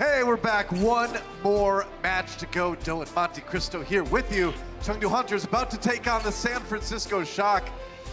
Hey, we're back. One more match to go. Dylan Monte Cristo here with you. Chengdu Hunters about to take on the San Francisco Shock.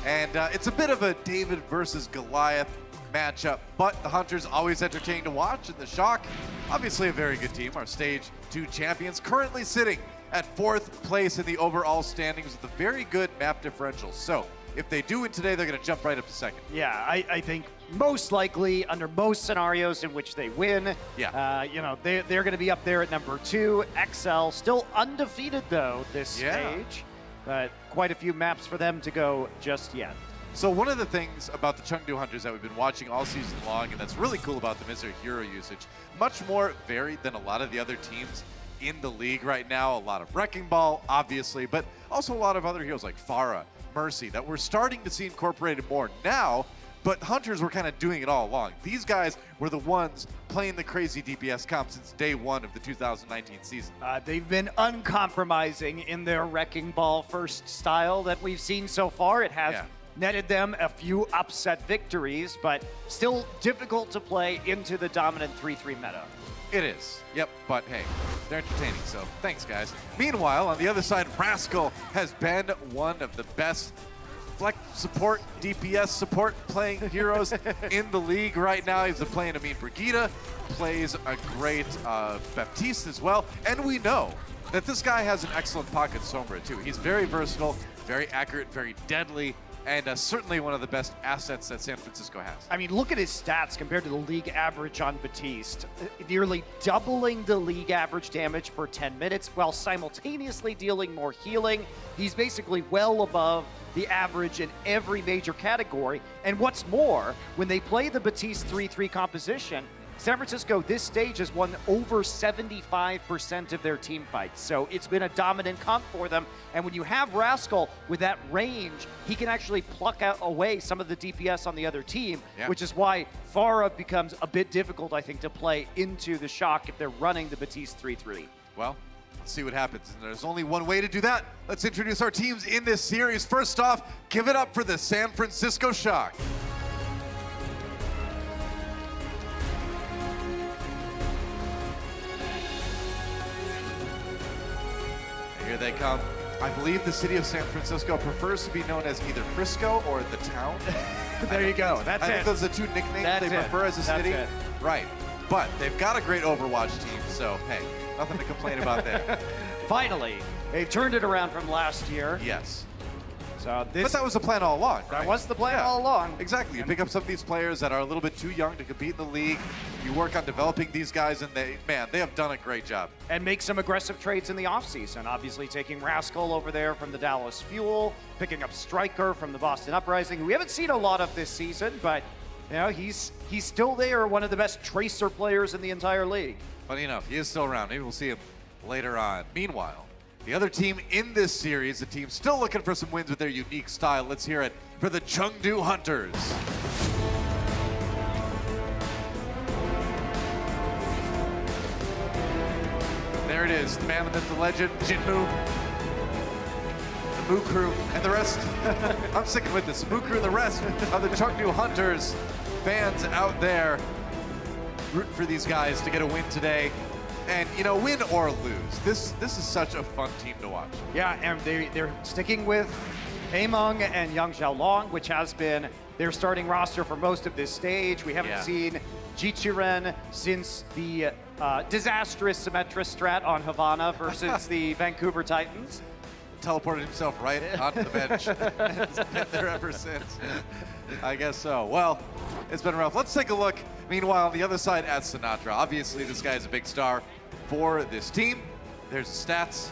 And it's a bit of a David versus Goliath matchup, but the Hunters always entertaining to watch. And the Shock, obviously a very good team. Our Stage 2 champions currently sitting at 4th place in the overall standings with a very good map differential. So if they do win today, they're going to jump right up to 2nd. Yeah, I think most likely under most scenarios in which they win, you know, they're going to be up there at number 2. XL still undefeated though this stage, but quite a few maps for them to go just yet. So one of the things about the Chengdu Hunters that we've been watching all season long, and that's really cool about them, is their hero usage. Much more varied than a lot of the other teams in the league right now. A lot of Wrecking Ball, obviously, but also a lot of other heroes like Pharah, Mercy, that we're starting to see incorporated more now, but Hunters were kind of doing it all along. These guys were the ones playing the crazy DPS comp since day 1 of the 2019 season. They've been uncompromising in their Wrecking Ball first style that we've seen so far. It has netted them a few upset victories, but still difficult to play into the dominant 3-3 meta. It is, yep, but hey, they're entertaining, so thanks, guys. Meanwhile, on the other side, Rascal has been one of the best flex support, DPS support playing heroes in the league right now. He's playing Amin Brigida, plays a great Baptiste as well, and we know that this guy has an excellent pocket Sombra too. He's very versatile, very accurate, very deadly, and certainly one of the best assets that San Francisco has. I mean, look at his stats compared to the league average on Baptiste, nearly doubling the league average damage per 10 minutes while simultaneously dealing more healing. He's basically well above the average in every major category. And what's more, when they play the Baptiste 3-3 composition, San Francisco this stage has won over 75% of their team fights, so it's been a dominant comp for them. And when you have Rascal with that range, he can actually pluck out away some of the DPS on the other team, which is why Pharah becomes a bit difficult, I think, to play into the Shock if they're running the Baptiste 3-3. Well, let's see what happens. And there's only one way to do that. Let's introduce our teams in this series. First off, give it up for the San Francisco Shock. Here they come. I believe the city of San Francisco prefers to be known as either Frisco or the town. There you go. That's it. I think those are the two nicknames they prefer as a city. Right. But they've got a great Overwatch team, so hey, nothing to complain about there. Finally, they've turned it around from last year. Yes. But that was the plan all along, right? That was the plan all along. Exactly. You pick up some of these players that are a little bit too young to compete in the league. You work on developing these guys, and they have done a great job. And make some aggressive trades in the offseason. Obviously taking Rascal over there from the Dallas Fuel, picking up Stryker from the Boston Uprising, who we haven't seen a lot of this season, but you know, he's still there, one of the best Tracer players in the entire league. Funny enough, he is still around. Maybe we'll see him later on. Meanwhile, the other team in this series, the team still looking for some wins with their unique style. Let's hear it for the Chengdu Hunters. There it is, the man, the myth, the legend, Jinmu, the Moo Crew, and the rest. I'm sticking with this. The Moo Crew and the rest are the Chengdu Hunters. Fans out there rooting for these guys to get a win today. And, you know, win or lose, this is such a fun team to watch. Yeah, and they're sticking with Emongg and Yang Zhaolong, which has been their starting roster for most of this stage. We haven't seen Jiqiren since the disastrous Sinatraa strat on Havana versus the Vancouver Titans. Teleported himself right onto the bench. He's been there ever since. I guess so. Well, it's been rough. Let's take a look, meanwhile, on the other side at Sinatraa. Obviously, this guy is a big star for this team. There's stats.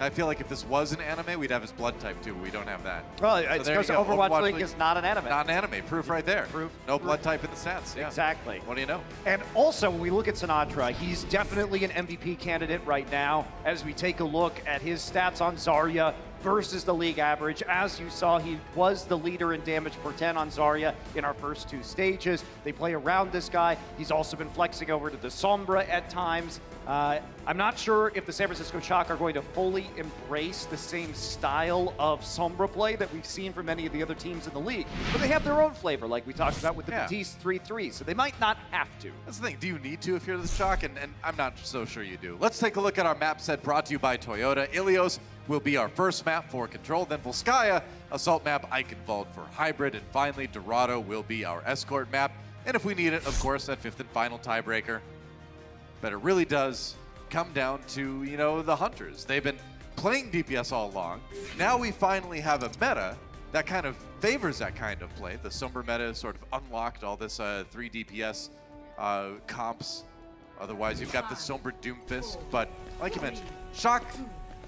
I feel like if this was an anime, we'd have his blood type, too. We don't have that. Well, it's because Overwatch League is not an anime. Not an anime. Proof right there. Proof. No blood type in the stats. Yeah. Exactly. What do you know? And also, when we look at Sinatraa, he's definitely an MVP candidate right now. As we take a look at his stats on Zarya, versus the league average. As you saw, he was the leader in damage per 10 on Zarya in our first two stages. They play around this guy. He's also been flexing over to the Sombra at times. I'm not sure if the San Francisco Shock are going to fully embrace the same style of Sombra play that we've seen from many of the other teams in the league, but they have their own flavor, like we talked about with the Batiste 3-3, so they might not have to. That's the thing, do you need to if you're the Shock? And I'm not so sure you do. Let's take a look at our map set brought to you by Toyota. Ilios will be our first map for Control, then Volskaya, Assault map, Eichenwalde for Hybrid, and finally Dorado will be our Escort map. And if we need it, of course, that fifth and final tiebreaker. But it really does come down to, you know, the Hunters. They've been playing DPS all along. Now we finally have a meta that kind of favors that kind of play. The Sombra meta sort of unlocked all this 3 DPS comps. Otherwise, you've got the Sombra Doomfist. But like you mentioned, Shock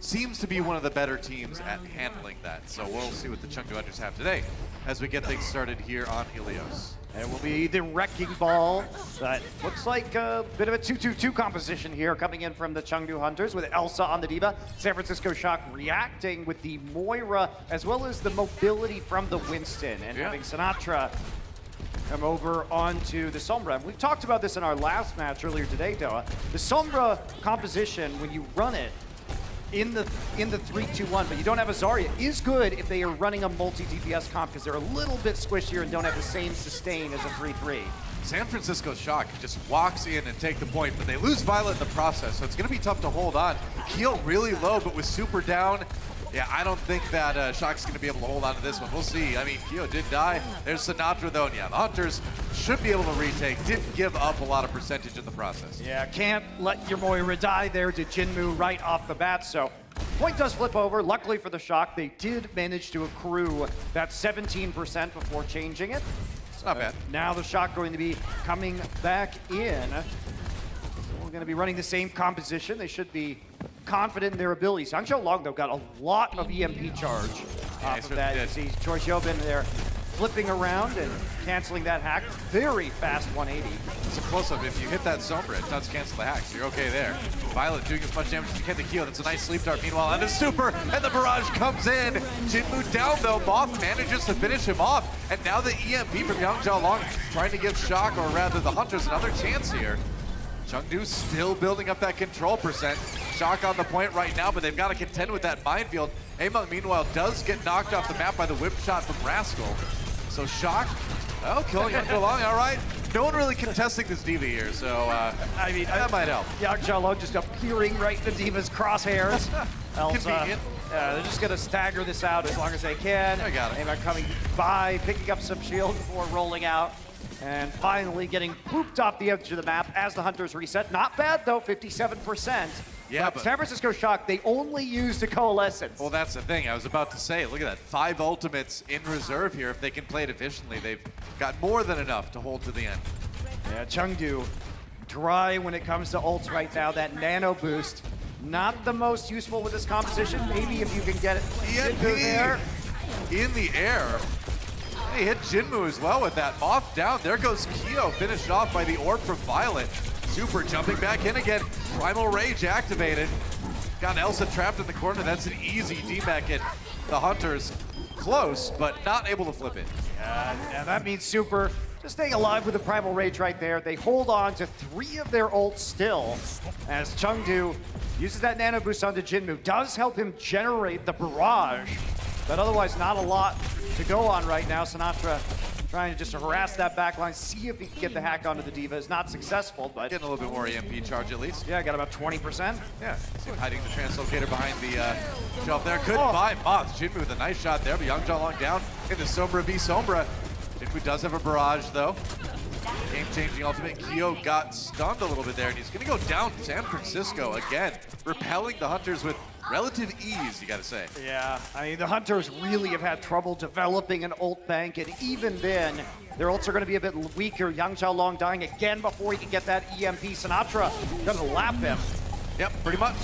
seems to be one of the better teams at handling that. So we'll see what the Chengdu Hunters have today as we get things started here on Ilios. It will be the Wrecking Ball. That looks like a bit of a 2-2-2 composition here coming in from the Chengdu Hunters with Elsa on the D.Va. San Francisco Shock reacting with the Moira as well as the mobility from the Winston and having Sinatraa come over onto the Sombra. And we've talked about this in our last match earlier today, Doa. The Sombra composition, when you run it, in the 3-2-1, but you don't have a Zarya, is good if they are running a multi-DPS comp because they're a little bit squishier and don't have the same sustain as a 3-3. San Francisco Shock just walks in and take the point, but they lose Violet in the process, so it's going to be tough to hold on. Kyo really low, but with Super down, yeah, I don't think that Shock's going to be able to hold on to this one. We'll see. I mean, Kyo did die. There's Sinatraa, though, and yeah, the Hunters should be able to retake. Didn't give up a lot of percentage in the process. Yeah, can't let your Moira die there to Jinmu right off the bat, so point does flip over. Luckily for the Shock, they did manage to accrue that 17% before changing it. It's not bad. Now the Shock going to be coming back in. We're going to be running the same composition. They should be confident in their abilities. Yang Zhaolong, though, got a lot of EMP charge off of that. You see Choihyobin there flipping around and canceling that hack. Very fast 180. It's a close-up. If you hit that Sombra, it does cancel the hack, so you're okay there. Violet doing as much damage as you can to Kyo. That's a nice sleep dart. Meanwhile, and a Super, and the barrage comes in. Jinmu down, though. Moth manages to finish him off, and now the EMP from Yang Zhaolong trying to give Shock, or rather the Hunters, another chance here. Chengdu still building up that control percent. Shock on the point right now, but they've got to contend with that minefield. Emongg, meanwhile, does get knocked off the map by the whip shot from Rascal. So Shock, oh, killing Yang Zhaolong, all right. No one really contesting this D.Va here, so I mean, that might help. Yang Zhaolong just appearing right in the D.Va's crosshairs. Convenient. They're just going to stagger this out as long as they can. I got it. Emongg coming by, picking up some shield before rolling out. And finally getting pooped off the edge of the map as the Hunters reset. Not bad, though, 57%. Yeah, but San Francisco Shock, they only used a Coalescence. Well, that's the thing I was about to say. Look at that, 5 ultimates in reserve here. If they can play it efficiently, they've got more than enough to hold to the end. Yeah, Chengdu, dry when it comes to ults right now. That nano boost, not the most useful with this composition. Maybe if you can get it in the air. They hit Jinmu as well with that. Moth down, there goes Kyo, finished off by the orb from Violet. Super jumping back in again, Primal Rage activated. Got Elsa trapped in the corner, that's an easy D-back hit. The Hunters close, but not able to flip it. Yeah, that means Super just staying alive with the Primal Rage right there. They hold on to 3 of their ults still as Chengdu uses that nano boost onto Jinmu. Does help him generate the barrage, but otherwise not a lot to go on right now. Sinatraa trying to just harass that backline, see if he can get the hack onto the D.Va. It's not successful, but getting a little bit more EMP charge at least. Yeah, got about 20%. Yeah, hiding the translocator behind the shelf there. Couldn't buy Moth. Jinmu with a nice shot there, but Yang Zhaolong down in the Sombra v Sombra. Jinmu does have a barrage though. Game-changing ultimate. Kyo got stunned a little bit there, and he's going to go down to San Francisco again, repelling the Hunters with relative ease, you got to say. Yeah, I mean, the Hunters really have had trouble developing an ult bank, and even then, their ults are going to be a bit weaker. Yang Zhaolong dying again before he can get that EMP. Sinatraa going to lap him. Yep, pretty much.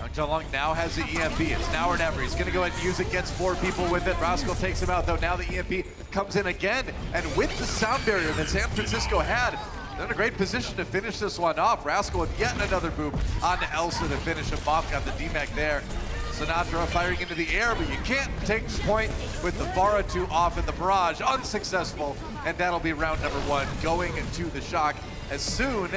Yang Zhaolong now has the EMP. It's now or never. He's going to go ahead and use it, gets 4 people with it. Rascal takes him out, though. Now the EMP comes in again, and with the sound barrier that San Francisco had, they're in a great position to finish this one off. Rascal with yet another boop on Elsa to finish him off. Got the D-Mac there. Sinatraa firing into the air, but you can't take point with the Vara 2 off in the barrage. Unsuccessful, and that'll be round number one going to the Shock as soon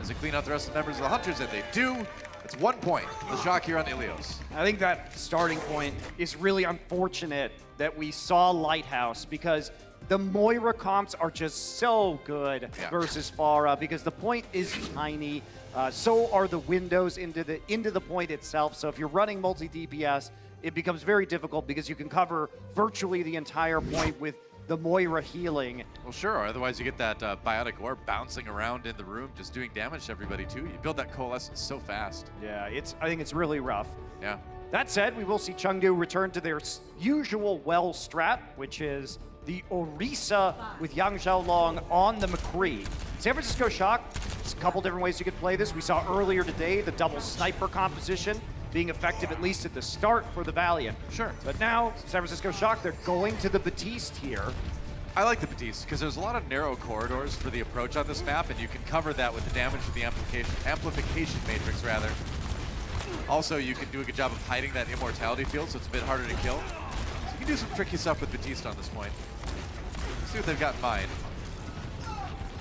as they clean out the rest of the members of the Hunters, and they do. It's 1 point, the Shock here on Ilios. I think that starting point is really unfortunate that we saw Lighthouse, because the Moira comps are just so good versus Pharah, because the point is tiny. So are the windows into the point itself. So if you're running multi-DPS, it becomes very difficult because you can cover virtually the entire point with the Moira healing. Well, sure, otherwise you get that Biotic Orb bouncing around in the room, just doing damage to everybody too. You build that coalescence so fast. Yeah, I think it's really rough. Yeah. That said, we will see Chengdu return to their usual well strat, which is the Orisa with Yang Zhaolong on the McCree. San Francisco Shock, there's a couple different ways you could play this. We saw earlier today the double sniper composition being effective at least at the start for the Valiant. Sure. But now, San Francisco Shock, they're going to the Batiste here. I like the Batiste because there's a lot of narrow corridors for the approach on this map, and you can cover that with the damage of the amplification matrix, rather. Also, you can do a good job of hiding that immortality field, so it's a bit harder to kill. So you can do some tricky stuff with Batiste on this point. Let's see what they've got in mind.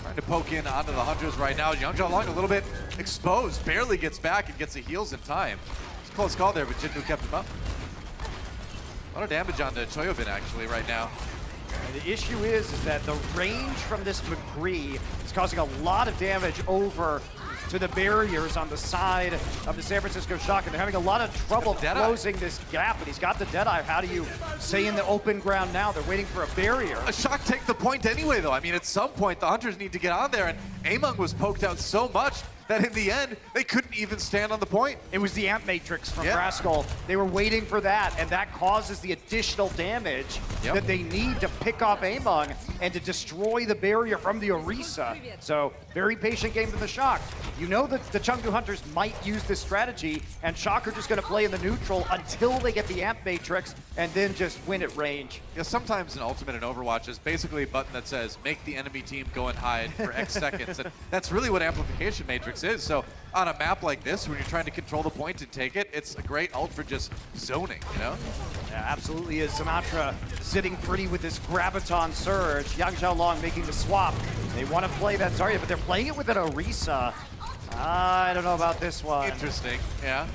Trying to poke in onto the Hunters right now. Yang Zhaolong a little bit exposed, barely gets back and gets the heals in time. Close call there, but Jinmu kept him up. A lot of damage on the Choihyobin actually right now. And the issue is that the range from this McCree is causing a lot of damage over to the barriers on the side of the San Francisco Shock, and they're having a lot of trouble closing this gap, and he's got the Deadeye. How do you stay in the open ground now? They're waiting for a barrier. A Shock take the point anyway, though. I mean, at some point, the Hunters need to get on there, and Emongg was poked out so much that in the end, they couldn't even stand on the point. It was the amp matrix from Rascal. They were waiting for that, and that causes the additional damage that they need to pick off Emongg and to destroy the barrier from the Orisa. So, very patient game from the Shock. You know that the Chengdu Hunters might use this strategy, and Shock are just going to play in the neutral until they get the amp matrix and then just win at range. Yeah, sometimes an ultimate in Overwatch is basically a button that says, make the enemy team go and hide for X seconds. And that's really what amplification matrix is. So on a map like this, when you're trying to control the point and take it, it's a great ult for just zoning, you know? Yeah, absolutely is. Sinatraa sitting pretty with this Graviton Surge. Yang Zhaolong making the swap. They want to play that Zarya, but they're playing it with an Orisa. I don't know about this one. Interesting, yeah.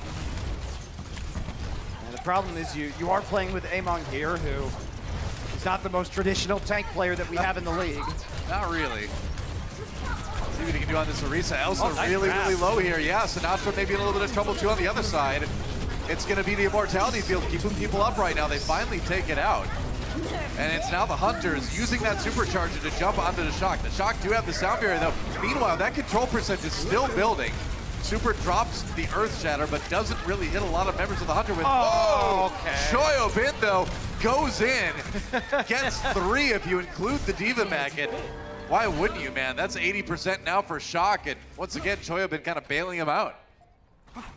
And the problem is you are playing with Emongg here, who is not the most traditional tank player that we have in the league. Not really. See what he can do on this Orisa. Elsa really low here. Yeah, Sinatraa maybe in a little bit of trouble too on the other side. It's going to be the immortality field keeping people up right now. They finally take it out. And it's now the Hunters using that supercharger to jump onto the Shock. The Shock do have the sound barrier though. Meanwhile, that control percent is still building. Super drops the Earth Shatter, but doesn't really hit a lot of members of the Hunter with. Oh, okay. Choihyobin though goes in, gets three if you include the Diva Magnet. Why wouldn't you, man? That's 80% now for Shock, and once again, Choihyobin kind of bailing him out.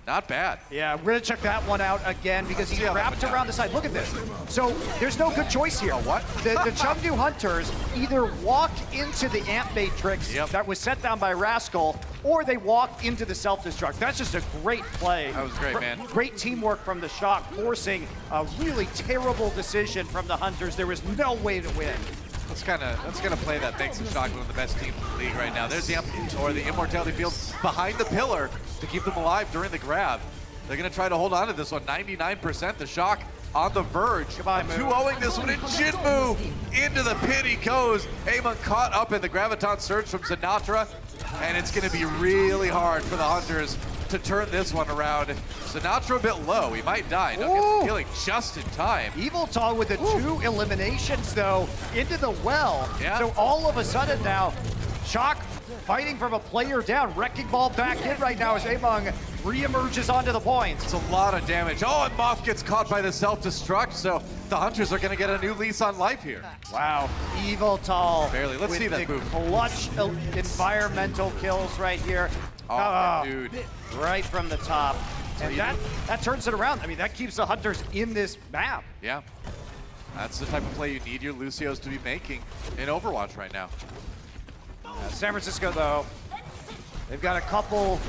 Not bad. Yeah, we're going to check that one out again because he's wrapped around the side. Look at this. So there's no good choice here. What? The Chengdu Hunters either walk into the amp matrix that was set down by Rascal, or they walk into the self-destruct. That's just a great play. That was great, man. Great teamwork from the Shock, forcing a really terrible decision from the Hunters. There was no way to win. That's kind of play that makes the Shock one of the best teams in the league right now. There's the immortality field behind the pillar to keep them alive during the grab. They're gonna try to hold on to this one. 99%. The Shock on the verge. 2-0ing this one, and Jinmu into the pit he goes. Emongg caught up in the Graviton Surge from Sinatraa, and it's gonna be really hard for the Hunters to turn this one around. Sinatraa a bit low, he might die. No, gets the killing just in time. Yveltal with the two eliminations though, into the well. Yeah. So all of a sudden now, Shock fighting from a player down. Wrecking Ball back in right now as Emongg re-emerges onto the point. It's a lot of damage. Oh, and Moth gets caught by the self-destruct, so the Hunters are gonna get a new lease on life here. Wow, Yveltal. Barely, let's see that move. Clutch environmental kills right here. Oh, dude. Right from the top. And that turns it around. I mean, that keeps the Hunters in this map. Yeah. That's the type of play you need your Lucios to be making in Overwatch right now. San Francisco, though, they've got a couple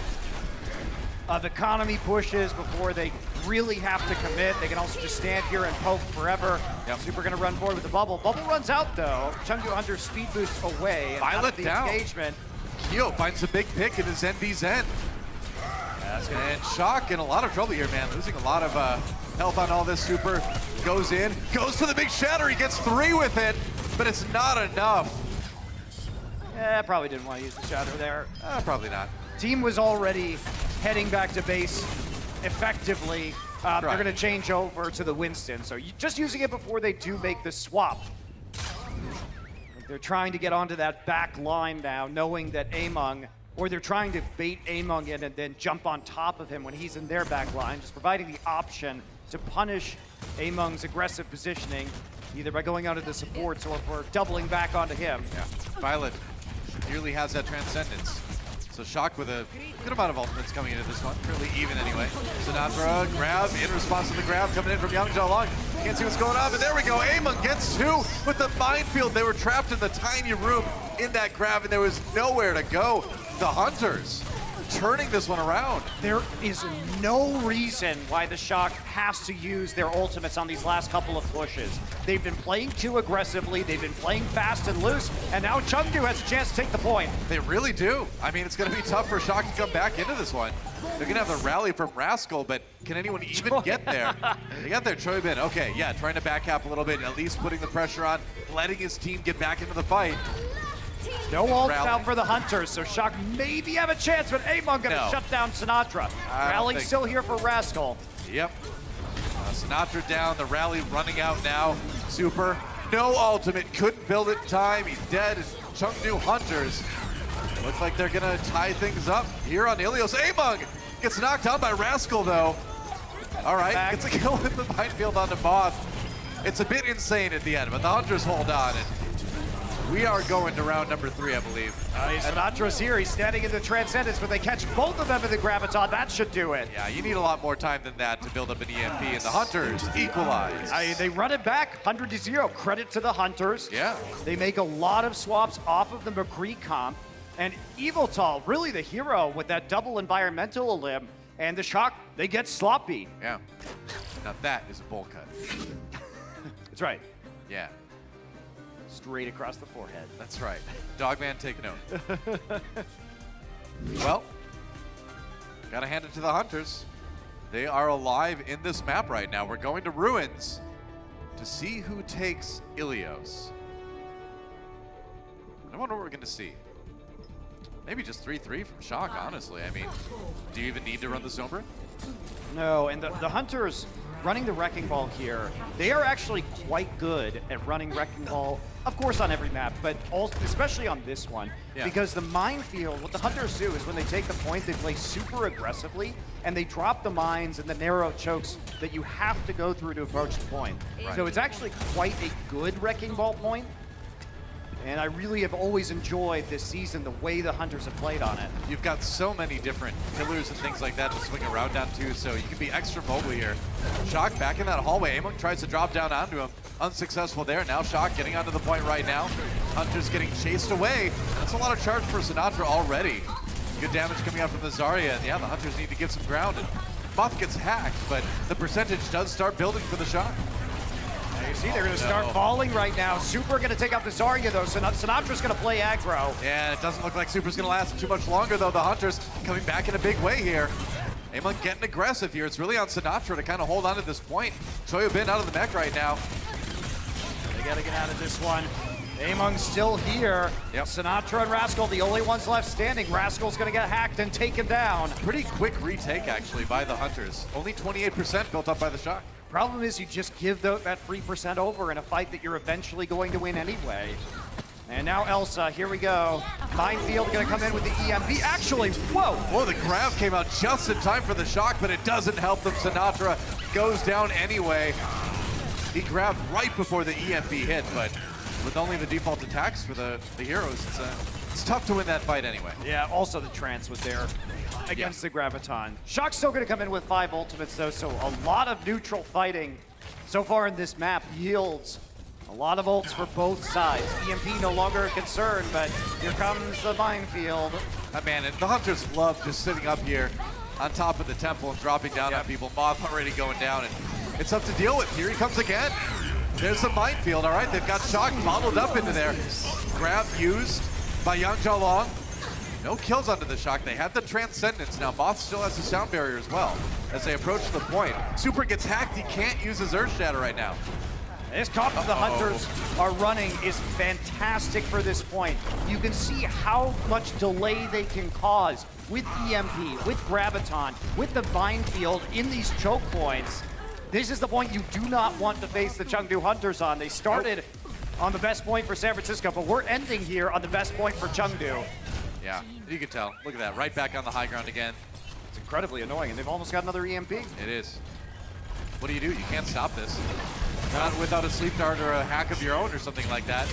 of economy pushes before they really have to commit. They can also just stand here and poke forever. Yep. Super gonna run forward with the bubble. Bubble runs out though. Chengdu Hunter speed boost away. Violet the down. Engagement. Kyo finds a big pick in his ND's end. And Shock in a lot of trouble here, man. Losing a lot of health on all this. Super goes in, goes for the big shatter. He gets three with it, but it's not enough. Yeah, probably didn't want to use the shatter there. Probably not. Team was already heading back to base effectively. They're going to change over to the Winston. So just using it before they do make the swap. They're trying to get onto that back line now, knowing that Emongg, or they're trying to bait Emongg in and then jump on top of him when he's in their back line, just providing the option to punish Among's aggressive positioning, either by going onto the supports or for doubling back onto him. Yeah. Violet nearly has that transcendence. So Shock with a good amount of ultimates coming into this one, fairly even anyway. Sinatraa, grab, in response to the grab, coming in from Yang Zhaolong. Can't see what's going on, but there we go. Emongg gets two with the minefield. They were trapped in the tiny room in that grab, and there was nowhere to go. The Hunters turning this one around. There is no reason why the Shock has to use their ultimates on these last couple of pushes. They've been playing too aggressively, they've been playing fast and loose, and now Chengdu has a chance to take the point. They really do. I mean, it's gonna be tough for Shock to come back into this one. They're gonna have the rally from Rascal, but can anyone even get there? They got their Choihyobin. Okay, yeah, trying to back half a little bit, at least putting the pressure on, letting his team get back into the fight. No ults out for the Hunters, so Shock maybe have a chance, but Emongg gonna shut down Sinatraa. Rally still here for Rascal. Yep. Sinatraa down, the rally running out now. Super, no ultimate, couldn't build it in time. He's dead. Chengdu Hunters looks like they're gonna tie things up here on Ilios. Emongg gets knocked out by Rascal though. All right, gets a kill with the minefield on the Moth. It's a bit insane at the end, but the Hunters hold on. We are going to round number 3, I believe. Sinatra's here, he's standing in the transcendence, but they catch both of them in the Graviton. That should do it. Yeah, you need a lot more time than that to build up an EMP, and the Hunters equalize. They run it back, 100-0, credit to the Hunters. Yeah. They make a lot of swaps off of the McCree comp, and Yveltal, really the hero with that double environmental limb, and the Shock, they get sloppy. Yeah, now that is a bowl cut. That's right. Yeah. Straight across the forehead. That's right. Dogman, take note. Well, gotta hand it to the Hunters. They are alive in this map right now. We're going to Ruins to see who takes Ilios. I wonder what we're gonna see. Maybe just 3-3 from Shock, honestly. I mean, do you even need to run the Sombra? No, and the Hunters running the Wrecking Ball here, they are actually quite good at running Wrecking Ball, of course on every map, but also, especially on this one, because the minefield, what the Hunters do is when they take the point, they play super aggressively, and they drop the mines and the narrow chokes that you have to go through to approach the point. Right. So it's actually quite a good Wrecking Ball point, and I really have always enjoyed this season the way the Hunters have played on it. You've got so many different pillars and things like that to swing around down too, so you can be extra mobile here. Shock back in that hallway. Emongg tries to drop down onto him. Unsuccessful there. Now Shock getting onto the point right now. Hunters getting chased away. That's a lot of charge for Sinatraa already. Good damage coming out from the Zarya. And yeah, the Hunters need to give some ground. And Moth gets hacked, but the percentage does start building for the Shock. You see, they're going to start falling right now. Super going to take out the Zarya, though. Sinatra's going to play aggro. Yeah, it doesn't look like Super's going to last too much longer, though. The Hunters coming back in a big way here. Emongg getting aggressive here. It's really on Sinatraa to kind of hold on to this point. Choihyobin out of the mech right now. They got to get out of this one. Among's still here. Yep. Sinatraa and Rascal, the only ones left standing. Rascal's gonna get hacked and taken down. Pretty quick retake, actually, by the Hunters. Only 28% built up by the Shock. Problem is you just give that 3% over in a fight that you're eventually going to win anyway. And now Elsa, here we go. Minefield gonna come in with the EMP. Actually, whoa! Whoa, the grab came out just in time for the Shock, but it doesn't help them. Sinatraa goes down anyway. He grabbed right before the EMP hit, but with only the default attacks for the heroes, it's tough to win that fight anyway. Yeah, also the trance was there against the Graviton. Shock's still gonna come in with 5 ultimates though, so a lot of neutral fighting so far in this map yields a lot of ults for both sides. EMP no longer a concern, but here comes the minefield. Man, and the Hunters love just sitting up here on top of the temple and dropping down on people. Moth already going down, and it's tough to deal with. Here he comes again. There's the minefield, all right. They've got Shock bottled up into there. Grab used by Yang Zhaolong. No kills onto the Shock. They have the Transcendence. Now, Moth still has the sound barrier as well as they approach the point. Super gets hacked. He can't use his Earth Shatter right now. This comp the Hunters are running is fantastic for this point. You can see how much delay they can cause with EMP, with Graviton, with the Vine Field in these choke points. This is the point you do not want to face the Chengdu Hunters on. They started on the best point for San Francisco, but we're ending here on the best point for Chengdu. Yeah, you can tell. Look at that, right back on the high ground again. It's incredibly annoying, and they've almost got another EMP. It is. What do? You can't stop this. Not without a sleep dart or a hack of your own or something like that.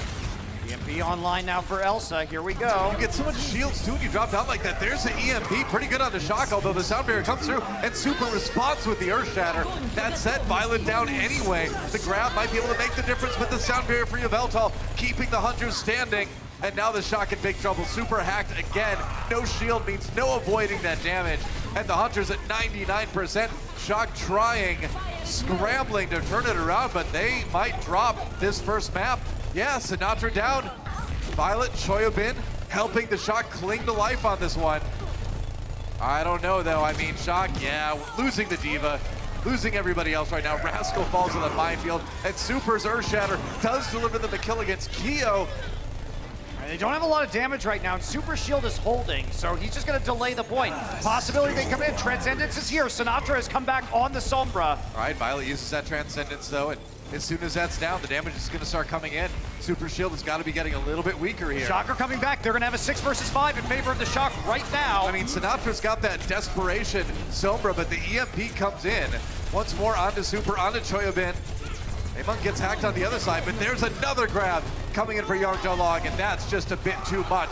EMP online now for Elsa. Here we go. You get so much shields too when you drop down like that. There's the EMP, pretty good on the Shock, although the sound barrier comes through and Super responds with the Earth Shatter. That set, Violet down anyway. The grab might be able to make the difference with the sound barrier for Yveltal, keeping the Hunters standing. And now the Shock in big trouble. Super hacked again. No shield means no avoiding that damage. And the Hunters at 99%. Shock trying, scrambling to turn it around, but they might drop this first map. Yeah, Sinatraa down. Violet, Choihyobin helping the Shock cling to life on this one. I don't know though. I mean, Shock, yeah, losing the D.Va. Losing everybody else right now. Rascal falls on the minefield, and Super's Earth Shatter does deliver them the kill against Kyo. They don't have a lot of damage right now, and Super Shield is holding, so he's just going to delay the point. Possibility they come in. Transcendence is here. Sinatraa has come back on the Sombra. All right, Violet uses that Transcendence, though, and as soon as that's down, the damage is going to start coming in. Super Shield has got to be getting a little bit weaker here. Shocker coming back. They're going to have a 6 versus 5 in favor of the Shock right now. I mean, Sinatra's got that desperation Sombra, but the EMP comes in. Once more onto Super, onto Choihyobin. Emongg gets hacked on the other side, but there's another grab coming in for Yang Zhaolong, and that's just a bit too much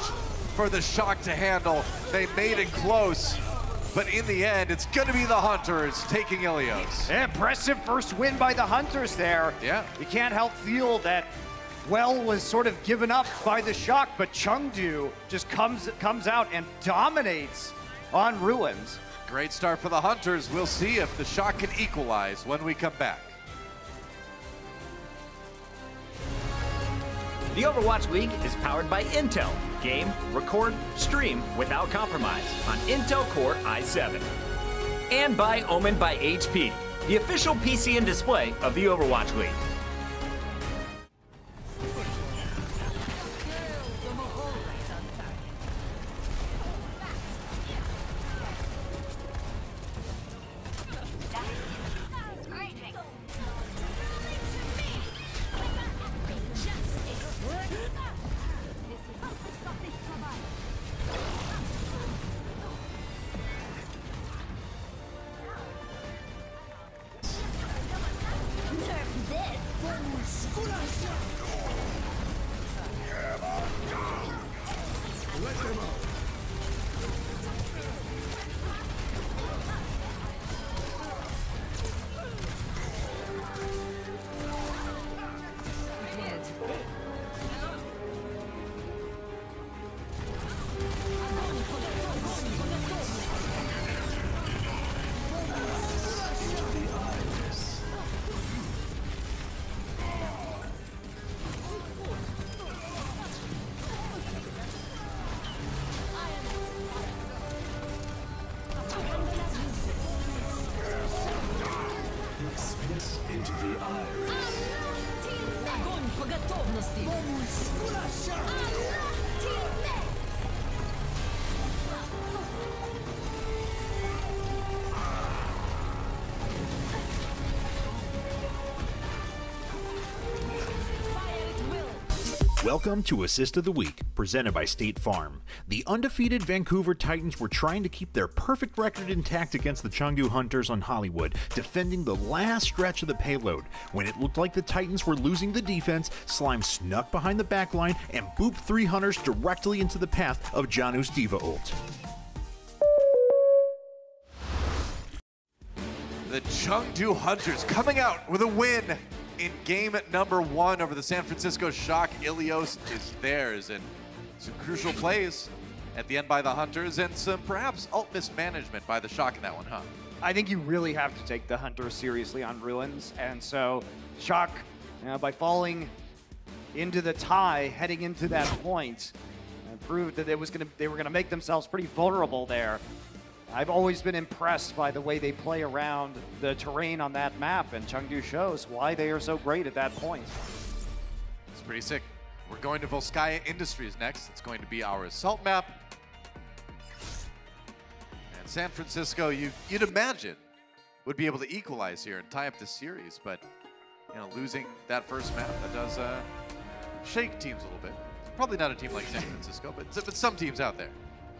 for the Shock to handle. They made it close, but in the end, it's going to be the Hunters taking Ilios. Yeah, impressive first win by the Hunters there. Yeah. You can't help feel that Well was sort of given up by the Shock, but Chengdu just comes out and dominates on Ruins. Great start for the Hunters. We'll see if the Shock can equalize when we come back. The Overwatch League is powered by Intel. Game, record, stream without compromise on Intel Core i7. And by Omen by HP, the official PC and display of the Overwatch League. Welcome to Assist of the Week, presented by State Farm. The undefeated Vancouver Titans were trying to keep their perfect record intact against the Chengdu Hunters on Hollywood, defending the last stretch of the payload. When it looked like the Titans were losing the defense, Slime snuck behind the backline and booped 3 Hunters directly into the path of Janu's D.Va ult. The Chengdu Hunters coming out with a win in game number 1 over the San Francisco Shock. Ilios is theirs, and some crucial plays at the end by the Hunters, and some perhaps ult mismanagement by the Shock in that one, huh? I think you really have to take the Hunter seriously on Ruins, and so Shock, you know, by falling into the tie, heading into that point, proved that they were gonna make themselves pretty vulnerable there. I've always been impressed by the way they play around the terrain on that map, and Chengdu shows why they are so great at that point. It's pretty sick. We're going to Volskaya Industries next. It's going to be our assault map. And San Francisco, you'd imagine, would be able to equalize here and tie up the series, but you know, losing that first map, that does shake teams a little bit. Probably not a team like San Francisco, but some teams out there.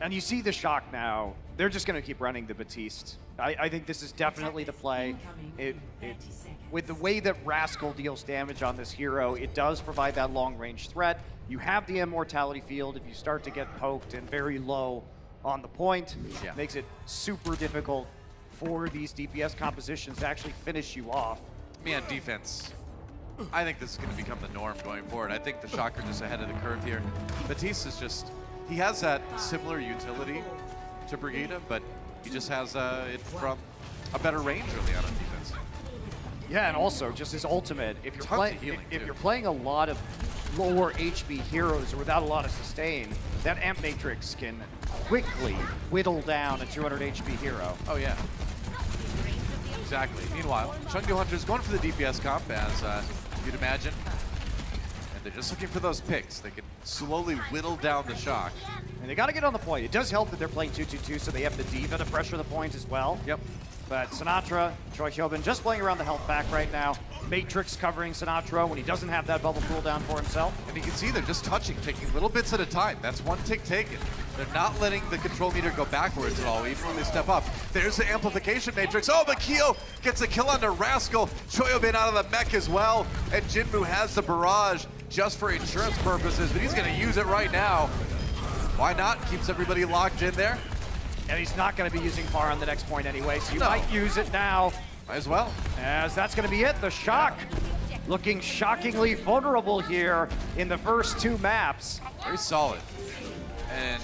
And you see the Shock now. They're just going to keep running the Batiste. I think this is definitely the play. With the way that Rascal deals damage on this hero, it does provide that long-range threat. You have the immortality field. If you start to get poked and very low on the point, yeah, it makes it super difficult for these DPS compositions to actually finish you off. Man, defense. I think this is going to become the norm going forward. I think the Shock are just ahead of the curve here. Batiste is just, he has that similar utility to Brigida, but he just has it from a better range really on a defense. Yeah, and also just his ultimate. If you're playing a lot of lower HP heroes without a lot of sustain, that Amp Matrix can quickly whittle down a 200 HP hero. Oh yeah. Exactly. Meanwhile, Chengdu Hunters going for the DPS comp as you'd imagine. And they're just looking for those picks. They can slowly whittle down the Shock. And they got to get on the point. It does help that they're playing 2-2-2, so they have the D.Va to pressure the point as well. Yep. But Sinatraa, Choihyobin just playing around the health pack right now. Matrix covering Sinatraa when he doesn't have that bubble cooldown for himself. And you can see they're just touching, taking little bits at a time. That's one tick taken. They're not letting the control meter go backwards at all, even when they step up. There's the amplification matrix. Oh, but Kyo gets a kill onto Rascal. Choihyobin out of the mech as well. And Jinmu has the barrage just for insurance purposes, but he's going to use it right now. Why not? Keeps everybody locked in there. And he's not going to be using far on the next point anyway, so you might use it now. Might as well. As that's going to be it. The Shock looking shockingly vulnerable here in the first two maps. Very solid. And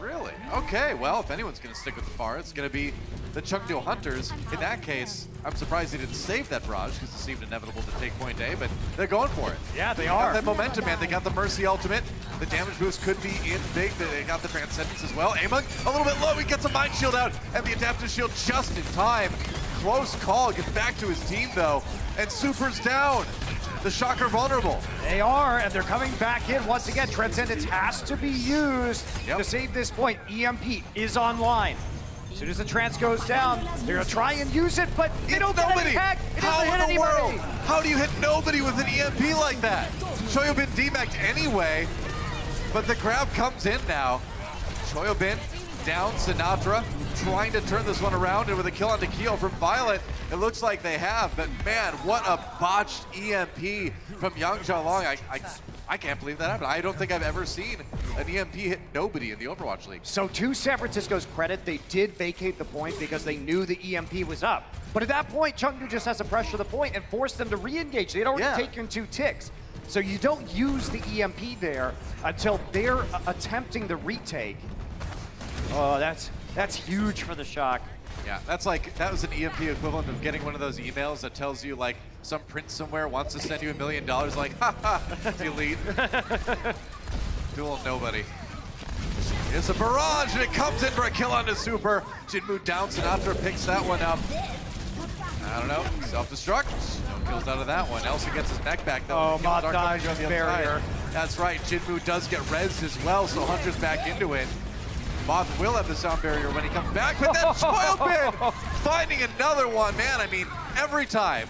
really? Okay, well, if anyone's going to stick with the far, it's going to be the Chengdu Hunters. In that case, I'm surprised they didn't save that barrage because it seemed inevitable to take point A, but they're going for it. Yeah, they are. They got that momentum, man. They got the Mercy ultimate. The damage boost could be in big. They got the Transcendence as well. Emongg, a little bit low. He gets a Mind Shield out, and the Adaptive Shield just in time. Close call. Gets back to his team, though, and Super's down. The Shock are vulnerable. They are, and they're coming back in once again. Transcendence has to be used to save this point. EMP is online. As soon as the trance goes down, they're going to try and use it, but they don't get an attack. How in the world? How do you hit nobody with an EMP like that? Choihyobin demeked anyway, but the grab comes in now. Choihyobin down, Sinatraa trying to turn this one around, and with a kill onto Kyo from Violet, it looks like they have, but man, what a botched EMP from Yang Zhaolong. I can't believe that happened. I don't think I've ever seen an EMP hit nobody in the Overwatch League. So to San Francisco's credit, they did vacate the point because they knew the EMP was up. But at that point, Chengdu just has to pressure the point and force them to re-engage. They'd already taken two ticks. So you don't use the EMP there until they're attempting the retake. Oh, that's huge for the Shock. Yeah, that's like, that was an EMP equivalent of getting one of those emails that tells you, like, some prince somewhere wants to send you $1 million, like, haha, delete. Duel nobody. It's a barrage, and it comes in for a kill onto Super. Jinmu down, Sinatraa picks that one up. I don't know, self-destruct. No kills out of that one. Elsa gets his neck back, though. Oh, Moth dies on the barrier. That's right, Jinmu does get rezzed as well, so Hunter's back into it. Moth will have the sound barrier when he comes back, but that's Choihyobin finding another one. Man, I mean, every time.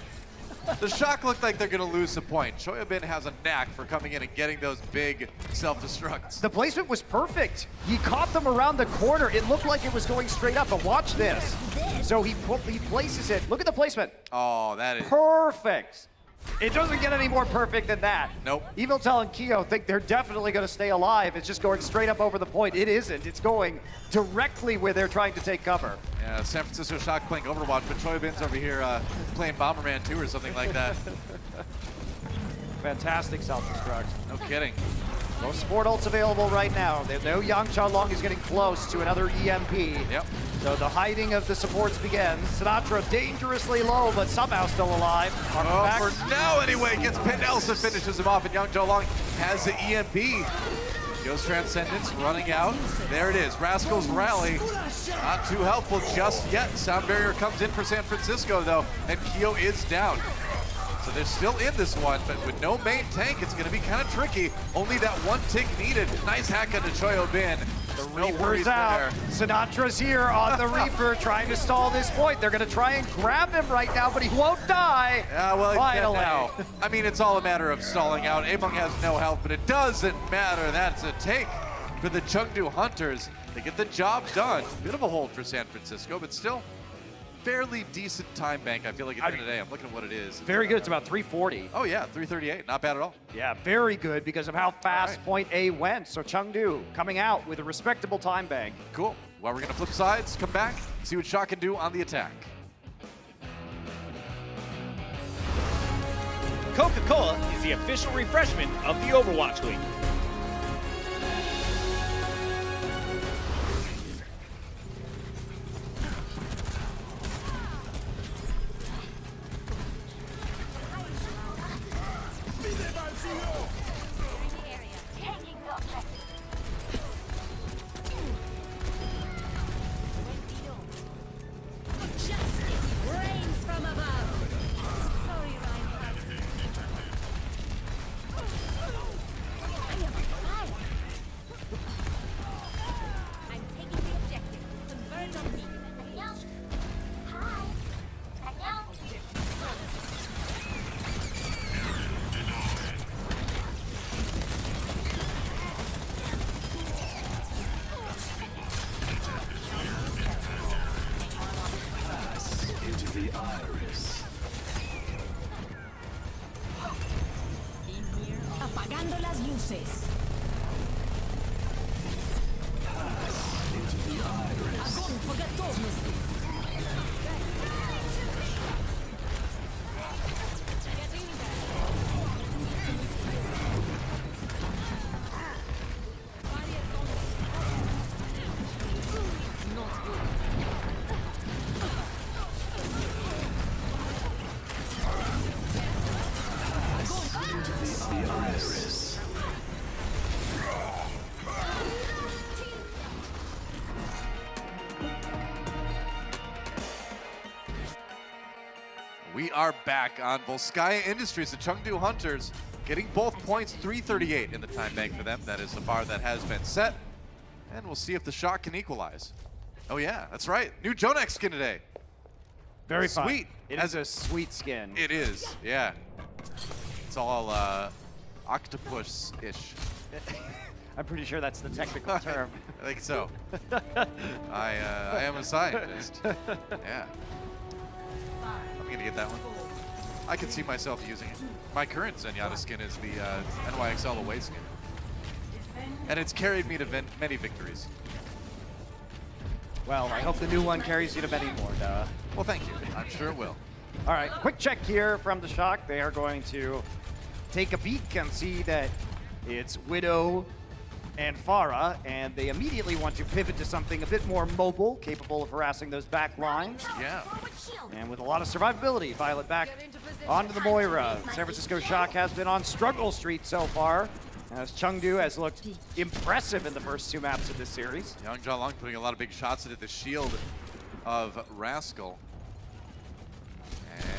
The Shock looked like they're going to lose the point. Choihyobin has a knack for coming in and getting those big self-destructs. The placement was perfect. He caught them around the corner. It looked like it was going straight up, but watch this. So he places it. Look at the placement. Oh, that is perfect. It doesn't get any more perfect than that. Nope. Yveltal and Kyo think they're definitely going to stay alive. It's just going straight up over the point. It isn't. It's going directly where they're trying to take cover. Yeah, San Francisco Shock playing Overwatch, but Choihyobin's over here playing Bomberman 2 or something like that. Fantastic self-destruct. No kidding. No support ults available right now. No Yang Zhaolong is getting close to another EMP. Yep. So the hiding of the supports begins. Sinatraa dangerously low, but somehow still alive. Oh, for now anyway, gets pinned. Elsa finishes him off, and Yang Zhaolong has the EMP. Kyo's Transcendence running out. There it is, Rascal's Rally. Not too helpful just yet. Sound Barrier comes in for San Francisco, though, and Kyo is down. So they're still in this one, but with no main tank, it's gonna be kind of tricky. Only that one tick needed. Nice hack onto Choihyobin. The Reaper's out. Sinatra's here on the Reaper, trying to stall this point. They're gonna try and grab him right now, but he won't die. Well, finally. Now. I mean, it's all a matter of stalling out. Emongg has no health, but it doesn't matter. That's a take for the Chengdu Hunters. They get the job done. Bit of a hold for San Francisco, but still, fairly decent time bank, I feel like, at the end of the day. I'm looking at what it is. Very good. It's about 340. Oh, yeah, 338. Not bad at all. Yeah, very good because of how fast point A went. So Chengdu coming out with a respectable time bank. Cool. Well, we're going to flip sides, come back, see what Shock can do on the attack. Coca-Cola is the official refreshment of the Overwatch League. We are back on Volskaya Industries. The Chengdu Hunters getting both points, 338 in the time bank for them. That is the bar that has been set. And we'll see if the Shock can equalize. Oh yeah, that's right. New Jonex skin today. Very fun. Sweet. It has a sweet skin. It is, yeah. It's all octopus-ish. I'm pretty sure that's the technical term. I think so. I am a scientist. Yeah. I'm gonna get that one. I can see myself using it. My current Zenyatta skin is the NYXL away skin. And it's carried me to many victories. Well, I hope the new one carries you to many more, duh. Well, thank you. I'm sure it will. All right, quick check here from the Shock. They are going to take a peek and see that it's Widow and Pharah, and they immediately want to pivot to something a bit more mobile, capable of harassing those back lines. Yeah. And with a lot of survivability, Violet back onto the Moira. San Francisco Shock has been on struggle street so far, as Chengdu has looked impressive in the first two maps of this series. Yang Zhaolong putting a lot of big shots into the shield of Rascal.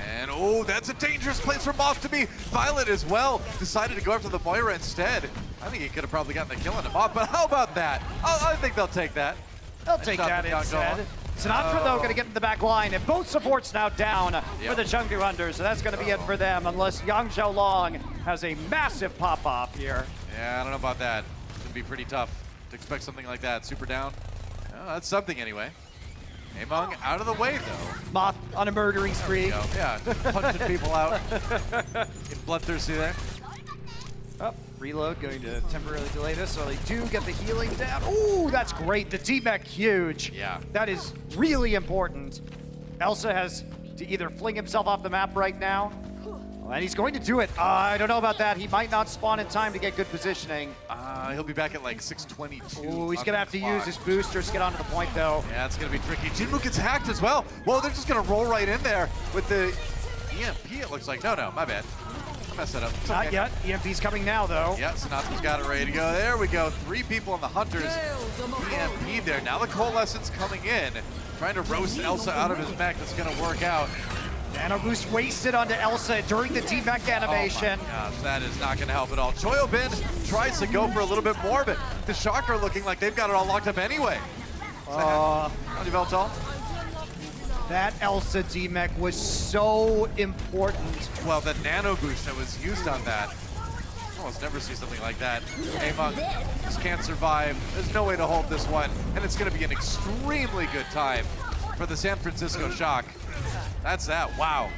And oh, that's a dangerous place for Moth to be. Violet as well decided to go after the Moira instead. I think he could have probably gotten the kill on Moth, but how about that? I think they'll take that. They'll take that instead. Sinatraa, though, going to get in the back line, and both supports now down for the Chengdu Hunters, so that's going to be it for them, unless Yang Zhaolong has a massive pop-off here. Yeah, I don't know about that. It's going to be pretty tough to expect something like that. Super down. Oh, that's something anyway. Emongg out of the way, though. Moth on a murdering spree. Yeah, punching people out. Getting bloodthirsty there. Up. Reload going to temporarily delay this, so they do get the healing down. Ooh, that's great. The T-Mech huge. Yeah. That is really important. Elsa has to either fling himself off the map right now, And he's going to do it. I don't know about that. He might not spawn in time to get good positioning. He'll be back at like 6:22. Oh, he's going to have to use his boosters to get onto the point, though. Yeah, it's going to be tricky. Jinmu gets hacked as well. Whoa, they're just going to roll right in there with the EMP, it looks like. No, my bad. I messed that up. Okay. Not yet. EMP's coming now, though. Yeah, Sinatra's got it ready to go. There we go. Three people on the Hunters. EMP there. Now the Coalescence coming in. Trying to roast Elsa out of his mech. That's going to work out. Nano boost wasted onto Elsa during the D-Mech animation. Oh gosh, that is not going to help at all. Choihyobin tries to go for a little bit more, but the Shock are looking like they've got it all locked up anyway. On Yveltal. That Elsa D-Mech was so important. Well, the Nano boost that was used on that. Almost never see something like that. Emongg just can't survive. There's no way to hold this one, and it's going to be an extremely good time for the San Francisco Shock. That's that. Wow.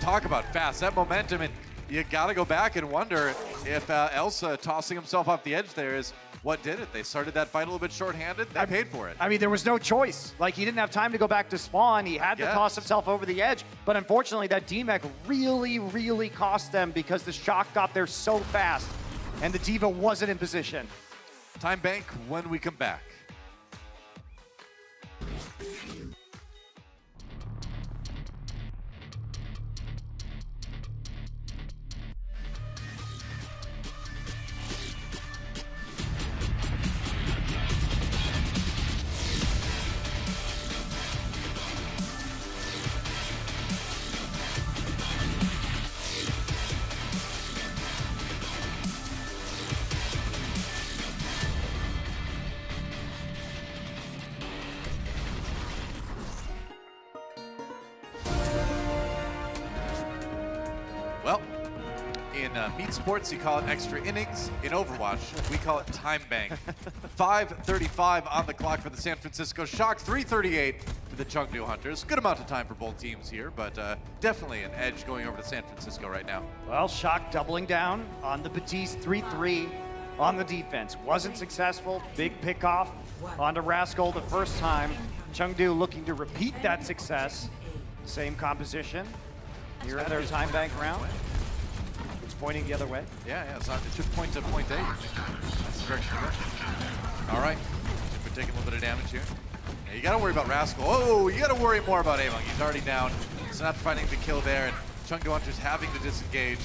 Talk about fast. That momentum, and you got to go back and wonder if Elsa tossing himself off the edge there is what did it. They started that fight a little bit shorthanded. They paid for it. I mean, there was no choice. Like, he didn't have time to go back to spawn. He had to toss himself over the edge. But unfortunately, that D-Mech really, really cost them because the Shock got there so fast, and the D.Va wasn't in position. Time bank when we come back. Sports, you call it extra innings. In Overwatch, we call it time bank. 5:35 on the clock for the San Francisco Shock, 3:38 for the Chengdu Hunters. Good amount of time for both teams here, but definitely an edge going over to San Francisco right now. Well, Shock doubling down on the Batiste 3-3 on the defense. Wasn't successful, big pickoff onto Rascal the first time. Chengdu looking to repeat that success. Same composition here at our time bank round. Pointing the other way. Yeah, it's not, it should point to point A. That's the direction to go. All right, we're taking a little bit of damage here. Yeah, you gotta worry about Rascal. Oh, you gotta worry more about Emongg. He's already down. He's not finding the kill there, and Chengdu Hunters having to disengage.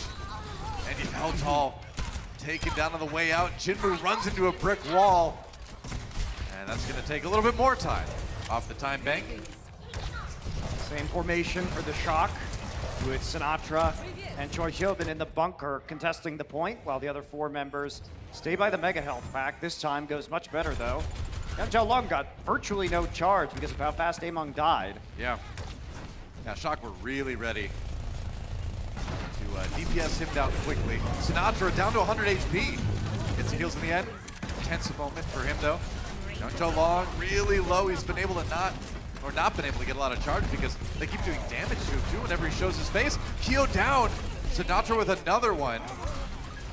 And Yveltal taken down on the way out. Jinmu runs into a brick wall. And that's gonna take a little bit more time off the time bank. Same formation for the Shock with Sinatraa and Choihyobin in the bunker contesting the point, while the other four members stay by the Mega Health Pack. This time goes much better, though. Yang Zhaolong got virtually no charge because of how fast Emongg died. Yeah, Shock were really ready to DPS him down quickly. Sinatraa down to 100 HP. Gets the heals in the end. Intense moment for him, though. Yang Zhaolong really low. He's been able to not been able to get a lot of charge because they keep doing damage to him, too, whenever he shows his face. Kyo down, Sinatraa with another one.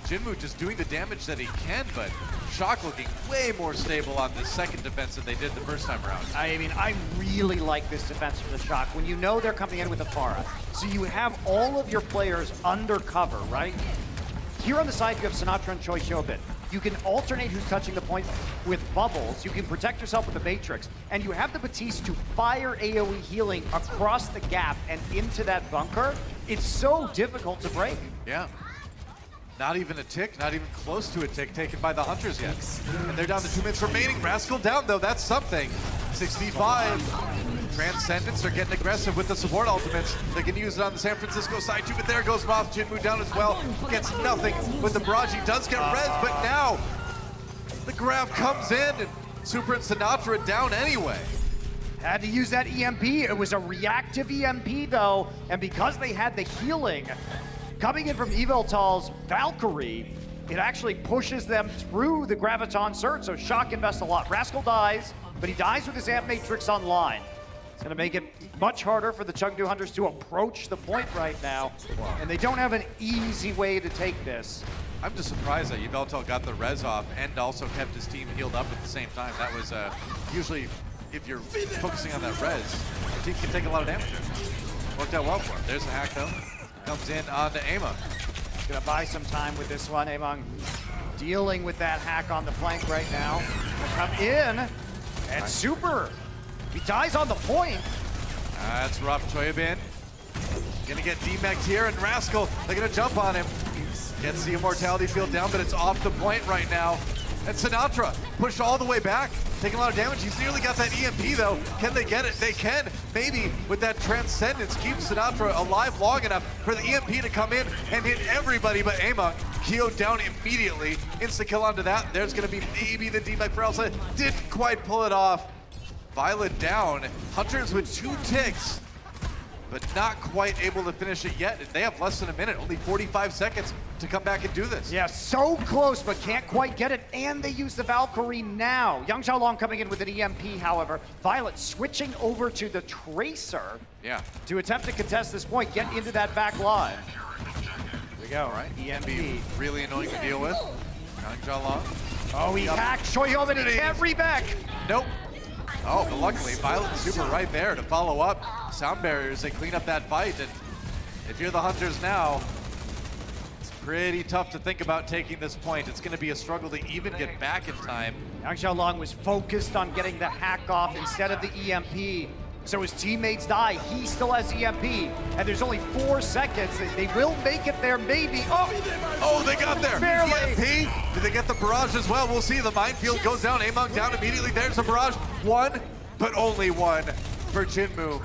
Jinmu just doing the damage that he can, but Shock looking way more stable on the second defense than they did the first time around. I mean, I really like this defense for the Shock. When you know they're coming in with a Pharah, so you have all of your players under cover, right? Here on the side, you have Sinatraa and Choihyobin. You can alternate who's touching the point with bubbles. You can protect yourself with the Matrix. And you have the Batiste to fire AoE healing across the gap and into that bunker. It's so difficult to break. Yeah. Not even a tick, not even close to a tick taken by the Hunters yet. And they're down to 2 minutes remaining. Rascal down, though. That's something. 65. Transcendence are getting aggressive with the support ultimates. They can use it on the San Francisco side too, but there goes Moth. Jinmu down as well. Gets nothing with the barrage. He does get res, but now the grab comes in, and Super and Sinatraa down anyway. Had to use that EMP. It was a reactive EMP, though, and because they had the healing coming in from Yveltal's Valkyrie, it actually pushes them through the Graviton Surge, so Shock invests a lot. Rascal dies, but he dies with his Amp Matrix online. It's going to make it much harder for the Chengdu Hunters to approach the point right now, and they don't have an easy way to take this. I'm just surprised that Yveltal got the res off and also kept his team healed up at the same time. That was usually, if you're focusing on that res, your team can take a lot of damage. Worked out well for him. There's a hack, though. comes in onto Emongg. He's gonna buy some time with this one. Emongg dealing with that hack on the flank right now. Come in, and Super, he dies on the point. That's rough. Choihyobin gonna get D-mech'd here, and Rascal, they're gonna jump on him. Gets the immortality field down, but it's off the point right now. And Sinatraa pushed all the way back, taking a lot of damage. He's nearly got that EMP though. Can they get it? They can. Maybe with that transcendence, keep Sinatraa alive long enough for the EMP to come in and hit everybody but Emongg. Kyo down immediately. Insta-kill onto that. There's gonna be maybe the D-mech for Elsa. Didn't quite pull it off. Violet down. Hunters with 2 ticks, but not quite able to finish it yet. They have less than a minute, only 45 seconds to come back and do this. Yeah, so close, but can't quite get it. And they use the Valkyrie now. Yang Zhaolong coming in with an EMP, however. Violet switching over to the Tracer to attempt to contest this point, get into that back line. There we go, right? EMP. Really annoying to deal with. Yang Zhaolong. Oh, he hacked Choihyobin. He can't reback. Nope. Oh, but luckily, Violet and Super right there to follow up. Sound barriers, they clean up that fight, and if you're the Hunters now, it's pretty tough to think about taking this point. It's gonna be a struggle to even get back in time. Yang Zhaolong was focused on getting the hack off instead of the EMP, so his teammates die. He still has EMP, and there's only 4 seconds. They will make it there, maybe. Oh, they got there. Barely. EMP, did they get the barrage as well? We'll see, the minefield goes down. Emongg down immediately, there's the barrage. One, but only one for Jinmu.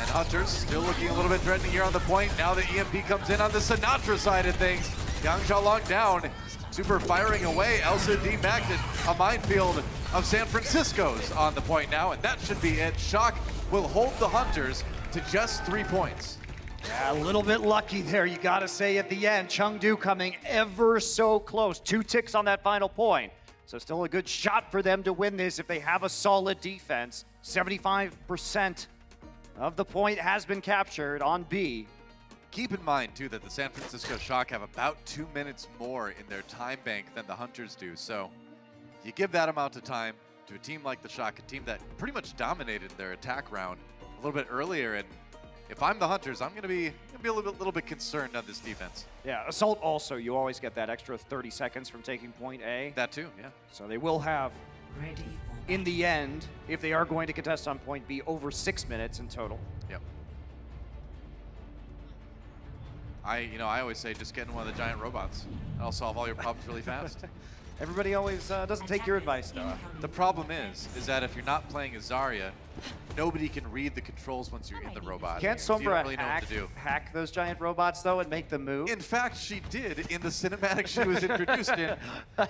And Hunters still looking a little bit threatening here on the point. Now the EMP comes in on the Sinatraa side of things. Yang Zhaolong down, Super firing away. Elsa D-Macked it, a minefield of San Francisco's on the point now, and that should be it. Shock will hold the Hunters to just 3 points. Yeah, a little bit lucky there, you gotta say at the end. Chengdu coming ever so close. 2 ticks on that final point. So still a good shot for them to win this if they have a solid defense. 75% of the point has been captured on B. Keep in mind, too, that the San Francisco Shock have about 2 minutes more in their time bank than the Hunters do. So you give that amount of time to a team like the Shock, a team that pretty much dominated their attack round a little bit earlier. And if I'm the Hunters, I'm gonna be a little bit concerned on this defense. Yeah, Assault also, you always get that extra 30 seconds from taking point A. That too, yeah. So they will have, in the end, if they are going to contest on point B, over 6 minutes in total. Yep. I always say, just get in one of the giant robots. That'll solve all your problems really fast. Everybody always doesn't take your advice, Noah. The problem is that if you're not playing as Zarya, nobody can read the controls once you're in the robot. Can't Sombra really hack those giant robots, though, and make them move? In fact, she did in the cinematic she was introduced in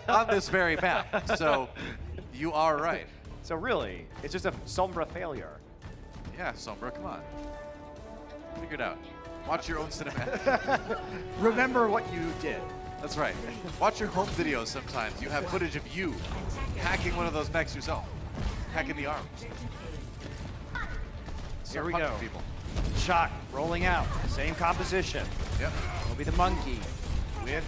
on this very map. So you are right. So really, it's just a Sombra failure. Yeah, Sombra, come on. Figure it out. Watch your own cinematic. Remember what you did. That's right. Watch your home videos sometimes. You have footage of you hacking one of those mechs yourself. Hacking the arms. Here we go. People. Shock rolling out. Same composition. Yep. It'll be the monkey with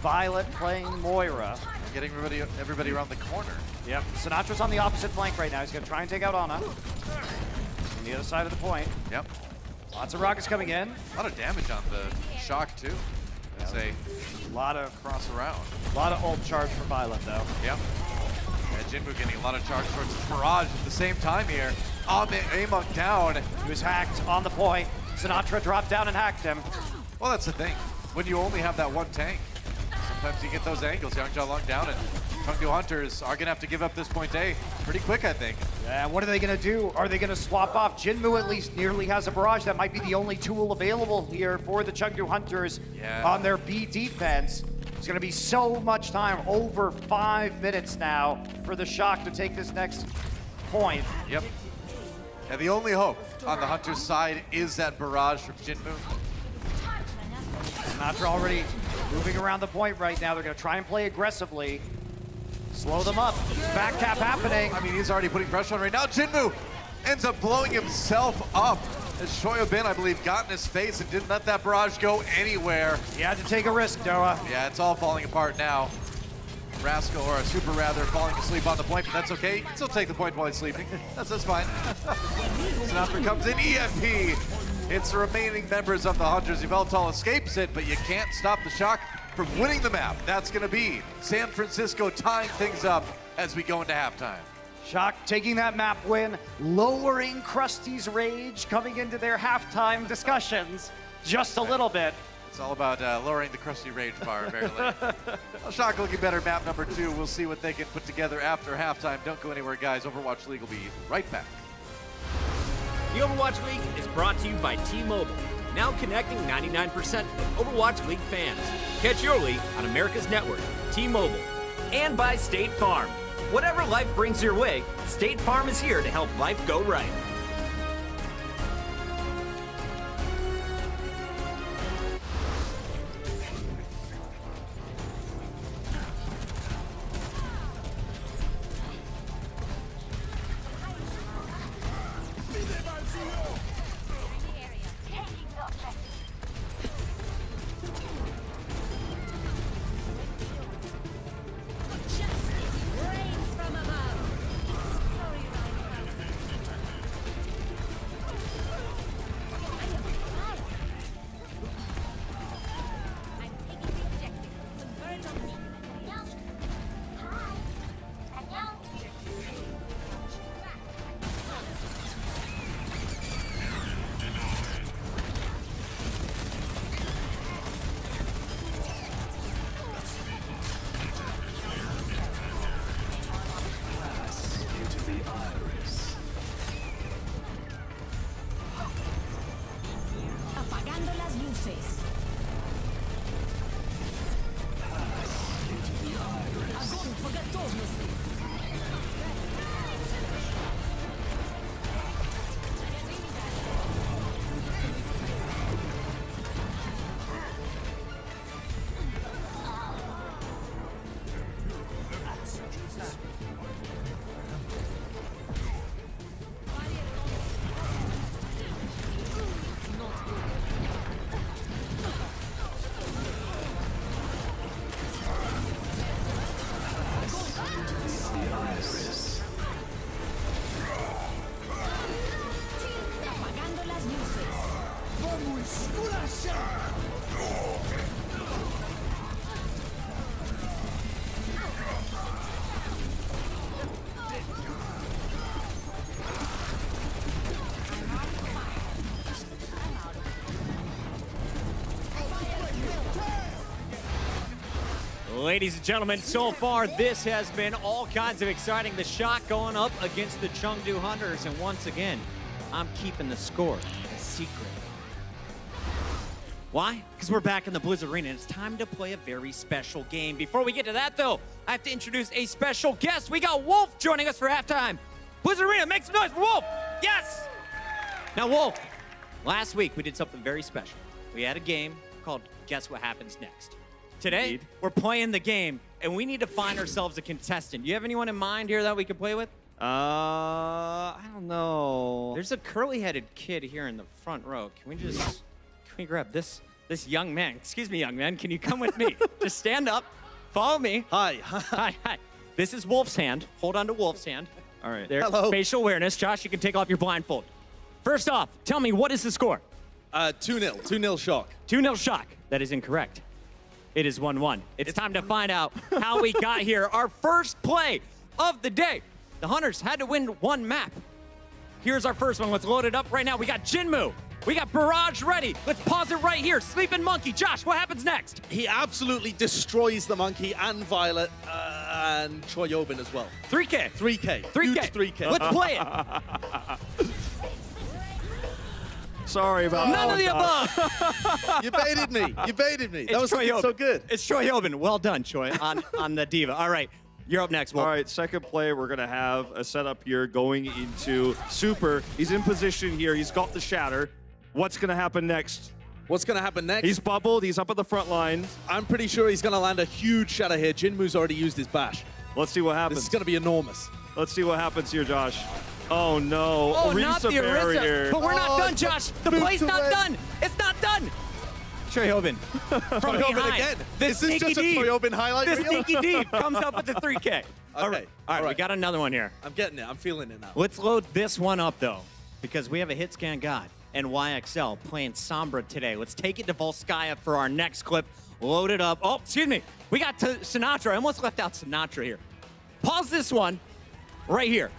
Violet playing Moira. Getting everybody around the corner. Yep. Sinatra's on the opposite flank right now. He's going to try and take out Ana. On the other side of the point. Yep. Lots of rockets coming in. A lot of damage on the Shock, too. Say a lot of cross around. A lot of ult charge for Violet, though. Yep. And Jinmu getting a lot of charge towards the barrage at the same time here. Emongg down. He was hacked on the point. Sinatraa dropped down and hacked him. Well, that's the thing. When you only have that one tank, sometimes you get those angles. Yang Zhaolong down, and Chengdu Hunters are going to have to give up this point A pretty quick, I think. Yeah, what are they going to do? Are they going to swap off? Jinmu at least nearly has a barrage. That might be the only tool available here for the Chengdu Hunters on their B defense. It's going to be so much time, over 5 minutes now, for the Shock to take this next point. Yep. And the only hope on the Hunters' side is that barrage from Jinmu. Sinatraa already moving around the point right now. They're going to try and play aggressively. Slow them up. Back tap happening. I mean, he's already putting pressure on right now. Jinmu ends up blowing himself up as Choihyobin, I believe, got in his face and didn't let that barrage go anywhere. He had to take a risk, Noah. Yeah, it's all falling apart now. Rascal, or a Super rather, falling asleep on the point, but that's okay. You can still take the point while he's sleeping. That's fine. Sinatraa comes in, EMP. It's the remaining members of the Hunters. Yveltal escapes it, but you can't stop the Shock from winning the map. That's going to be San Francisco tying things up as we go into halftime. Shock taking that map win, lowering Krusty's rage coming into their halftime discussions just a little bit. It's all about lowering the Krusty rage bar, apparently. Well, Shock looking better, map number 2. We'll see what they can put together after halftime. Don't go anywhere, guys. Overwatch League will be right back. The Overwatch League is brought to you by T-Mobile, now connecting 99% of Overwatch League fans. Catch your league on America's network, T-Mobile. And by State Farm. Whatever life brings your way, State Farm is here to help life go right. Ladies and gentlemen, so far this has been all kinds of exciting. The Shock going up against the Chengdu Hunters, and once again, I'm keeping the score a secret. Why? Because we're back in the Blizzard Arena, and it's time to play a very special game. Before we get to that, though, I have to introduce a special guest. We got Wolf joining us for halftime. Blizzard Arena, make some noise for Wolf! Yes! Now, Wolf, last week we did something very special. We had a game called Guess What Happens Next. Today, indeed, we're playing the game, and we need to find ourselves a contestant. Do you have anyone in mind here that we can play with? I don't know. There's a curly-headed kid here in the front row. Can we grab this young man? Excuse me, young man. Can you come with me? Just stand up. Follow me. Hi. This is Wolf's hand. Hold on to Wolf's hand. All right. There. Hello. Facial awareness. Josh, you can take off your blindfold. First off, tell me, what is the score? 2-0. 2-0 Shock. 2-0 Shock. That is incorrect. It is 1-1. It's time to find out how we got here. Our first play of the day. The Hunters had to win one map. Here's our first one. Let's load it up right now. We got Jinmu. We got Barrage ready. Let's pause it right here. Sleeping Monkey. Josh, what happens next? He absolutely destroys the Monkey and Violet and Choihyobin as well. 3K. 3K. 3K. Huge 3K. Let's play it. Sorry about that. None of the above. You baited me. You baited me. That was so good. It's Choihyobin. Well done, Choi, on the diva. All right, you're up next, Wolf. All right, second play, we're going to have a setup here going into Super. He's in position here. He's got the shatter. What's going to happen next? What's going to happen next? He's bubbled. He's up at the front line. I'm pretty sure he's going to land a huge shatter here. Jinmu's already used his bash. Let's see what happens. It's going to be enormous. Let's see what happens here, Josh. Oh no, Orisa barrier. But we're not done, Josh. The play's not done. It's not done. Choihyobin. Choihyobin again. This is just a Choihyobin highlight. This sneaky deep comes up with the 3K. Okay. All right, we got another one here. I'm getting it. I'm feeling it now. Let's load this one up, though, because we have a hitscan god. and YXL playing Sombra today. Let's take it to Volskaya for our next clip. Load it up. Oh, excuse me. We got to Sinatraa. I almost left out Sinatraa here. Pause this one right here.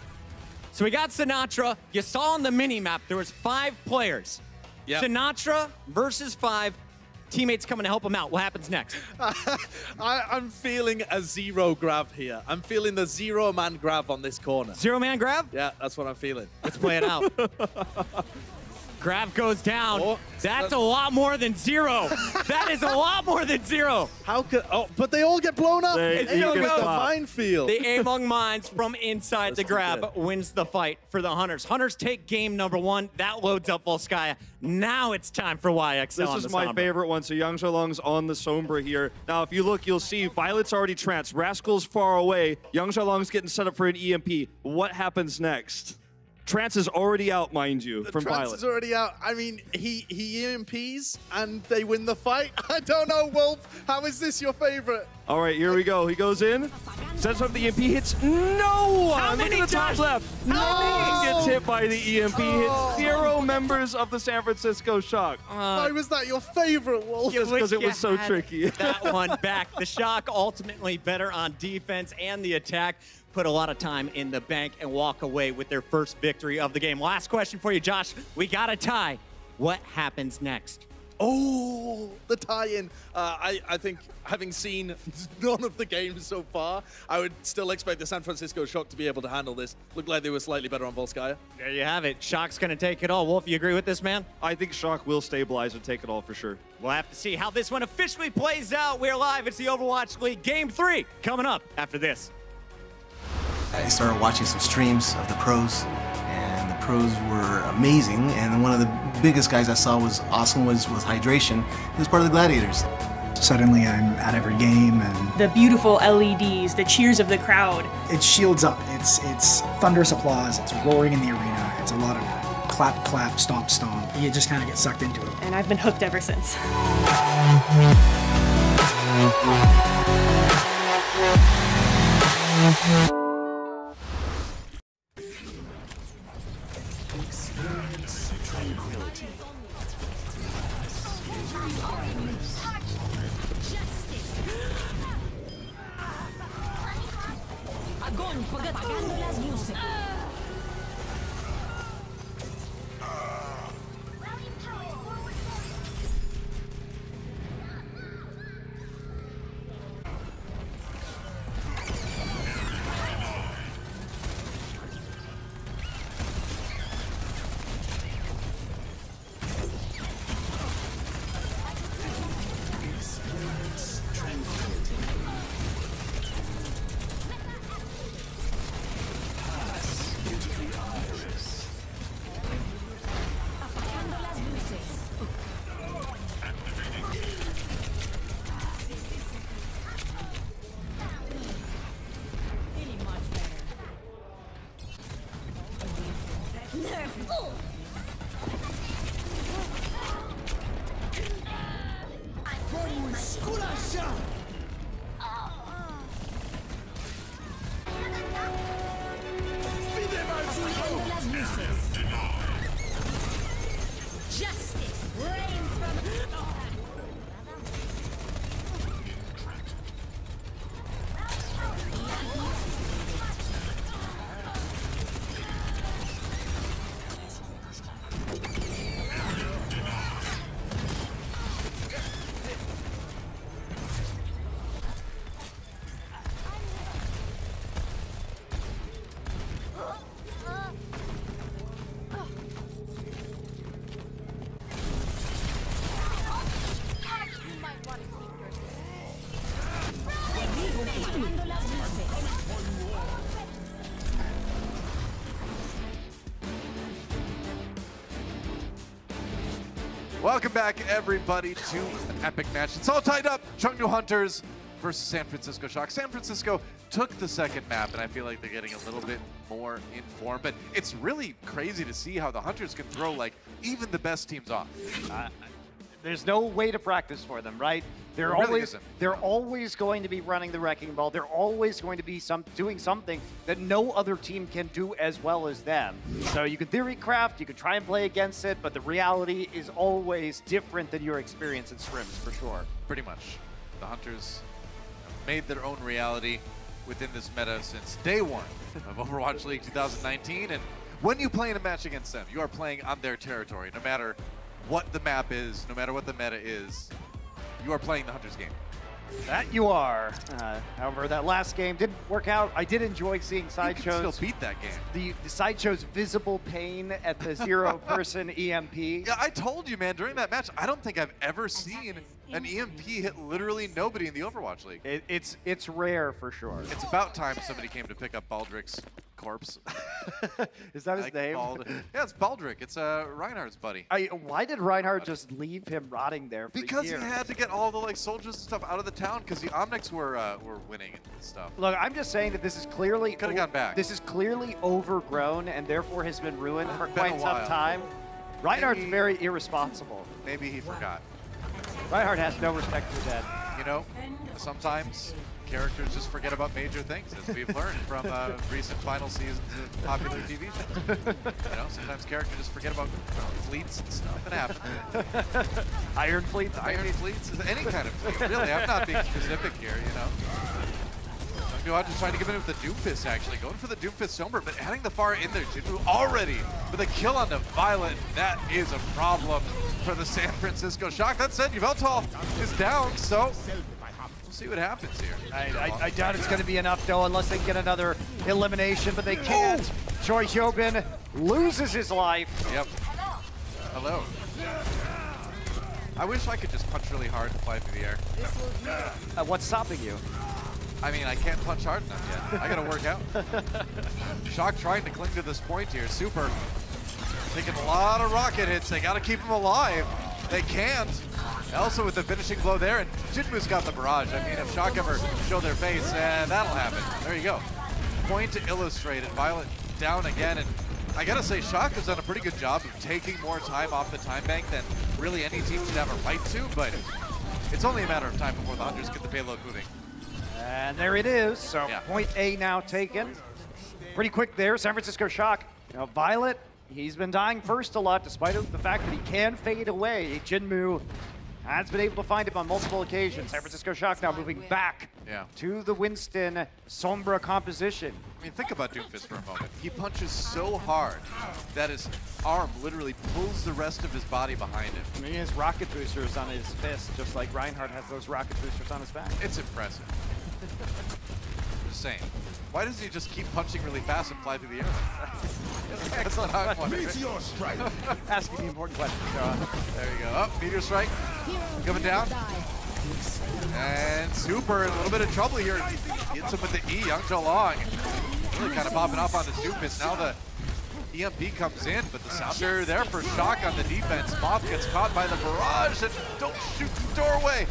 So we got Sinatraa. You saw on the mini-map there was 5 players. Yep. Sinatraa versus 5. Teammates coming to help him out. What happens next? I'm feeling a zero grab here. I'm feeling the zero-man grab on this corner. Zero-man grab? Yeah, that's what I'm feeling. Let's play it out. Grab goes down. Oh, that's a lot more than zero. That is a lot more than zero. How could? Oh, but they all get blown up. They all get the minefield. The Emongg mines from inside the grab wins the fight for the Hunters. Hunters take game number 1. That loads up Volskaya. Now it's time for YXL. This is my favorite one. So Yang Zhaolong's on the Sombra here. Now, if you look, you'll see Violet's already tranced. Rascal's far away. Yang Zhaolong's getting set up for an EMP. What happens next? Trance is already out, mind you, from Violet. Trance is already out. I mean, he EMPs and they win the fight. I don't know, Wolf. How is this your favorite? All right, here we go. He goes in, sets up the EMP, hits no one. Look at the top left. No one gets hit by the EMP. Hits 0 members of the San Francisco Shock. Why was that your favorite, Wolf? Just because it was so tricky. That one back. The Shock ultimately better on defense and the attack. Put a lot of time in the bank and walk away with their first victory of the game. Last question for you, Josh. We got a tie. What happens next? Oh, the tie-in. I think having seen none of the games so far, I would still expect the San Francisco Shock to be able to handle this. Looked like they were slightly better on Volskaya. There you have it. Shock's going to take it all. Wolf, you agree with this, man? I think Shock will stabilize and take it all for sure. We'll have to see how this one officially plays out. We're live. It's the Overwatch League Game 3 coming up after this. I started watching some streams of the pros, and the pros were amazing, and one of the biggest guys I saw was awesome was Hydration. He was part of the Gladiators. Suddenly I'm at every game, and the beautiful LEDs, the cheers of the crowd. It shields up, it's thunderous applause, it's roaring in the arena, it's a lot of clap, clap, stomp, stomp. You just kind of get sucked into it. And I've been hooked ever since. Welcome back, everybody, to an epic match. It's all tied up. Chengdu Hunters versus San Francisco Shock. San Francisco took the second map, and I feel like they're getting a little bit more informed. But it's really crazy to see how the Hunters can throw, like, even the best teams off. There's no way to practice for them, right? They're always going to be running the wrecking ball. They're always going to be doing something that no other team can do as well as them. So you can theory craft, you can try and play against it, but the reality is always different than your experience in scrims, for sure. Pretty much. The Hunters have made their own reality within this meta since day one of Overwatch League 2019, and when you play in a match against them, you are playing on their territory. No matter what the map is, no matter what the meta is, you are playing the Hunters game. That you are. However, that last game didn't work out. I did enjoy seeing Sideshow's. You can still beat that game. The Sideshow's visible pain at the zero-person EMP. Yeah, I told you, man, during that match, I don't think I've ever seen an EMP hit literally nobody in the Overwatch League. It's rare for sure. It's about time somebody came to pick up Baldric's corpse. Is that his name? Yeah, it's Baldric. It's Reinhardt's buddy. Why did Reinhardt just leave him rotting there? Because he had to get all the soldiers and stuff out of the town because the Omnics were winning and stuff. Look, I'm just saying that this is clearly could have gone back. This is clearly overgrown and therefore has been ruined for quite some time. Reinhardt's very irresponsible. Maybe he forgot. Reinhardt has no respect for dead. You know, sometimes characters just forget about major things, as we've learned from recent final seasons of popular TV shows. You know, sometimes characters just forget about fleets and stuff that happens. Iron fleets? Iron fleets? Any kind of fleet, really. I'm not being specific here, you know. I'm just trying to give it with the Doomfist, actually. Going for the Doomfist Somber, but adding the fire in there. Jinmu already with a kill on the Violet. That is a problem for the San Francisco Shock. That said, Yveltal is down, so we'll see what happens here. I doubt it's going to be enough, though, unless they get another elimination, but they can't. Choihyobin loses his life. Yep. Hello. I wish I could just punch really hard and fly through the air. What's stopping you? I mean, I can't punch hard enough yet. I got to work out. Shock trying to cling to this point here. Super taking a lot of rocket hits. They got to keep him alive. They can't. Elsa with the finishing blow there, and Jinmu's got the barrage. I mean, if Shock ever show their face, that'll happen. There you go. Point to illustrate, and Violet down again. And I gotta say, Shock has done a pretty good job of taking more time off the time bank than really any team should have a right to, but it's only a matter of time before the Hunters get the payload moving. And there it is. So yeah. Point A now taken. Pretty quick there, San Francisco Shock. You know, Violet, he's been dying first a lot, despite the fact that he can fade away. Jinmu has been able to find him on multiple occasions. San Francisco Shock now moving back to the Winston Sombra composition. I mean, think about Doomfist for a moment. He punches so hard that his arm literally pulls the rest of his body behind him. I mean, he has rocket boosters on his fist, just like Reinhardt has those rocket boosters on his back. It's impressive. Just saying. Why doesn't he just keep punching really fast and fly through the air? That's not how I want it. Meteor strike. Asking the important question. There you go. Oh, meteor strike. Coming down. And Super in a little bit of trouble here. Hits him with the E. Yang Zhaolong really kind of popping off on the Doomfist. Now the EMP comes in, but the Sounder there for Shock on the defense. Moth gets caught by the barrage and don't shoot the doorway.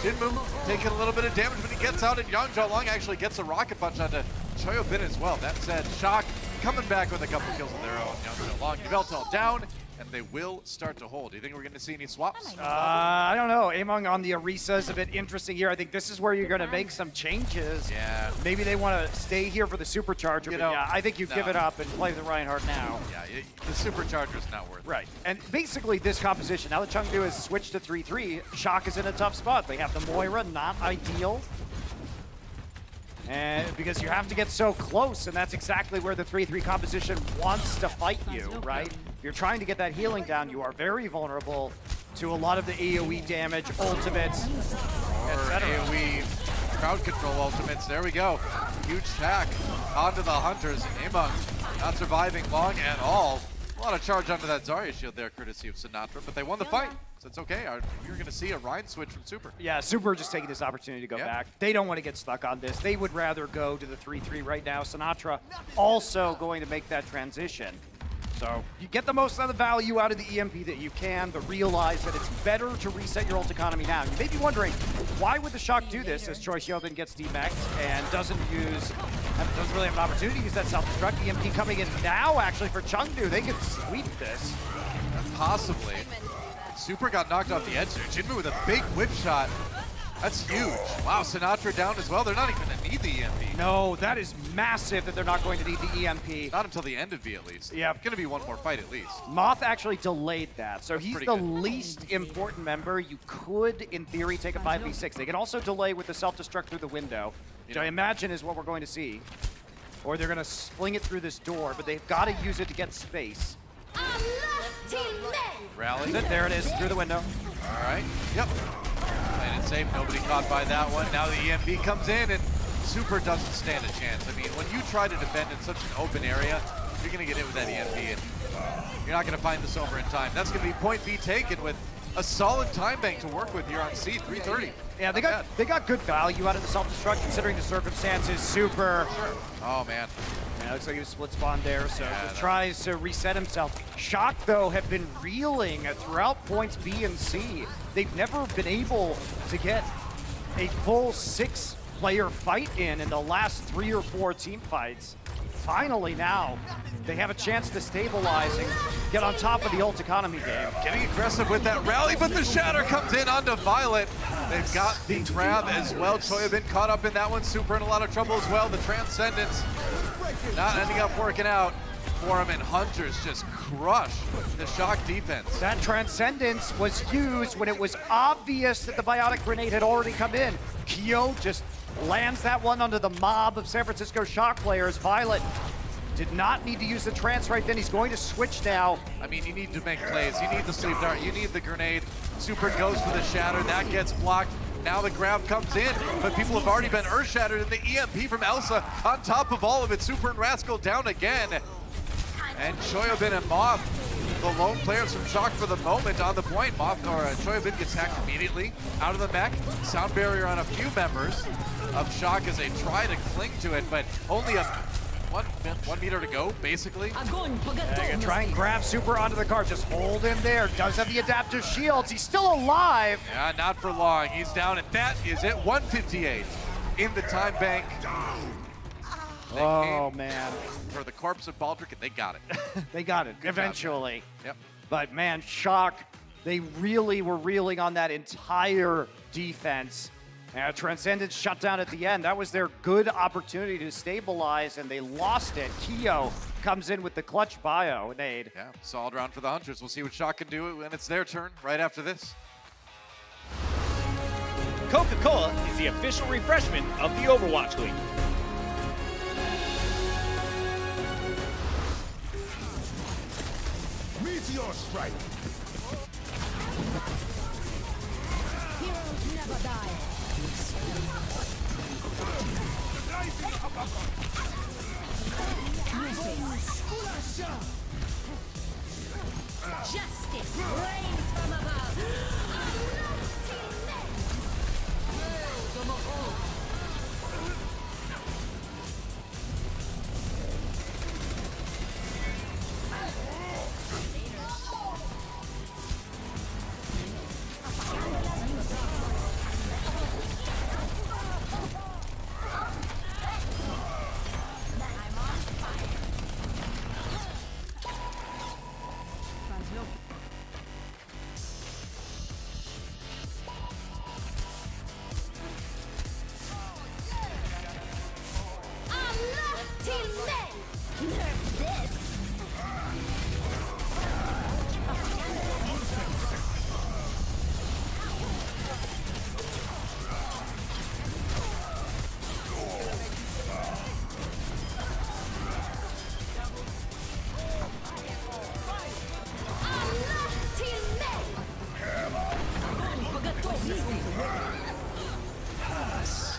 Jinmu taking a little bit of damage, but he gets out, and Yang Zhaolong actually gets a rocket punch onto Choihyobin as well. That said, Shock coming back with a couple kills of their own. Yang Zhaolong, Yveltal down, and they will start to hold. Do you think we're going to see any swaps? I don't know. Emongg on the Orisa is a bit interesting here. I think this is where you're going to make some changes. Yeah. Maybe they want to stay here for the Supercharger, but yeah, I think you give it up and play the Reinhardt now. Yeah, the Supercharger's not worth it. Right. And basically this composition, now that Chengdu has switched to 3-3, Shock is in a tough spot. They have the Moira, not ideal. And because you have to get so close, and that's exactly where the 3-3 composition wants to fight you, right? You're trying to get that healing down. You are very vulnerable to a lot of the AoE damage, ultimates, etc. AoE crowd control ultimates. There we go. Huge attack onto the Hunters. And Emongg not surviving long at all. A lot of charge onto that Zarya shield there, courtesy of Sinatraa, but they won the fight. So it's okay. You're going to see a Rhine switch from Super. Yeah, Super just taking this opportunity to go back. They don't want to get stuck on this. They would rather go to the 3-3 right now. Sinatraa also going to make that transition. So you get the most out of the value out of the EMP that you can, but realize that it's better to reset your ult economy now. You may be wondering, why would the Shock do this as Choihyobin gets demaxed and doesn't really have an opportunity to use that self-destruct. EMP coming in now, actually, for Chengdu. They could sweep this. Possibly. Super got knocked off the edge there. Jinmu with a big whip shot. That's huge. Wow, Sinatraa down as well. They're not even gonna need the EMP. No, that is massive that they're not going to need the EMP. Not until the end of V at least. Yeah. It's gonna be one more fight at least. Moth actually delayed that, so he's the least important member. You could, in theory, take a 5v6. They can also delay with the self-destruct through the window, which I imagine is what we're going to see. Or they're gonna sling it through this door, but they've gotta use it to get space. Rally. There it is, through the window. All right, yep. Playing it safe, nobody caught by that one. Now the EMP comes in and Super doesn't stand a chance. I mean, when you try to defend in such an open area, you're gonna get hit with that EMP and you're not gonna find this over in time. That's gonna be point B taken with a solid time bank to work with here on C, 330. Yeah, they got good value out of the self-destruct considering the circumstances. Super. Sure. Oh man. Yeah, looks like he was split spawn there, so he tries to reset himself. Shock, though, have been reeling throughout points B and C. They've never been able to get a full six-player fight in the last 3 or 4 team fights. Finally now, they have a chance to stabilize and get on top of the ult economy game. Getting aggressive with that rally, but the shatter comes in onto Violet. They've got the grab as well. Choihyobin caught up in that one. Super in a lot of trouble as well. The transcendence not ending up working out for him, and Hunters just crush the Shock defense. That transcendence was used when it was obvious that the biotic grenade had already come in. Kyo just lands that one under the mob of San Francisco Shock players. Violet did not need to use the trance right then. He's going to switch now. I mean, you need to make plays. You need the sleep dart. You need the grenade. Super goes for the shatter. That gets blocked. Now the grab comes in, but people have already been earth shattered, and the EMP from Elsa on top of all of it. Super and Rascal down again. And Choihyobin and Moth, the lone players from Shock for the moment on the point. Choihyobin gets hacked immediately out of the mech. Sound barrier on a few members of Shock as they try to cling to it, but only a one meter to go, basically. Try and grab Super onto the car. Just hold him there. Does have the adaptive shields. He's still alive. Yeah, not for long. He's down, and that is it. 158 in the time bank. They oh, man. For the corpse of Baldrick, and they got it. They got it, eventually. Yep. But, man, Shock, they really were reeling on that entire defense. And a transcendent shutdown at the end. That was their good opportunity to stabilize, and they lost it. Kyo comes in with the clutch bio nade. Yeah, solid round for the Hunters. We'll see what Shock can do when it's their turn right after this. Coca-Cola is the official refreshment of the Overwatch League. Meteor strike. Heroes never die. Justice reigns from above.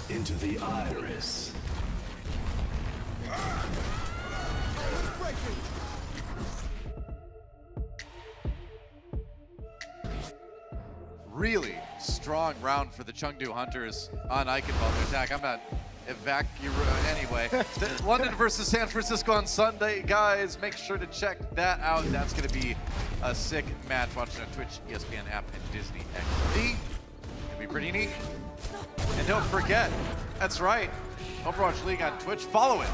Into the iris. Really strong round for the Chengdu Hunters on Eichenwalde attack. I'm not anyway. London versus San Francisco on Sunday, guys. Make sure to check that out. That's going to be a sick match. Watching on Twitch, ESPN app, and Disney XD. It'll be pretty neat. And don't forget, that's right, Overwatch League on Twitch, follow it.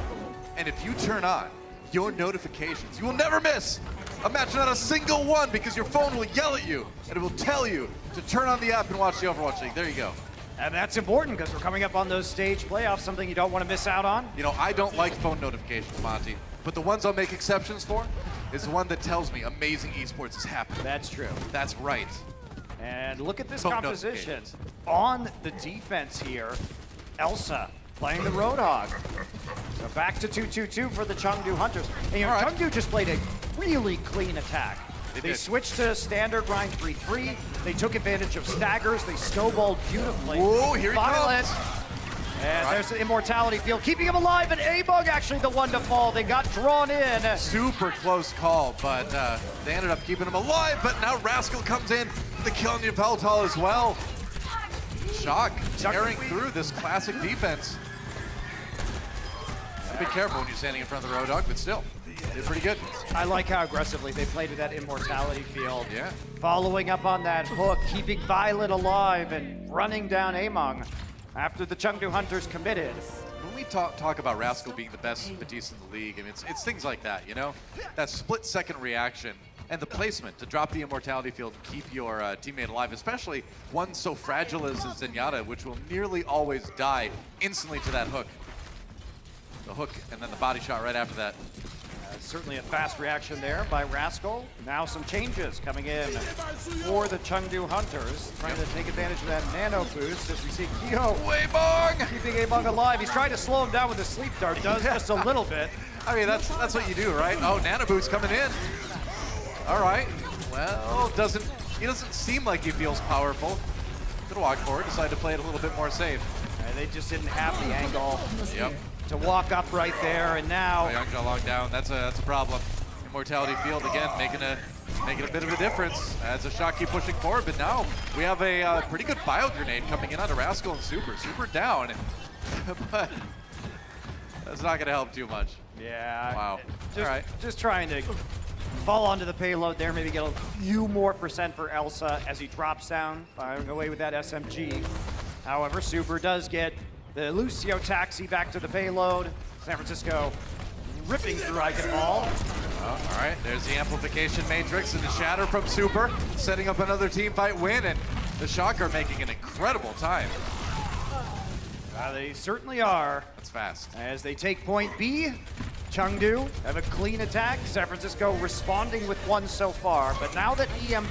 And if you turn on your notifications, you will never miss a match, not a single one, because your phone will yell at you and it will tell you to turn on the app and watch the Overwatch League. There you go. And that's important because we're coming up on those stage playoffs, something you don't want to miss out on. You know, I don't like phone notifications, Monty, but the ones I'll make exceptions for is the one that tells me amazing esports is happening. That's true. That's right. And look at this phone composition on the defense here. Elsa playing the Roadhog. So back to 2-2-2 for the Chengdu Hunters. And you know, right. Chengdu just played a really clean attack. They switched to standard grind 3-3. They took advantage of staggers. They snowballed beautifully. Whoa, here he comes. And there's the immortality field, keeping him alive. And Emongg actually the one to fall. They got drawn in. Super close call, but they ended up keeping him alive. But now Rascal comes in to kill on Yveltal as well. Shock tearing through this classic defense. Be careful when you're standing in front of the Road Dog, but still. They're pretty good. I like how aggressively they played to that immortality field. Yeah. Following up on that hook, keeping Violet alive and running down Emongg after the Chengdu Hunters committed. When we talk about Rascal being the best Batiste in the league, I mean, it's things like that, you know? That split-second reaction and the placement to drop the immortality field and keep your teammate alive, especially one so fragile as Zenyatta, which will nearly always die instantly to that hook. The hook and then the body shot right after that. Certainly a fast reaction there by Rascal. Now some changes coming in for the Chengdu Hunters. Trying to take advantage of that nano boost as we see Kyo keeping Emongg alive. He's trying to slow him down with a sleep dart, does just a little bit. I mean, that's what you do, right? Oh, nano boost coming in. All right. Well, he doesn't seem like he feels powerful. Good walk forward, decided to play it a little bit more safe. And they just didn't have the angle. Yep. To walk up right there, and now Yang Zhaolong down. That's a problem. Immortality field again, making a bit of a difference as a Shock keep pushing forward. But now we have a pretty good bio grenade coming in on Rascal and Super. Super down, but that's not going to help too much. Yeah. Wow. Just trying to fall onto the payload there. Maybe get a few more % for Elsa as he drops down, firing away with that SMG. However, Super does get the Lucio taxi back to the payload. San Francisco ripping through Eichenwalde. Oh, all right, there's the amplification matrix and the shatter from Super, setting up another team fight win, and the Shock are making an incredible time. They certainly are. That's fast. As they take point B, Chengdu have a clean attack. San Francisco responding with one so far, but now that EMP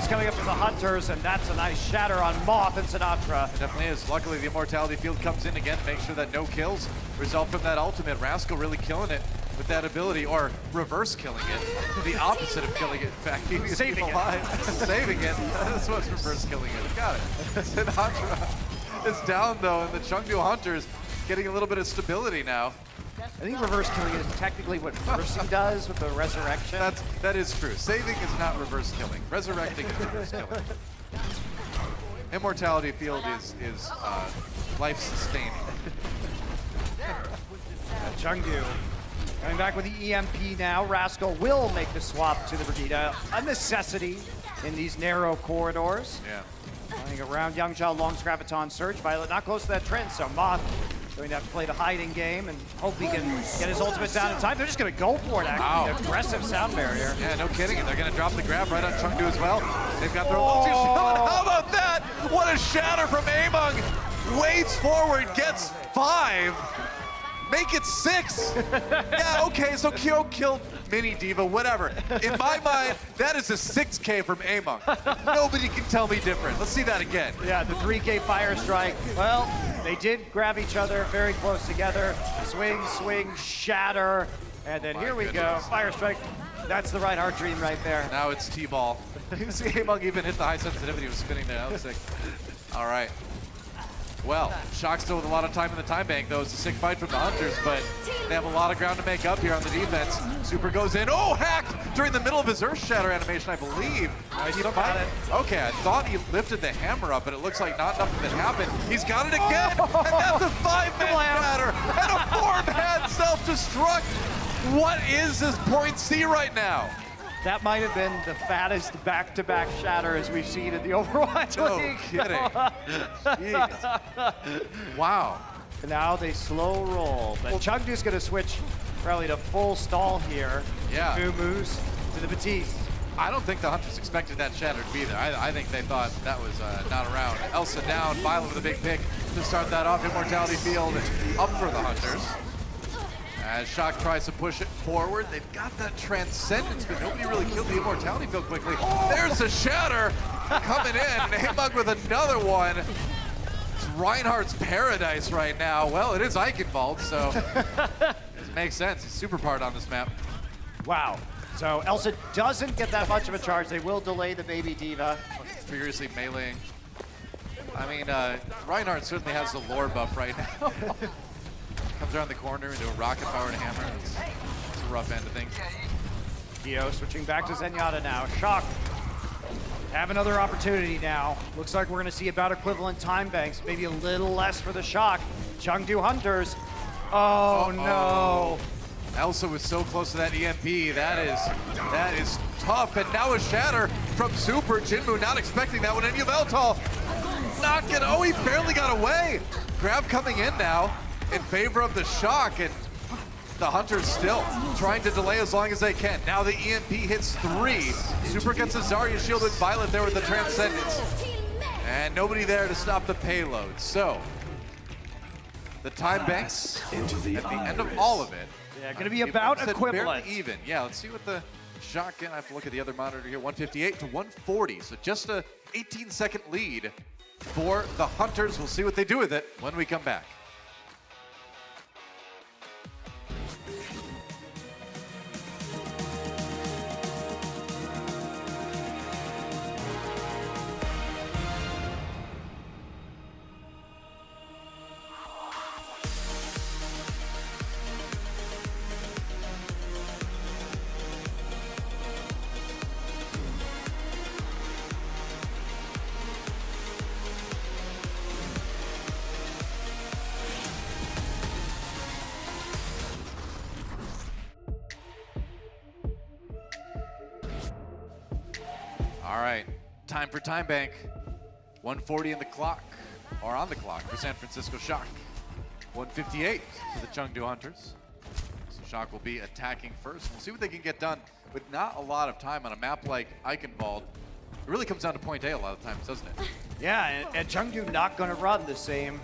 is coming up to the Hunters, and that's a nice shatter on Moth and Sinatraa. It definitely is. Luckily, the immortality field comes in again to make sure that no kills result from that ultimate. Rascal really killing it with that ability, or reverse killing it. The opposite of killing it, in fact. He's saving it. Saving it. That's what's reverse killing it. Got it. Sinatraa is down, though, and the Chengdu Hunters getting a little bit of stability now. I think reverse killing is technically what Mercy does with the resurrection. That is true. Saving is not reverse killing. Resurrecting is reverse killing. Immortality field is life sustaining. Chengdu coming back with the EMP now. Rascal will make the swap to the Brigida. A necessity in these narrow corridors. Yeah. Running around Yang Zhaolong's Graviton Surge. Violet not close to that trend, so Moth going to have to play the hiding game and hope he can get his ultimate down in time. They're just going to go for it, actually. Wow. Aggressive sound barrier. Yeah, no kidding. And they're going to drop the grab right on Chengdu as well. They've got their ulti shield. How about that? What a shatter from Emongg. Waits forward, gets 5. Make it 6. Yeah, okay, so Kyo killed Mini Diva, whatever. In my mind, that is a 6K from Emongg. Nobody can tell me different. Let's see that again. Yeah, the 3K fire strike. Well, they did grab each other very close together. Swing, swing, shatter. And then here we go, fire strike. That's the right heart dream right there. Now it's T-ball. You see Emongg even hit the high sensitivity of spinning there. That was sick. All right. Well, Shock still with a lot of time in the time bank, though. It's a sick fight from the Hunters, but they have a lot of ground to make up here on the defense. Super goes in. Oh, hacked during the middle of his Earth Shatter animation, I believe. Nice, he got it. Okay, I thought he lifted the hammer up, but it looks like not enough of it happened. He's got it again, and that's a 5-man shatter and a 4-man self-destruct. What is this point C right now? That might have been the fattest back-to-back shatter as we've seen in the Overwatch League. No kidding. Jeez. Wow. Now they slow roll. But Chengdu's going to switch probably to full stall here. Yeah. Moo-moos to the Batiste. I don't think the Hunters expected that shattered either. I think they thought that was not around. Elsa down, Violet with a big pick to start that off. Immortality Field up for the Hunters. As Shock tries to push it forward, they've got that Transcendence, but nobody really killed the Immortality Field quickly. There's the shatter coming in. Emongg with another one. It's Reinhardt's paradise right now. Well, it is Eichenwalde, so it makes sense. He's super part on this map. Wow. So Elsa doesn't get that much of a charge. They will delay the baby diva. Furiously meleeing. I mean, Reinhardt certainly has the lore buff right now. Comes around the corner into a rocket powered hammer. It's a rough end of things. Kyo switching back to Zenyatta now. Shock have another opportunity now. Looks like we're going to see about equivalent time banks. Maybe a little less for the Shock. Chengdu Hunters. Oh, no. Elsa was so close to that EMP. That is tough. And now a shatter from Super. Jinmu not expecting that one. And Yveltal not get. Oh, he barely got away. Grab coming in now in favor of the Shock, and the Hunters still trying to delay as long as they can. Now the EMP hits 3. Super gets a Zarya shield with Violet there with the Transcendence, and nobody there to stop the payload. So the time banks at the end of all of it. Yeah, gonna be about equivalent. Even. Yeah, let's see what the shotgun. I have to look at the other monitor here. 158 to 140. So just a 18-second lead for the Hunters. We'll see what they do with it when we come back. Time for time bank. 140 in the clock, or on the clock for San Francisco Shock. 158 for the Chengdu Hunters. So Shock will be attacking first. We'll see what they can get done with not a lot of time on a map like Eichenwalde. It really comes down to point A a lot of times, doesn't it? Yeah, and Chengdu not gonna run the same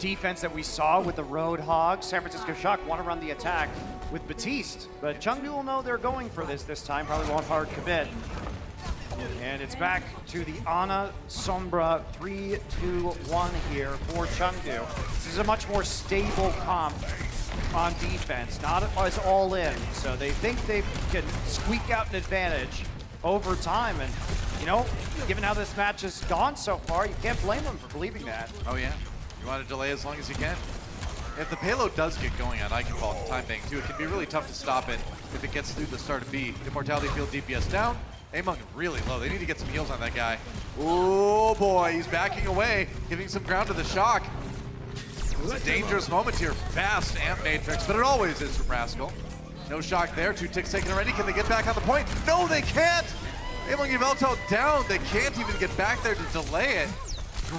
defense that we saw with the Road Hogs. San Francisco Shock wanna run the attack with Batiste, but Chengdu will know they're going for this time, probably won't hard commit. And it's back to the Ana Sombra 3-2-1 here for Chengdu. This is a much more stable comp on defense, not as all in. So they think they can squeak out an advantage over time. And, you know, given how this match has gone so far, you can't blame them for believing that. Oh, yeah. You want to delay as long as you can. If the payload does get going on Eichenwalde time bank too, it can be really tough to stop it if it gets through the start of B. Immortality Field DPS down. Emongg really low. They need to get some heals on that guy. Oh boy, he's backing away, giving some ground to the Shock. It's a dangerous moment here. Fast amp matrix, but it always is from Rascal. No Shock there. 2 ticks taken already. Can they get back on the point? No, they can't. Emongg and Yveltal down. They can't even get back there to delay it.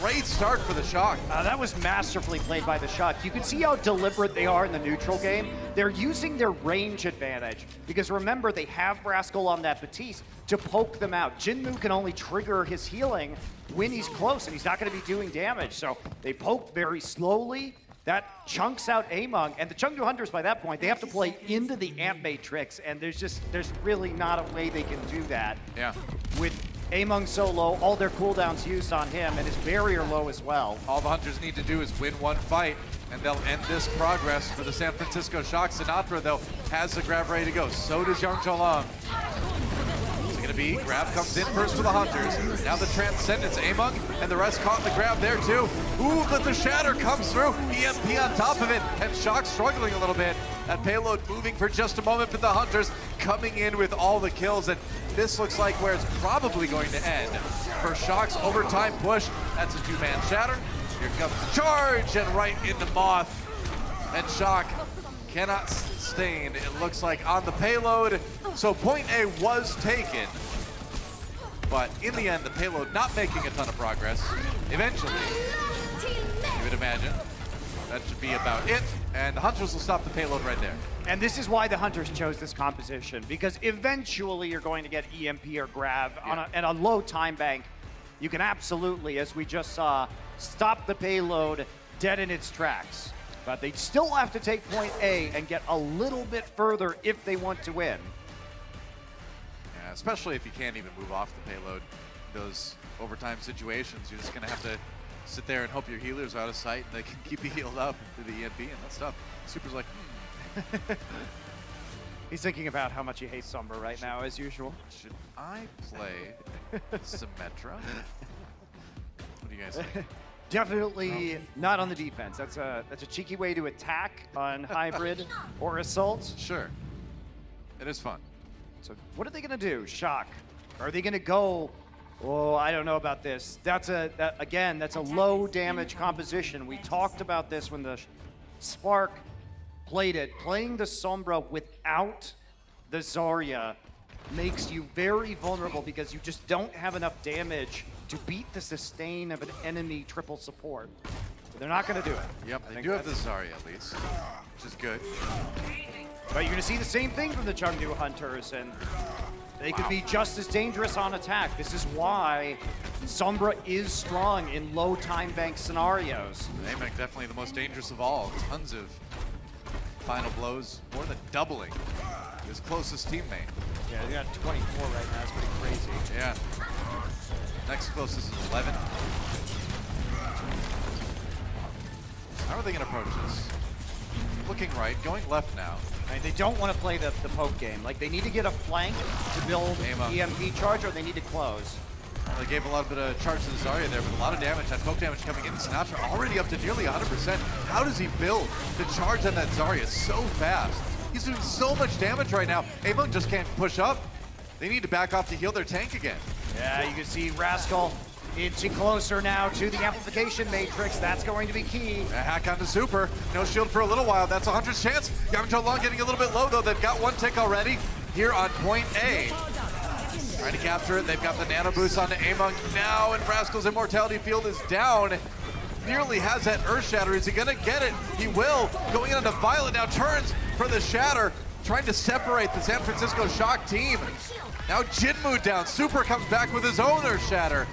Great start for the Shock. That was masterfully played by the Shock. You can see how deliberate they are in the neutral game. They're using their range advantage because remember, they have Rascal on that Batiste to poke them out. Jinmu can only trigger his healing when he's close and he's not gonna be doing damage. So they poke very slowly. That chunks out Emongg, and the Chengdu Hunters by that point, they have to play into the amp matrix, and there's really not a way they can do that. Yeah. With Emongg so low, all their cooldowns used on him, and his barrier low as well. All the Hunters need to do is win one fight, and they'll end this progress for the San Francisco Shock. Sinatraa, though, has the grab ready to go. So does Yang Zhaolong. It's gonna be, grab comes in first for the Hunters. Now the Transcendence, Emongg, and the rest caught the grab there too. Ooh, but the shatter comes through, EMP on top of it, and Shock struggling a little bit. That payload moving for just a moment for the Hunters, coming in with all the kills, and this looks like where it's probably going to end. For Shock's overtime push, that's a 2-man shatter. Here comes the charge, and right into Moth. And Shock cannot sustain, it looks like, on the payload. So point A was taken, but in the end, the payload not making a ton of progress. Eventually, you would imagine, that should be about it, and the Hunters will stop the payload right there. And this is why the Hunters chose this composition, because eventually you're going to get EMP or grab on a low time bank. You can absolutely, as we just saw, stop the payload dead in its tracks. But they'd still have to take point A and get a little bit further if they want to win. Yeah, especially if you can't even move off the payload. Those overtime situations, you're just going to have to sit there and hope your healers are out of sight and they can keep you healed up through the EMP and that stuff. Super's like, He's thinking about how much he hates Somber right now, as usual. Should I play Sinatraa? What do you guys think? Definitely not on the defense. That's a cheeky way to attack on hybrid or assault. Sure. It is fun. So what are they going to do? Shock. Are they going to go... Oh, I don't know about this. That's a low damage composition. We talked about this when the Spark played it. Playing the Sombra without the Zarya makes you very vulnerable because you just don't have enough damage to beat the sustain of an enemy triple support. But they're not going to do it. Yep, they do have the Zarya at least, which is good. But you're going to see the same thing from the Chengdu Hunters, and they could be just as dangerous on attack. This is why Sombra is strong in low time bank scenarios. Emongg definitely the most dangerous of all. Tons of final blows, more than doubling his closest teammate. Yeah, they got 24 right now. It's pretty crazy. Yeah. Next closest is 11. How are they going to approach this? Looking right, going left now. I mean, they don't want to play the poke game. Like, they need to get a flank to build EMP charge, or they need to close. Well, they gave a little bit of charge to the Zarya there, but a lot of damage. That poke damage coming in. Sinatraa already up to nearly 100%. How does he build the charge on that Zarya so fast? He's doing so much damage right now. Emongg just can't push up. They need to back off to heal their tank again. Yeah, you can see Rascal inching closer now to the amplification matrix. That's going to be key. A hack onto Super. No shield for a little while. That's 100's chance. Yang Zhaolong getting a little bit low, though. They've got one tick already here on point A. Trying to capture it. They've got the nano boost onto Emongg now, and Rascal's immortality field is down. Nearly has that Earth Shatter. Is he going to get it? He will. Going in onto Violet now, turns for the Shatter. Trying to separate the San Francisco Shock team. Now Jinmu down. Super comes back with his own Earth Shatter.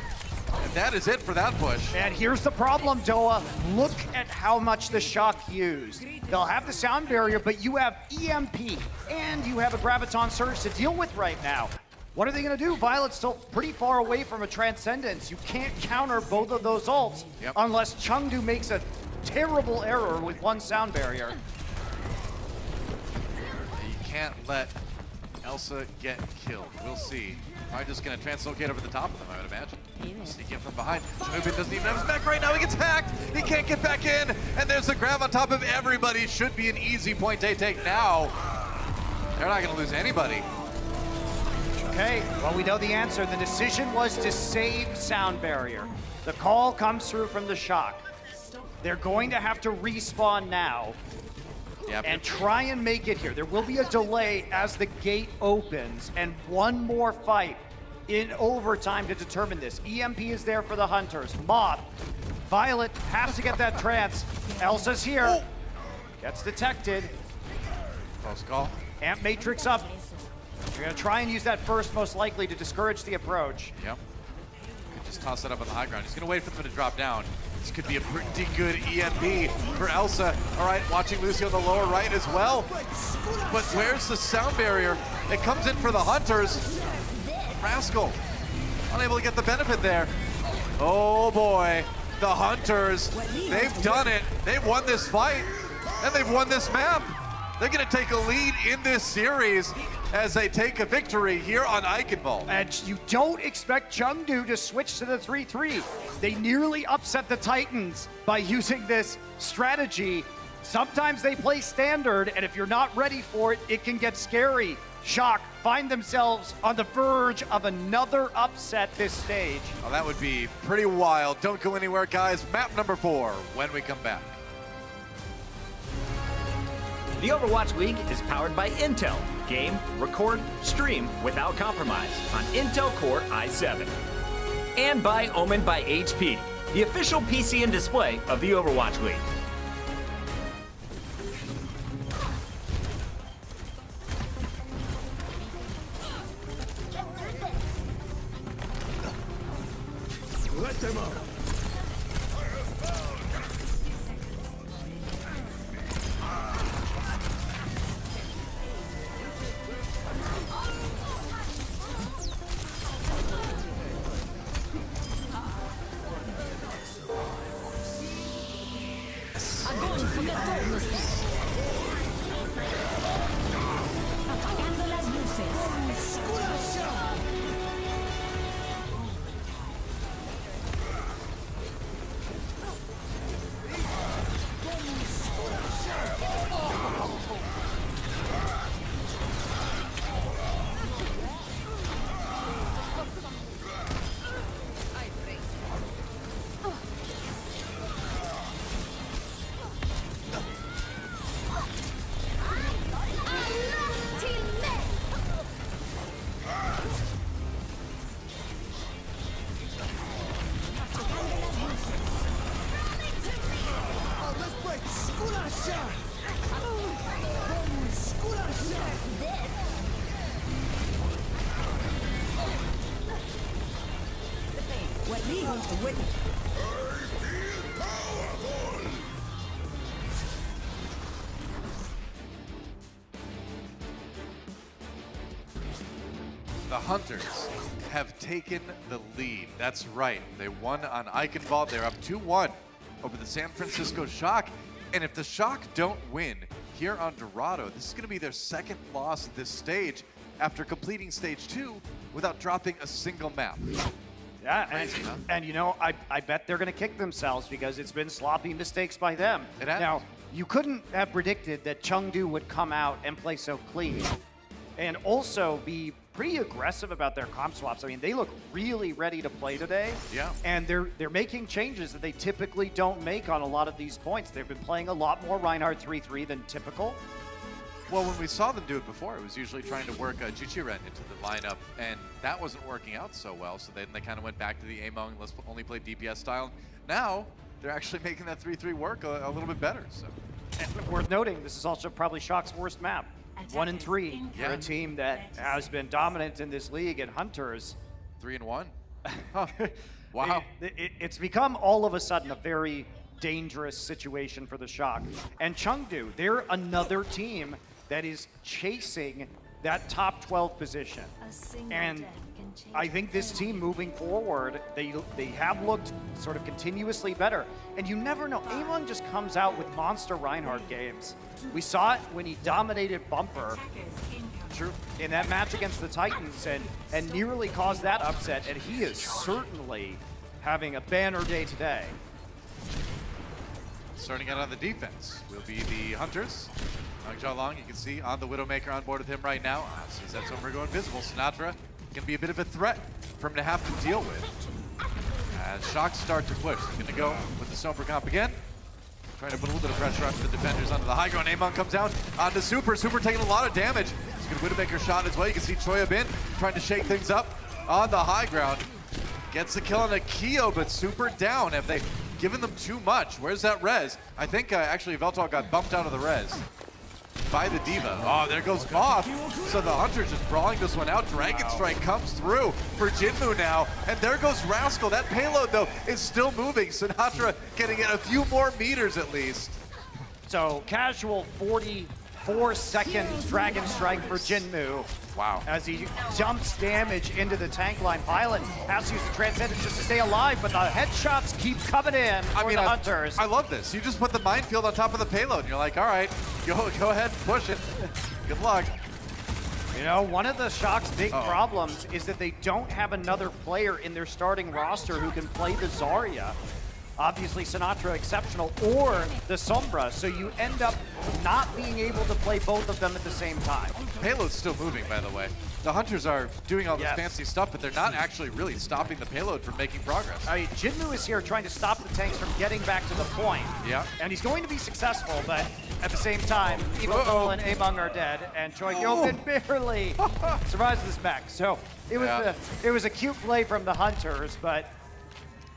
And that is it for that push. And here's the problem, Doa. Look at how much the Shock used. They'll have the sound barrier, but you have EMP, and you have a Graviton Surge to deal with right now. What are they going to do? Violet's still pretty far away from a Transcendence. You can't counter both of those ults unless Chengdu makes a terrible error with one sound barrier. You can't let Elsa get killed. We'll see. Probably just going to translocate over the top of them, I would imagine. Sneak in from behind. Choihyobin doesn't even have his back right now. He gets hacked. He can't get back in. And there's the grab on top of everybody. Should be an easy point A take now. They're not going to lose anybody. Okay, well, we know the answer. The decision was to save sound barrier. The call comes through from the Shock. They're going to have to respawn now. Yep. And try and make it here. There will be a delay as the gate opens, and one more fight in overtime to determine this. EMP is there for the Hunters. Moth, Violet has to get that trance. Elsa's here. Oh. Gets detected. Close call. Amp Matrix up. You're going to try and use that first, most likely, to discourage the approach. Yep. Just toss that up on the high ground. He's going to wait for them to drop down. This could be a pretty good EMP for Elsa. All right, watching Lucio on the lower right as well. But where's the sound barrier? It comes in for the Hunters. Rascal, unable to get the benefit there. Oh boy, the Hunters, they've done it. They've won this fight, and they've won this map. They're gonna take a lead in this series as they take a victory here on Eichenwalde. And you don't expect Chengdu to switch to the 3-3. They nearly upset the Titans by using this strategy. Sometimes they play standard, and if you're not ready for it, it can get scary. Shock find themselves on the verge of another upset this stage. Well, that would be pretty wild. Don't go anywhere, guys. Map number 4 when we come back. The Overwatch League is powered by Intel. Game, record, stream without compromise on Intel Core i7. And by Omen by HP, the official PC and display of the Overwatch League. Let them up. The Hunters have taken the lead. That's right, they won on Eichenwalde. They're up 2-1 over the San Francisco Shock. And if the Shock don't win here on Dorado, this is gonna be their second loss at this stage after completing stage 2 without dropping a single map. Yeah, and you know, I bet they're gonna kick themselves because it's been sloppy mistakes by them. Now, you couldn't have predicted that Chengdu would come out and play so clean and also be pretty aggressive about their comp swaps. I mean, they look really ready to play today. Yeah. And they're making changes that they typically don't make on a lot of these points. They've been playing a lot more Reinhardt 3-3 than typical. Well, when we saw them do it before, it was usually trying to work Jiqiren into the lineup, and that wasn't working out so well, so then they kind of went back to the Emongg, let's only play DPS style. Now, they're actually making that 3-3 work a little bit better, so. And worth noting, this is also probably Shock's worst map. 1-3 for a team that has been dominant in this league, and Hunters. 3-1. Huh. Wow. It's become all of a sudden a very dangerous situation for the Shock. And Chengdu, they're another team that is chasing that top 12 position. And I think this team moving forward, they have looked sort of continuously better. And you never know, Emongg just comes out with monster Reinhardt games. We saw it when he dominated Bumper in that match against the Titans and nearly caused that upset, and he is certainly having a banner day today. Starting out on the defense will be the Hunters. Yang Zhaolong, you can see on the Widowmaker on board with him right now. Since that's when we're going invisible, Sinatraa can be a bit of a threat for him to have to deal with. As Shock start to push, he's gonna go with the Sober Comp again. Trying to put a little bit of pressure on the defenders onto the high ground. Emongg comes out onto Super. Super taking a lot of damage. He's gonna Widowmaker shot as well. You can see Choihyobin trying to shake things up on the high ground. Gets the kill on a Kyo, but Super down. Have they given them too much? Where's that res? I think actually Yveltal got bumped out of the res by the D.Va. Oh, there goes Moth. So the Hunter's just brawling this one out. Dragon Strike comes through for Jinmu now. And there goes Rascal. That payload, though, is still moving. Sinatraa getting it a few more meters at least. So casual 44-second Dragon Strike for Jinmu. Wow. As he dumps damage into the tank line. Violet has to use the Transcendence just to stay alive, but the headshots keep coming in for the Hunters. I love this. You just put the minefield on top of the payload, and you're like, all right, go ahead and push it. Good luck. You know, one of the Shock's big problems is that they don't have another player in their starting roster who can play the Zarya. Obviously, Sinatraa exceptional, or the Sombra, so you end up not being able to play both of them at the same time. Payload's still moving, by the way. The Hunters are doing all this fancy stuff, but they're not actually really stopping the payload from making progress. I mean, Jinmu is here trying to stop the tanks from getting back to the point. Yeah. And he's going to be successful, but at the same time, Yveltal and Emongg are dead, and Choihyobin barely survives this back. So it was a cute play from the Hunters, but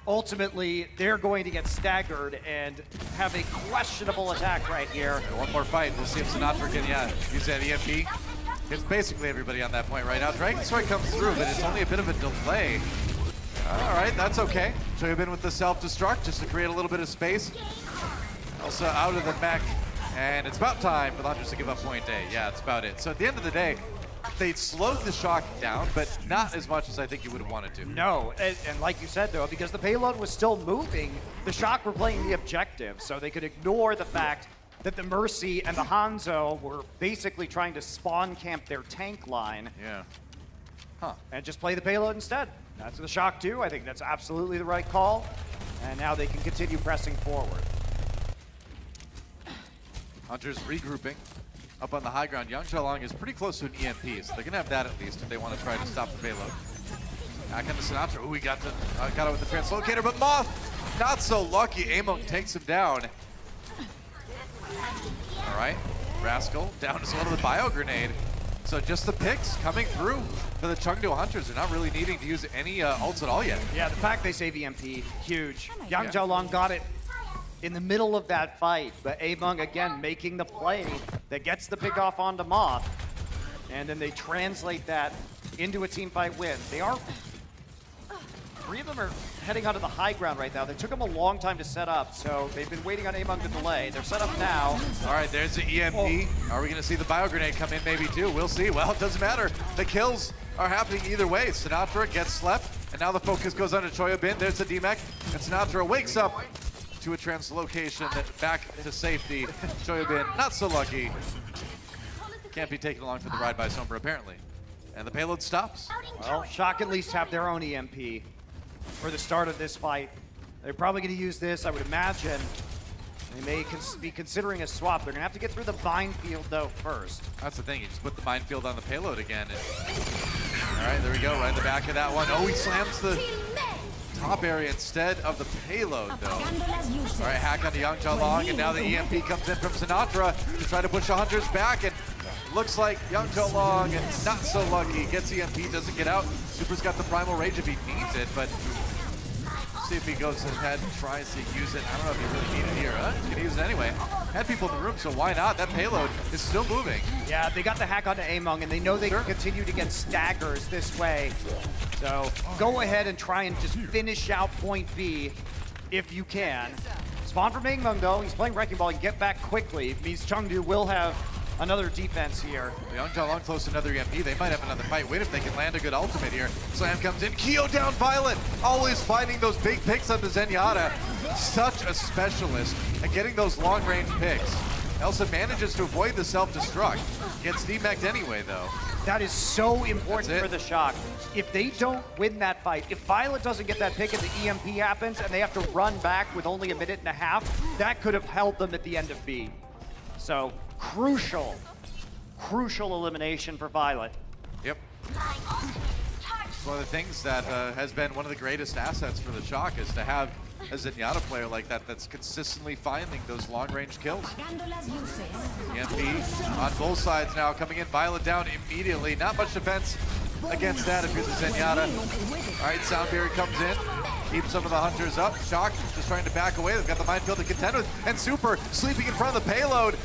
ultimately, they're going to get staggered and have a questionable attack right here. One more fight. We'll see if Sinatraa can use that EMP. It's basically everybody on that point right now. Dragon Strike comes through, but it's only a bit of a delay. All right, that's okay. Choihyobin with the self-destruct just to create a little bit of space. Elsa out of the mech, and it's about time for the Hunters to give up point A. Yeah, that's about it. So at the end of the day, they slowed the Shock down, but not as much as I think you would have wanted to. No, and like you said, though, because the payload was still moving, the Shock were playing the objective, so they could ignore the fact that the Mercy and the Hanzo were basically trying to spawn camp their tank line. Yeah. Huh. And just play the payload instead. That's the Shock too. I think that's absolutely the right call. And now they can continue pressing forward. Hunters regrouping. Up on the high ground, Yang Zhaolong is pretty close to an EMP, so they're gonna have that at least if they want to try to stop the payload. Back into Sinatraa. Ooh, he got it with the translocator, but Moth, not so lucky. Emongg takes him down. All right, Rascal down as well to the bio grenade. So just the picks coming through for the Chengdu Hunters. They're not really needing to use any ults at all yet. Yeah, the fact they save EMP, huge. Yang Zhaolong got it in the middle of that fight, but Emongg again making the play that gets the pick off onto Moth, and then they translate that into a team fight win. They are, three of them are heading onto the high ground right now. They took them a long time to set up, so they've been waiting on Emongg to delay. They're set up now. All right, there's the EMP. Oh. Are we gonna see the bio grenade come in maybe too? We'll see. Well, it doesn't matter. The kills are happening either way. Sinatraa gets slept, and now the focus goes on to Choihyobin. There's the DMech, and Sinatraa wakes up to a translocation, back to safety. Choihyobin, not so lucky. Can't be taken along for the ride by Sombra, apparently. And the payload stops. Well, Shock at least have their own EMP for the start of this fight. They're probably gonna use this, I would imagine. They may be considering a swap. They're gonna have to get through the minefield, though, first. That's the thing, you just put the minefield on the payload again. All right, there we go, right in the back of that one. Oh, he slams the top area instead of the payload, though. All right, hack onto Yang Zhaolong, and now the EMP comes in from Sinatraa to try to push the Hunters back, and looks like Yang Zhaolong, and not so lucky, gets EMP, doesn't get out. Super's got the Primal Rage if he needs it, but see if he goes ahead and tries to use it. I don't know if he really needs it here, huh? He's gonna use it anyway. Had people in the room, so why not? That payload is still moving. Yeah, they got the hack onto Emongg, and they know they can continue to get staggers this way. So go ahead and try and just finish out point B if you can. Spawn from Emongg though, he's playing Wrecking Ball, and get back quickly. It means Chengdu will have another defense here. Yang Zhaolong close to another EMP. They might have another fight. Wait if they can land a good ultimate here. Slam comes in. Kyo down Violet. Always finding those big picks on the Zenyatta. Such a specialist at getting those long-range picks. Elsa manages to avoid the self-destruct. Gets D-mech'd anyway, though. That is so important for the Shock. If they don't win that fight, if Violet doesn't get that pick and the EMP happens and they have to run back with only a minute and a half, that could have held them at the end of B. So crucial, crucial elimination for Violet. Yep. One of the things that has been one of the greatest assets for the Shock is to have a Zenyatta player like that that's consistently finding those long-range kills. EMP on both sides now coming in. Violet down immediately. Not much defense against that if you're the Zenyatta. All right, Sound Barrier comes in. Keeps some of the Hunters up. Shock just trying to back away. They've got the minefield to contend with. And Super sleeping in front of the payload.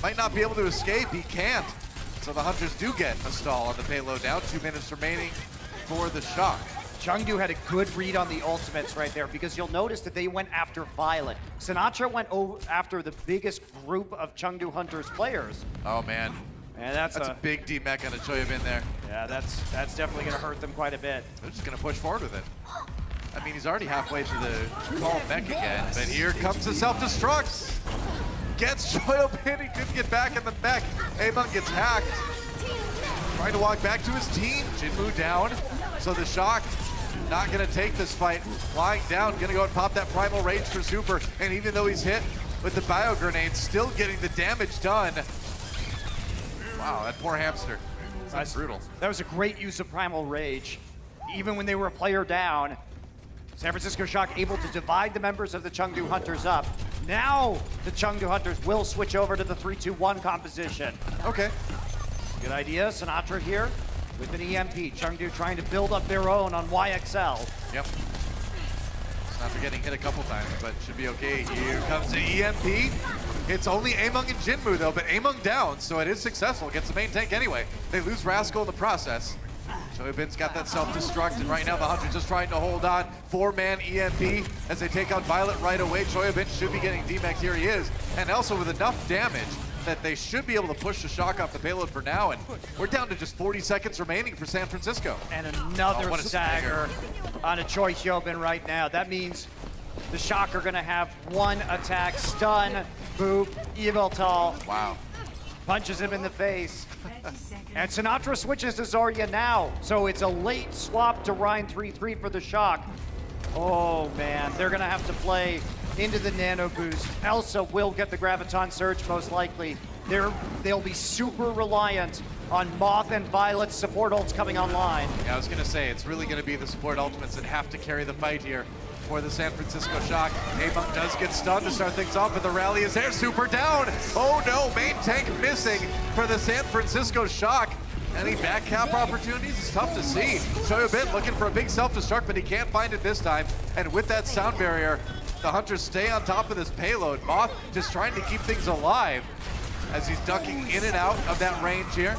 Might not be able to escape. He can't. So the Hunters do get a stall on the payload now. 2 minutes remaining for the Shock. Chengdu had a good read on the ultimates right there because you'll notice that they went after Violet. Sinatraa went after the biggest group of Chengdu Hunters players. Oh, man. And that's a big D-mech on a Choihyobin there. Yeah, that's definitely going to hurt them quite a bit. They're just going to push forward with it. I mean, he's already halfway to the call back again, but here comes the self-destruct. Gets Choihyobin, he couldn't get back in the mech. Emongg gets hacked. Trying to walk back to his team. Jinmu down, so the Shock not gonna take this fight. Flying down, gonna go and pop that Primal Rage for Super, and even though he's hit with the bio grenade, still getting the damage done. Wow, that poor hamster. That's brutal. That was a great use of Primal Rage. Even when they were a player down, San Francisco Shock able to divide the members of the Chengdu Hunters up. Now the Chengdu Hunters will switch over to the 3-2-1 composition. Okay. Good idea, Sinatraa here with an EMP. Chengdu trying to build up their own on YXL. Yep. Sinatraa getting hit a couple times, but should be okay. Here comes the EMP. It's only Emongg and Jinmu though, but Emongg down, so it is successful. Gets the main tank anyway. They lose Rascal in the process. Choihyobin's got that self-destruct, and right now the Hunters just trying to hold on. Four-man EMP as they take out Violet right away. Choihyobin should be getting DMAC, here he is. And Elsa with enough damage that they should be able to push the Shock off the payload for now, and we're down to just 40 seconds remaining for San Francisco. And another stagger on a Choihyobin right now. That means the Shock are gonna have one attack, stun, boop, Yveltal. Wow. Punches him in the face. And Sinatraa switches to Zarya now, so it's a late swap to Rhine 3-3 for the Shock. Oh man, they're gonna have to play into the nano boost. Elsa will get the Graviton Surge most likely. They'll be super reliant on Moth and Violet's support ults coming online. Yeah, I was gonna say, it's really gonna be the support ultimates that have to carry the fight here for the San Francisco Shock. Emongg does get stunned to start things off, but the rally is there. Super down! Oh no, main tank missing for the San Francisco Shock. Any back cap opportunities? It's tough to see. Choihyobin looking for a big self-destruct, but he can't find it this time. And with that sound barrier, the Hunters stay on top of this payload. Moth just trying to keep things alive as he's ducking in and out of that range here.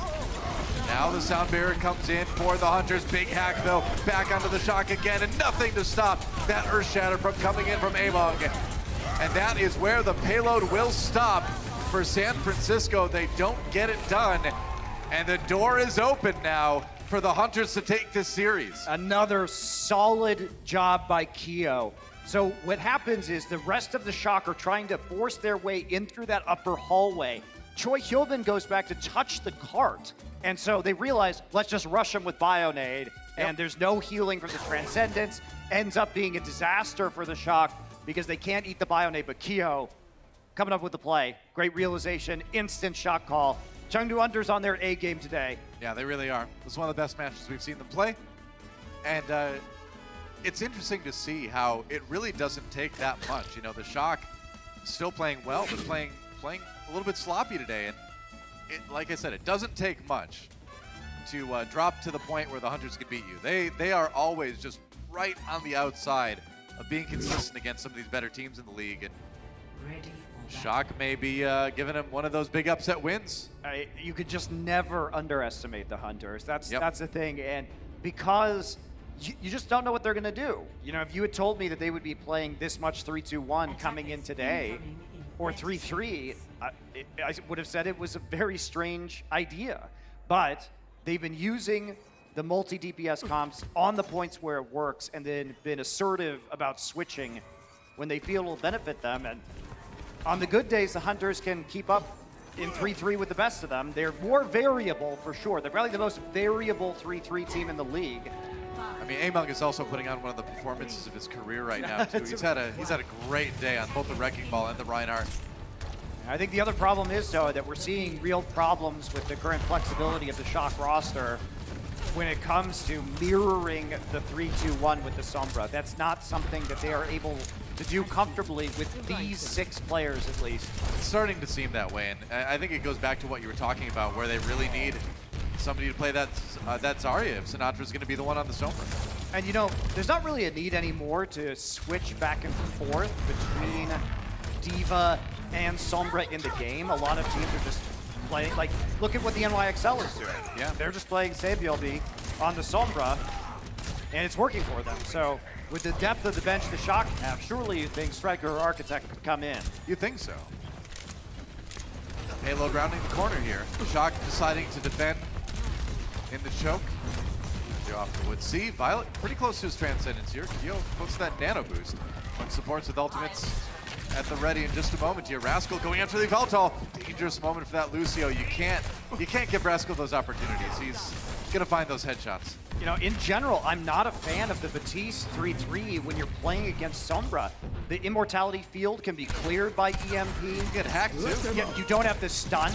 Now the sound barrier comes in for the Hunters. Big hack though, back onto the Shock again, and nothing to stop that Earth Shatter from coming in from Emongg. And that is where the payload will stop for San Francisco. They don't get it done. And the door is open now for the Hunters to take this series. Another solid job by Kyo. So what happens is the rest of the Shock are trying to force their way in through that upper hallway. Choihyobin goes back to touch the cart. And so they realize, let's just rush him with Bionade. Yep. And there's no healing from the Transcendence. Ends up being a disaster for the Shock because they can't eat the Bionade. But Kyo coming up with the play. Great realization, instant Shock call. Chengdu Hunters on their A game today. Yeah, they really are. This is one of the best matches we've seen them play. And it's interesting to see how it really doesn't take that much. You know, the Shock still playing well, but playing a little bit sloppy today. And like I said, it doesn't take much to drop to the point where the Hunters can beat you. They are always just right on the outside of being consistent against some of these better teams in the league. And Shock may be giving him one of those big upset wins. You could just never underestimate the Hunters. That's the thing. And because you just don't know what they're going to do. You know, if you had told me that they would be playing this much 3-2-1 coming in today, or 3-3, I would have said it was a very strange idea. But they've been using the multi-DPS comps on the points where it works, and then been assertive about switching when they feel it will benefit them. And on the good days, the Hunters can keep up in 3-3 with the best of them. They're more variable for sure. They're probably the most variable 3-3 team in the league. I mean, Emongg is also putting on one of the performances of his career right now, too. He's had a great day on both the Wrecking Ball and the Reinhardt. I think the other problem is, though, that we're seeing real problems with the current flexibility of the Shock roster when it comes to mirroring the 3-2-1 with the Sombra. That's not something that they are able to do comfortably with these six players, at least. It's starting to seem that way, and I think it goes back to what you were talking about, where they really need somebody to play that Zarya if Sinatra's going to be the one on the Sombra. And you know, there's not really a need anymore to switch back and forth between D.Va and Sombra in the game. A lot of teams are just playing, like, look at what the NYXL is doing. Yeah. They're just playing Sabielby on the Sombra, and it's working for them. So with the depth of the bench the Shock have, surely you'd think Stryker or Architect would come in. You think so. Payload rounding the corner here. Shock deciding to defend in the choke. They're off the wood. See, Violet pretty close to his Transcendence here. Kyo close to that nano boost. One supports with ultimates at the ready in just a moment here. Rascal going after the Yveltal. Dangerous moment for that Lucio. You can't give Rascal those opportunities. He's gonna find those headshots. You know, in general, I'm not a fan of the Batiste 3-3 when you're playing against Sombra. The immortality field can be cleared by EMP. You get hacked too. You don't have to stun.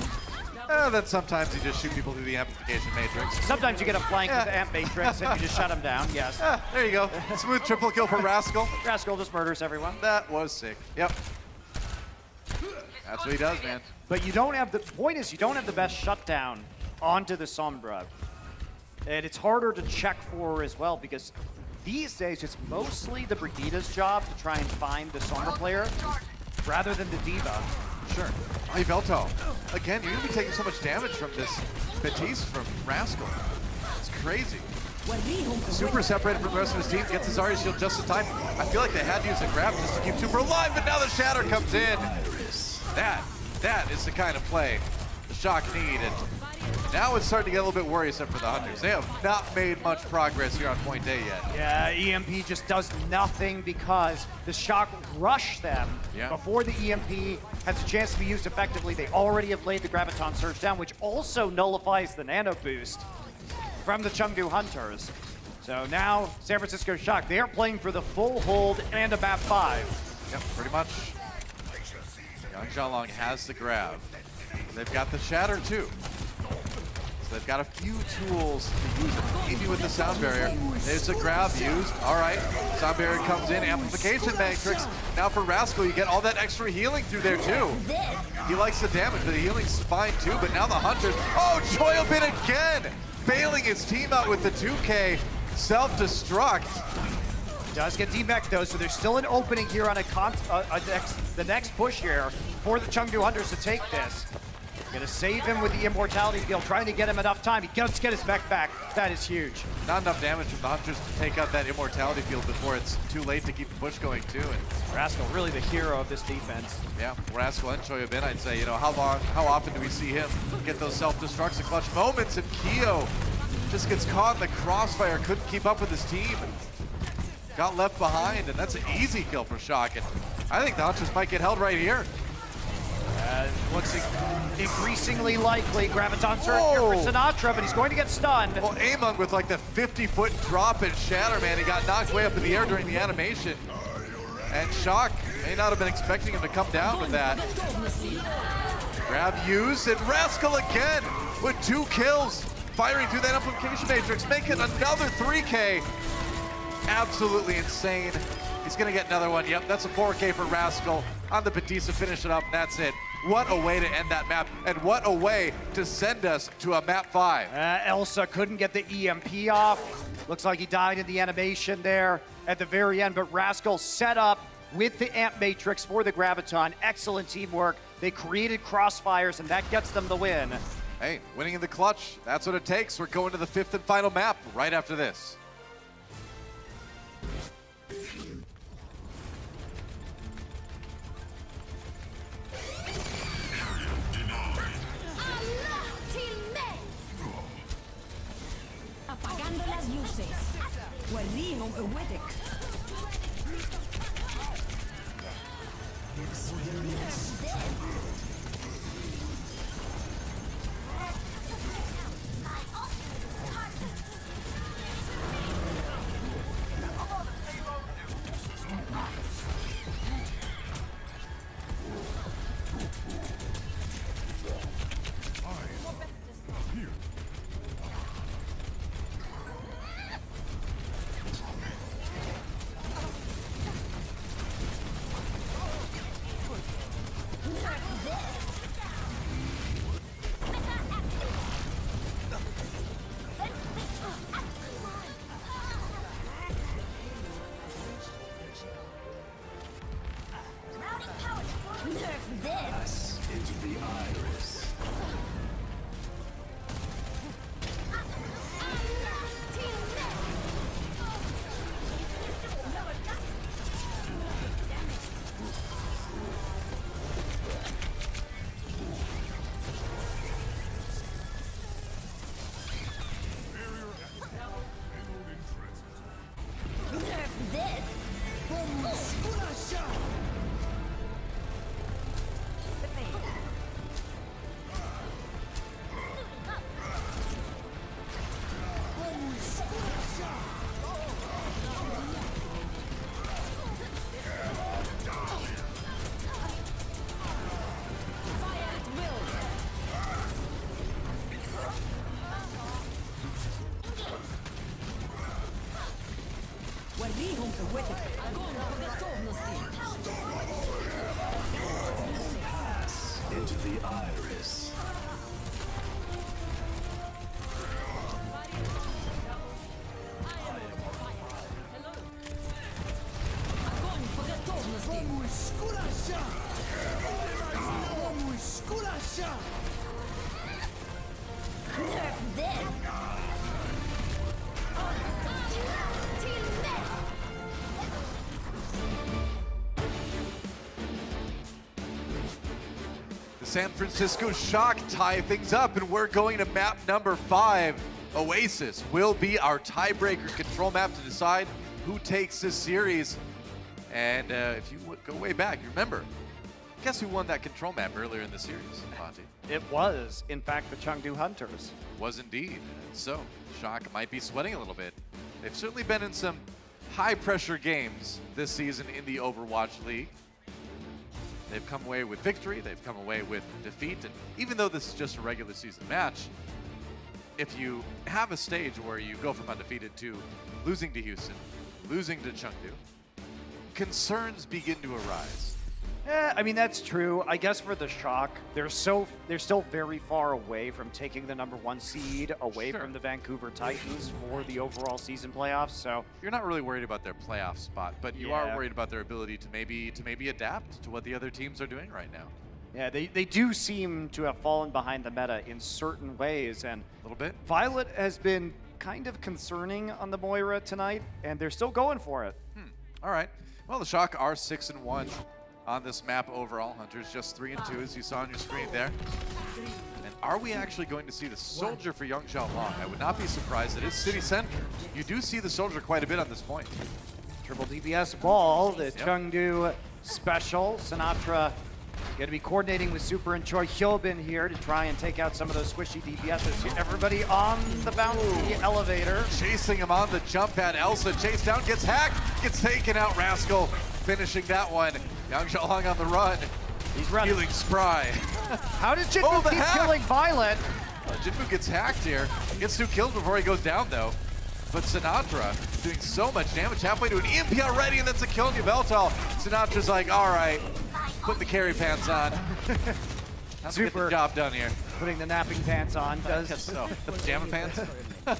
Then sometimes you just shoot people through the amplification matrix. Sometimes you get a flank with the amp matrix and you just shut them down, yes. There you go. Smooth triple kill for Rascal. Rascal just murders everyone. That was sick. Yep. That's what he does, man. But you don't have the point is you don't have the best shutdown onto the Sombra. And it's harder to check for as well because these days it's mostly the Brigida's job to try and find the Sombra player rather than the D.Va. Sure. Yveltal, again, you're going to be taking so much damage from this Batiste from Rascal. It's crazy. Super separated from the rest of his team, gets his Zarya shield just in time. I feel like they had to use a grab just to keep Super alive, but now the Shatter comes in. That is the kind of play the Shock need. And now it's starting to get a little bit worrisome for the Hunters. They have not made much progress here on point A yet. Yeah, EMP just does nothing because the Shock rush them before the EMP has a chance to be used effectively. They already have laid the Graviton Surge down, which also nullifies the Nano Boost from the Chengdu Hunters. So now San Francisco Shock, they are playing for the full hold and a map 5. Yep, pretty much. Yang Zhaolong has the grab. They've got the Shatter too. So they've got a few tools to use it. Even with the Sound Barrier, there's a grab used. All right, Sound Barrier comes in, Amplification Matrix. Now for Rascal, you get all that extra healing through there too. He likes the damage, but the healing's fine too, but now the Hunters, oh, Choihyobin again! Bailing his team out with the 2K self-destruct. Does get D-mech though, so there's still an opening here on the next push here for the Chengdu Hunters to take this. Gonna save him with the Immortality Field, trying to get him enough time. He does get his mech back. That is huge. Not enough damage from the Hunters to take out that Immortality Field before it's too late to keep the push going too. And Rascal really the hero of this defense. Yeah, Rascal and Choihyobin, I'd say, you know, how often do we see him get those self-destructs and clutch moments? And Kyo just gets caught in the crossfire, couldn't keep up with his team. Got left behind, and that's an easy kill for Shock. And I think the Hunters might get held right here. Looks increasingly likely. Graviton Surge here for Sinatraa, but he's going to get stunned. Well, Emongg with like the 50-foot drop and Shatter, man. He got knocked way up in the air during the animation. And Shock may not have been expecting him to come down with that. Grab used, and Rascal again with 2 kills. Firing through that Amplification Matrix, making another 3K. Absolutely insane. He's gonna get another one. Yep, that's a 4K for Rascal on the Batista, finish it up, and that's it. What a way to end that map, and what a way to send us to a map 5. Elsa couldn't get the EMP off. Looks like he died in the animation there at the very end, but Rascal set up with the Amp Matrix for the Graviton. Excellent teamwork. They created crossfires, and that gets them the win. Hey, winning in the clutch, that's what it takes. We're going to the 5th and final map right after this. San Francisco Shock tie things up, and we're going to map number 5. Oasis will be our tiebreaker control map to decide who takes this series. And if you go way back, you remember, guess who won that control map earlier in the series, Monty? It was, in fact, the Chengdu Hunters. It was indeed. So, Shock might be sweating a little bit. They've certainly been in some high-pressure games this season in the Overwatch League. They've come away with victory, they've come away with defeat, and even though this is just a regular season match, if you have a stage where you go from undefeated to losing to Houston, losing to Chengdu, concerns begin to arise. Yeah, I mean, that's true. I guess for the Shock, they're still very far away from taking the #1 seed away from the Vancouver Titans for the overall season playoffs. So you're not really worried about their playoff spot, but you are worried about their ability to maybe adapt to what the other teams are doing right now. Yeah, they do seem to have fallen behind the meta in certain ways, and a little bit. Violet has been kind of concerning on the Moira tonight, and they're still going for it. All right. Well, the Shock are 6-1. On this map overall, Hunters just 3-2, as you saw on your screen there. And are we actually going to see the Soldier for Yang Zhaolong? I would not be surprised. It is city center. You do see the Soldier quite a bit on this point. Triple DPS ball, the Chengdu special. Sinatraa going to be coordinating with Super and Choihyobin here to try and take out some of those squishy DPSs. Everybody on the bouncy elevator. Chasing him on the jump pad. Elsa chased down, gets hacked, gets taken out. Rascal finishing that one. Yang Zhaolong on the run. He's running. Healing spry. How did Jinmu keep killing Violet? Jinmu gets hacked here. Gets 2 kills before he goes down, though. But Sinatraa doing so much damage. Halfway to an EMP already, and that's a kill to Yveltal. Sinatra's like, all right, put the carry pants on. Super. Get the job done here. Putting the napping pants on does. So. The pajama pants?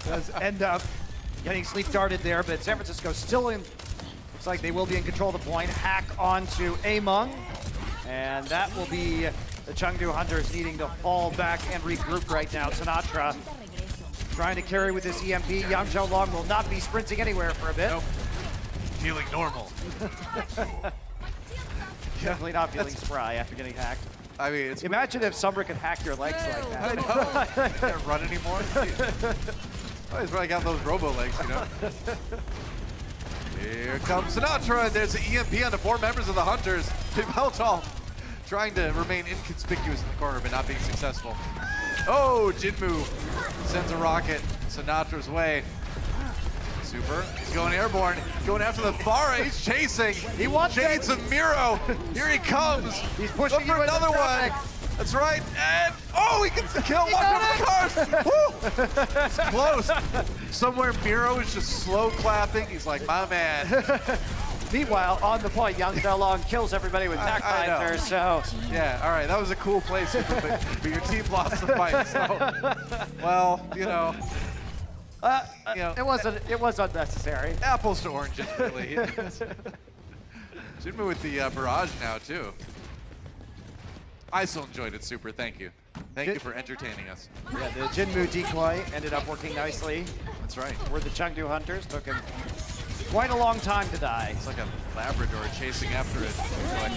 Does end up getting sleep darted there, but San Francisco still in. Looks like they will be in control of the point. Hack onto Emongg, and that will be the Chengdu Hunters needing to fall back and regroup right now. Sinatraa trying to carry with this EMP. Yang Zhaolong will not be sprinting anywhere for a bit. Nope. Feeling normal. Definitely not feeling spry after getting hacked. I mean, it's imagine if Summer could hack your legs like that. I know. You can't run anymore. Oh, he's probably got those robo legs, you know. Here comes Sinatraa, and there's an EMP on the 4 members of the Hunters. Yveltal trying to remain inconspicuous in the corner, but not being successful. Oh, Jinmu sends a rocket Sinatra's way. Super, he's going airborne, going after the far. He's chasing. He wants Shades of Miro. Here he comes. He's pushing for another one. That's right, and oh, he gets the kill. One from the cars. Woo! It's close. Somewhere Miro is just slow clapping. He's like, my man. Meanwhile, on the point, Yang Zhaolong kills everybody with backbinder. So yeah, all right, that was a cool play, Super, but your team lost the fight. So well, you know. It was unnecessary. Apples to oranges, really. Jinmu with the barrage now too. I still enjoyed it, Super. Thank you. Thank you for entertaining us. Yeah, the Jinmu decoy ended up working nicely. That's right. Where the Chengdu Hunters took him quite a long time to die. It's like a Labrador chasing after it. Like,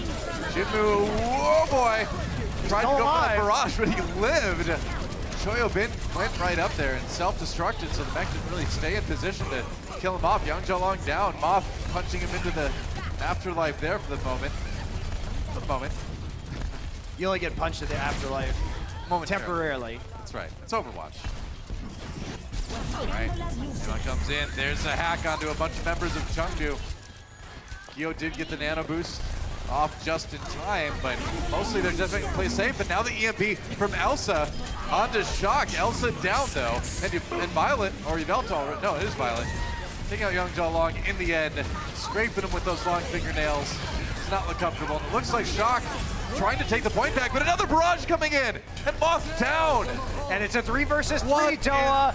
Jinmu, oh boy! Tried to go for the barrage, but he lived. Choihyobin went right up there and self-destructed, so the mech didn't really stay in position to kill him off. Yang Zhaolong down, Moth punching him into the afterlife there for the moment. You only get punched in the afterlife temporarily. That's right. It's Overwatch. All right. Someone comes in. There's a hack onto a bunch of members of Chengdu. Kyo did get the nano boost off just in time, but mostly they're just making play safe. But now the EMP from Elsa onto Shock. Elsa down, though. And Violet, or Yveltal. No, it is Violet. Taking out Yang Zhaolong in the end, scraping him with those long fingernails. Does not look comfortable. And it looks like Shock trying to take the point back, but another barrage coming in, and Moth down. And it's a 3 versus 3, Doa.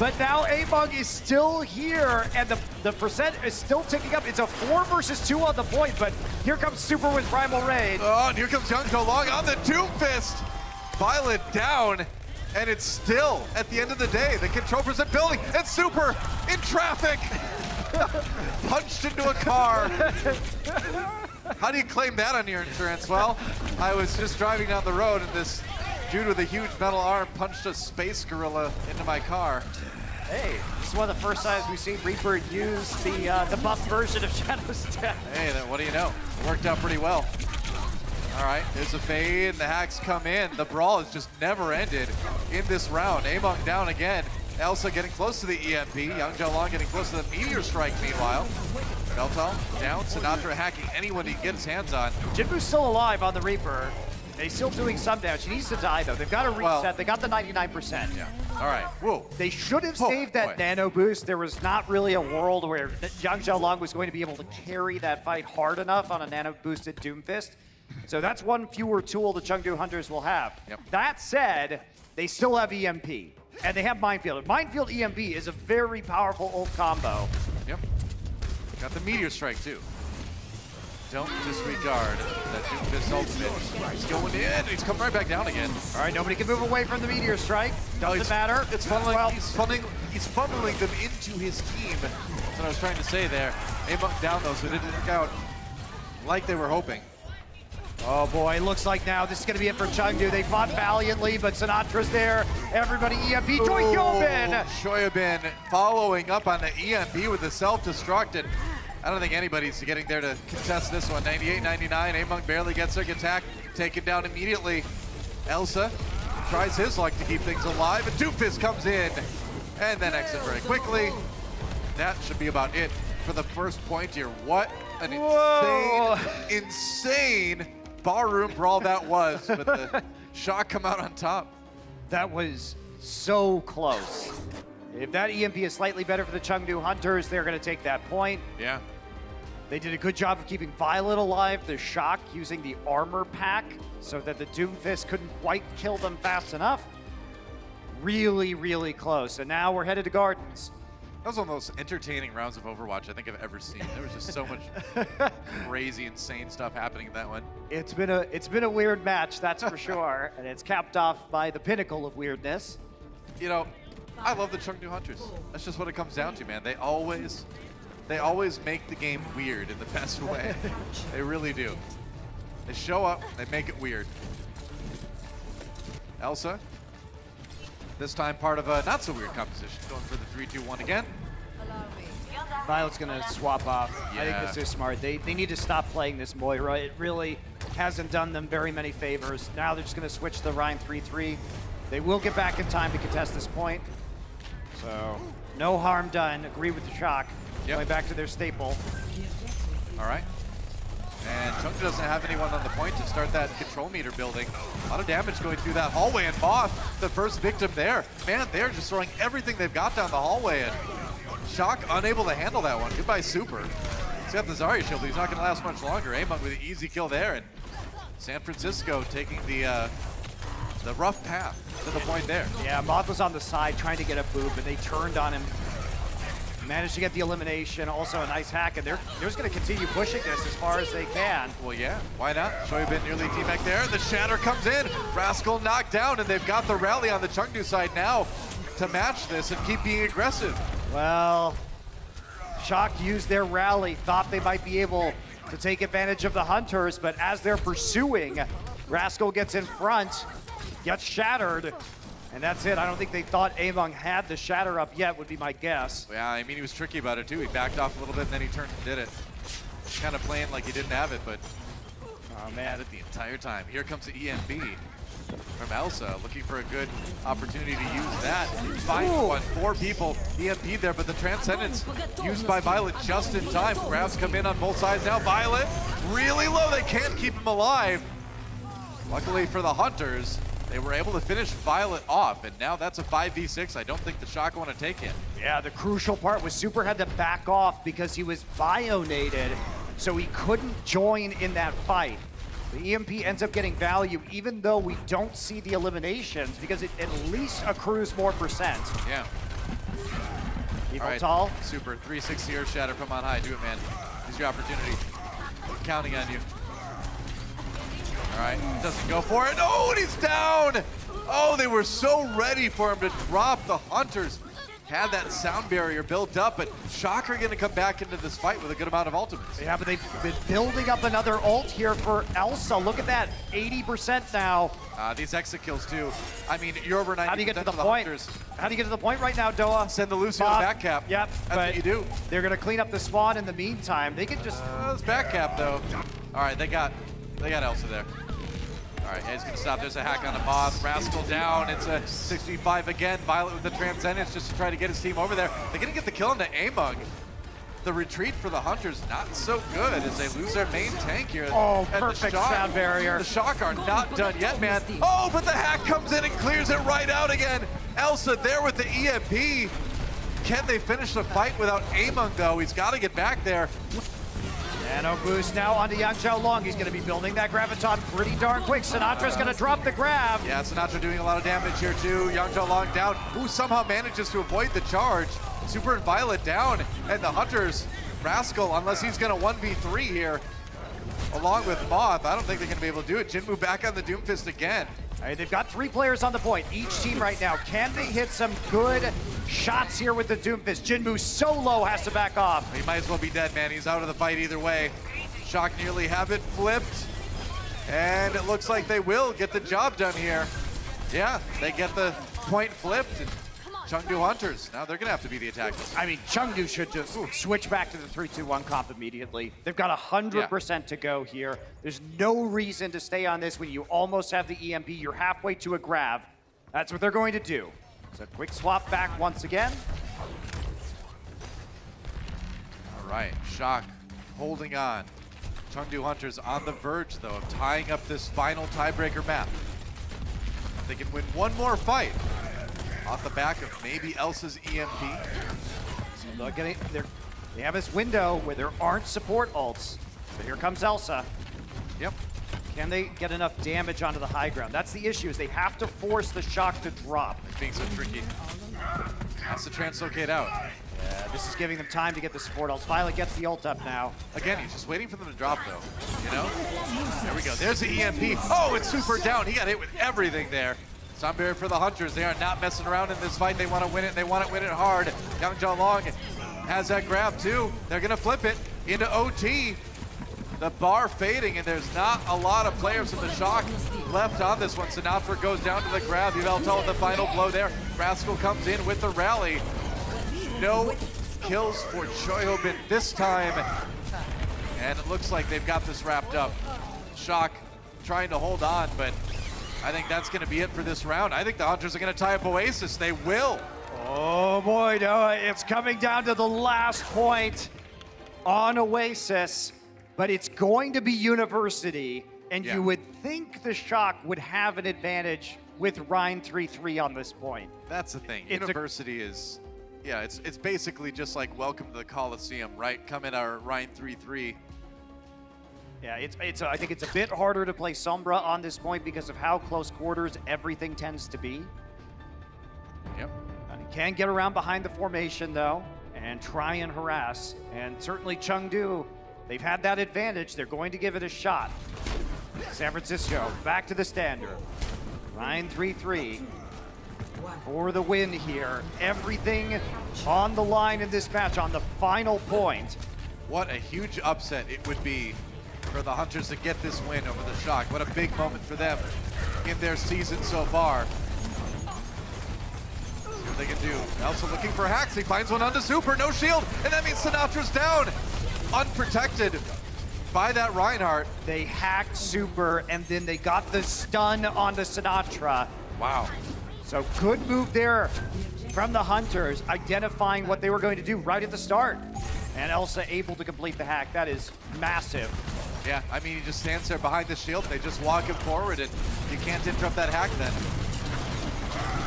But now Emongg is still here, and the percent is still ticking up. It's a 4 versus 2 on the point, but here comes Super with Primal Raid. Oh, and here comes Yang Zhaolong on the Doom Fist. Violet down, and it's still, at the end of the day, the control percent building, and Super in traffic. Punched into a car. How do you claim that on your insurance? Well, I was just driving down the road and this dude with a huge metal arm punched a space gorilla into my car. Hey, this is one of the first times we've seen Reaper use the buff version of Shadow's death. Hey, then what do you know? It worked out pretty well. All right, there's a fade and the hacks come in. The brawl has just never ended in this round. Emongg down again. Elsa getting close to the EMP. Yang Zhaolong getting close to the Meteor Strike meanwhile. Yveltal down, Sinatraa hacking anyone he can get his hands on. Jinmu's still alive on the Reaper. They're still doing some damage. He needs to die though. They've got to reset. Well, they got the 99%. Yeah. All right. Whoa. They should have saved that nano boost. There was not really a world where Yang Zhaolong was going to be able to carry that fight hard enough on a nano boosted Doomfist. So that's one fewer tool the Chengdu Hunters will have. Yep. That said, they still have EMP. And they have Minefield. Minefield EMP is a very powerful ult combo. Yep. Got the Meteor Strike too. Don't disregard that Doomfist ultimate. He's going in, he's coming right back down again. All right, nobody can move away from the Meteor Strike. Doesn't matter. It's funneling, well, he's funneling them into his team. That's what I was trying to say there. They bumped down though, so it didn't work out like they were hoping. Oh boy, it looks like now this is going to be it for Chengdu. They fought valiantly, but Sinatra's there. Everybody EMP. Choihyobin! Choihyobin following up on the EMP with the self-destructed. I don't think anybody's getting there to contest this one. 98-99, Emongg barely gets their attack, taken down immediately. Elsa tries his luck to keep things alive, and Doomfist comes in, and then exit very quickly. That should be about it for the first point here. What an insane barroom brawl that was, but the Shock come out on top. That was so close. If that EMP is slightly better for the Chengdu Hunters, they're going to take that point. Yeah. They did a good job of keeping Violet alive, the Shock using the armor pack so that the Doomfist couldn't quite kill them fast enough. Really, really close. And now we're headed to Gardens. That was one of the most entertaining rounds of Overwatch I think I've ever seen. There was just so much crazy, insane stuff happening in that one. It's been a weird match, that's for sure. And it's capped off by the pinnacle of weirdness. You know, I love the Chengdu Hunters. That's just what it comes down to, man. They always make the game weird in the best way. They really do. They show up, they make it weird. Elsa, this time part of a not so weird composition. Going for the 3-2-1 again. Violet's gonna swap off. Yeah. I think this is smart. They need to stop playing this Moira. It really hasn't done them very many favors. Now they're just gonna switch to the Rhyme 3-3. They will get back in time to contest this point. So, no harm done. Agree with the Shock. Yep. Going back to their staple. All right. And Chengdu doesn't have anyone on the point to start that control meter building. A lot of damage going through that hallway. And Moth, the first victim there. Man, they're just throwing everything they've got down the hallway. And Shock unable to handle that one. Goodbye, Super. He's got the Zarya Shield, but he's not going to last much longer. Emongg with an easy kill there. And San Francisco taking the rough path to the point there. Yeah, Moth was on the side trying to get a boob, and they turned on him. Managed to get the elimination, also a nice hack, and they're just going to continue pushing this as far as they can. Well, yeah, why not? Choihyobin nearly D-back there, and the Shatter comes in. Rascal knocked down, and they've got the rally on the Chengdu side now to match this and keep being aggressive. Well, Shock used their rally, thought they might be able to take advantage of the Hunters, but as they're pursuing, Rascal gets in front, gets shattered, and that's it. I don't think they thought Emongg had the shatter up yet, would be my guess. Yeah, I mean, he was tricky about it too. He backed off a little bit and then he turned and did it. Kind of playing like he didn't have it, but oh, man, had it the entire time. Here comes the EMB from Elsa, looking for a good opportunity to use that. Finds one, four people, EMP there, but the Transcendence used by Violet just in time. Grabs come in on both sides now. Violet really low, they can't keep him alive. Luckily for the Hunters, they were able to finish Violet off, and now that's a 5v6. I don't think the Shock want to take it. Yeah, the crucial part was Super had to back off because he was bionated, so he couldn't join in that fight. The EMP ends up getting value, even though we don't see the eliminations, because it at least accrues more percent. Yeah. Yveltal. Right, Super, 360 Earth Shatter from on high. Do it, man. Here's your opportunity. I'm counting on you. All right, doesn't go for it. Oh, and he's down! Oh, they were so ready for him to drop the Hunters. had that sound barrier built up, but Shock are going to come back into this fight with a good amount of ultimates. Yeah, but they've been building up another ult here for Elsa. Look at that, 80% now. These exit kills too. I mean, you're over 90%. How do you get to the point? Hunters. How do you get to the point right now, Doa? Send the Lucio to back cap. Yep. That's what you do. They're going to clean up the spawn in the meantime. They can just... it's back cap though. All right, they got Elsa there. All right, he's gonna stop. There's a hack on the Moth. Rascal down. It's a 6v5 again. Violet with the transcendence just to try to get his team over there. They're gonna get the kill into Emongg. The retreat for the Hunters not so good as they lose their main tank here. Oh, and perfect Shock, sound barrier. The Shock are not done yet, man. Oh, but the hack comes in and clears it right out again. Elsa there with the EMP. Can they finish the fight without Emongg though? He's got to get back there. Nano boost now onto Yang Zhaolong. He's going to be building that Graviton pretty darn quick. Sinatra's going to drop the grab. Yeah, Sinatraa doing a lot of damage here too. Yang Zhaolong down, who somehow manages to avoid the charge. Super and Violet down, and the Hunters, Rascal, unless he's going to 1v3 here, along with Moth, I don't think they're going to be able to do it. Jinmu back on the Doomfist again. All right, they've got three players on the point, each team right now. Can they hit some good shots here with the Doomfist? Jinmu so low, has to back off. He might as well be dead, man. He's out of the fight either way. Shock nearly have it flipped. And it looks like they will get the job done here. Yeah, they get the point flipped. And Chengdu Hunters, now they're going to have to be the attackers. I mean, Chengdu should just switch back to the 3-2-1 comp immediately. They've got 100% to go here. There's no reason to stay on this when you almost have the EMP. You're halfway to a grab. That's what they're going to do. So quick swap back once again. All right, Shock holding on. Chengdu Hunters on the verge, though, of tying up this final tiebreaker map. They can win one more fight. Off the back of maybe Elsa's EMP. So look at it, they have this window where there aren't support ults. So here comes Elsa. Yep. Can they get enough damage onto the high ground? That's the issue, is they have to force the Shock to drop. It's being so tricky. Has to translocate out. Yeah, this is giving them time to get the support ults. Violet gets the ult up now. Again, he's just waiting for them to drop though, you know? There we go, there's the EMP. Oh, it's Super down, he got hit with everything there. Sound barrier for the Hunters. They are not messing around in this fight. They want to win it. They want to win it hard. Yang Zhaolong has that grab too. They're going to flip it into OT. The bar fading, and there's not a lot of players in the Shock left on this one. Sinatraa goes down to the grab. Yveltal with the final blow there. Rascal comes in with the rally. No kills for Choihyobin this time. And it looks like they've got this wrapped up. Shock trying to hold on, but I think that's going to be it for this round. I think the Hunters are going to tie up Oasis. They will. Oh boy, no, it's coming down to the last point on Oasis, but it's going to be University, and you would think the Shock would have an advantage with Rhine 3-3 on this point. That's the thing. University is, yeah, it's basically just like welcome to the Coliseum, right? Come in our Rhine 3-3. Yeah, I think it's a bit harder to play Sombra on this point because of how close quarters everything tends to be. Yep. And he can get around behind the formation, though, and try and harass. And certainly Chengdu, they've had that advantage. They're going to give it a shot. San Francisco, back to the standard. Rhine 3-3 for the win here. Everything on the line in this match on the final point. What a huge upset it would be for the Hunters to get this win over the Shock. What a big moment for them in their season so far. See what they can do. Elsa looking for hacks. He finds one onto Super. No shield, and that means Sinatra's down. Unprotected by that Reinhardt. They hacked Super, and then they got the stun onto Sinatraa. Wow. So good move there from the Hunters, identifying what they were going to do right at the start. And Elsa able to complete the hack. That is massive. Yeah, I mean, he just stands there behind the shield, and they just walk him forward, and you can't interrupt that hack then.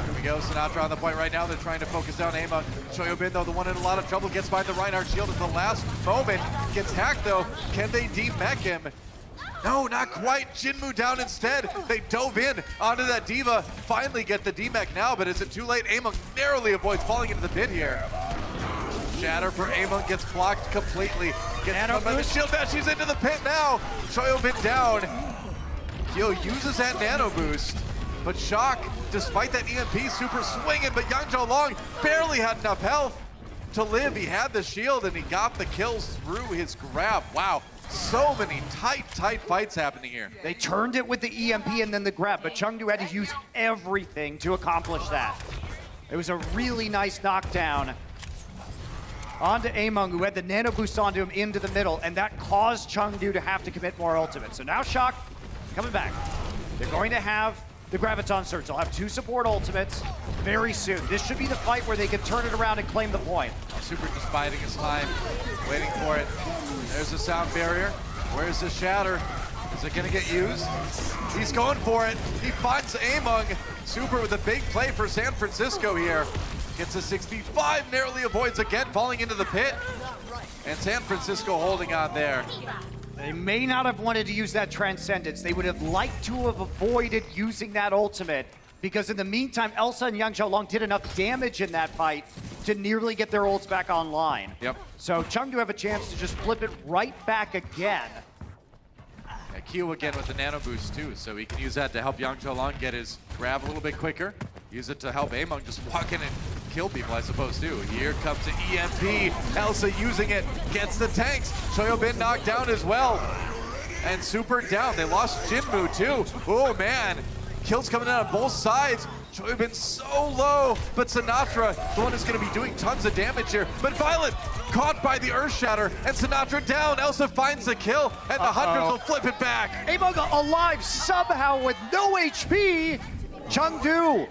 Here we go, Sinatraa on the point right now. They're trying to focus down Emongg. Choihyobin, though, the one in a lot of trouble, gets by the Reinhardt shield at the last moment. Gets hacked, though. Can they demech him? No, not quite. Jinmu down instead. They dove in onto that D.Va. Finally get the demech now, but is it too late? Emongg narrowly avoids falling into the pit here. Shatter for Emongg gets blocked completely. Gets done by the shield bash. He's into the pit now. Choihyobin down. Kyo uses that nano boost. But Shock, despite that EMP, Super swinging, but Yang Zhaolong barely had enough health to live. He had the shield and he got the kills through his grab. Wow. So many tight fights happening here. They turned it with the EMP and then the grab, but Chengdu had to use everything to accomplish that. It was a really nice knockdown onto Emongg, who had the nano boost onto him into the middle, and that caused Chengdu to have to commit more ultimates. So now Shock coming back. They're going to have the Graviton Surge. They'll have two support ultimates very soon. This should be the fight where they can turn it around and claim the point. Super just biding his time, waiting for it. There's the sound barrier. Where's the shatter? Is it gonna get used? He's going for it. He finds Emongg. Super with a big play for San Francisco here. Gets a 65, narrowly avoids again, falling into the pit. And San Francisco holding on there. They may not have wanted to use that Transcendence. They would have liked to have avoided using that ultimate, because in the meantime, Elsa and Yang Zhaolong did enough damage in that fight to nearly get their ults back online. Yep. So Chengdu have a chance to just flip it right back again. Yeah, Kyo again with the nano boost too, so he can use that to help Yang Zhaolong get his grab a little bit quicker. Use it to help Emongg just walk in and kill people, I suppose, too. Here comes the EMP. Elsa using it, gets the tanks. Choihyobin knocked down as well. And Super down. They lost Jinmu, too. Oh, man. Kills coming out of both sides. Choihyobin so low, but Sinatraa, the one who's going to be doing tons of damage here. But Violet caught by the Earth Shatter, and Sinatraa down. Elsa finds the kill, and the Hunters will flip it back. Emongg alive somehow with no HP. Chengdu.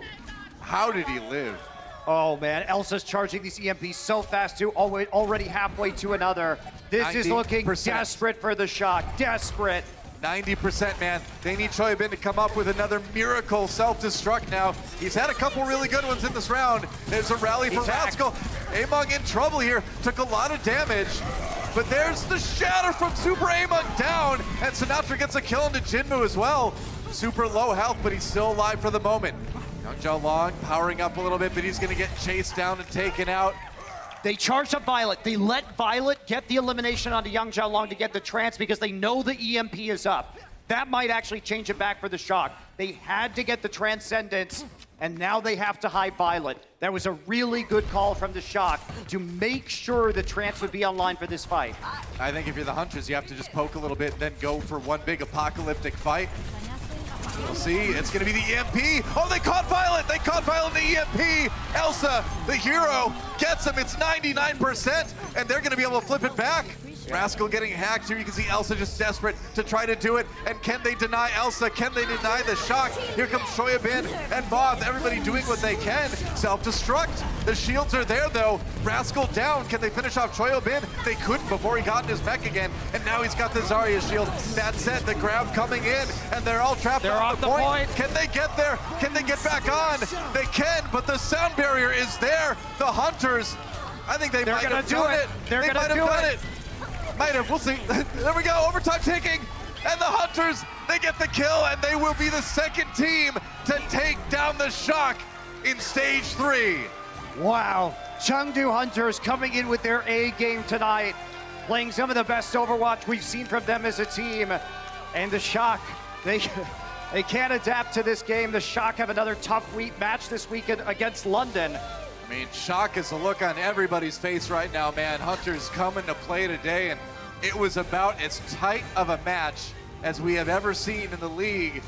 How did he live? Oh man, Elsa's charging these EMPs so fast too, already halfway to another. This is looking desperate for the Shock, desperate. 90%, man. They need Choihyobin to come up with another miracle self-destruct now. He's had a couple really good ones in this round. There's a rally for Rascal. Emongg in trouble here, took a lot of damage. But there's the shatter from Super. Emongg down, and Sinatraa gets a kill into Jinmu as well. Super low health, but he's still alive for the moment. Yang Zhaolong powering up a little bit, but he's going to get chased down and taken out. They charged up Violet. They let Violet get the elimination onto Yang Zhaolong to get the trance because they know the EMP is up. That might actually change it back for the Shock. They had to get the Transcendence, and now they have to hide Violet. That was a really good call from the Shock to make sure the trance would be online for this fight. I think if you're the Hunters, you have to just poke a little bit, then go for one big apocalyptic fight. We'll see, it's gonna be the EMP. Oh, they caught Violet in the EMP. Elsa, the hero, gets him, it's 99%, and they're gonna be able to flip it back. Rascal getting hacked here, you can see Elsa just desperate to try to do it, and can they deny Elsa? Can they deny the Shock? Here comes Choihyobin and Moth, everybody doing what they can. Self-destruct, the shields are there though. Rascal down, can they finish off Choihyobin? They couldn't before he got in his mech again, and now he's got the Zarya shield. That's it, the grab coming in, and they're all trapped. They're off the point. Can they get there? Can they get back on? They can, but the sound barrier is there. The Hunters, I think they might have done it. They're gonna do it. They might have done it. Might have, we'll see. There we go, overtime taking, and the Hunters, they get the kill, and they will be the second team to take down the Shock in stage 3. Wow, Chengdu Hunters coming in with their A game tonight, playing some of the best Overwatch we've seen from them as a team, and the Shock, they can't adapt to this game. The Shock have another tough match this weekend against London. I mean, shock is the look on everybody's face right now, man. Hunters coming to play today, and it was about as tight of a match as we have ever seen in the league.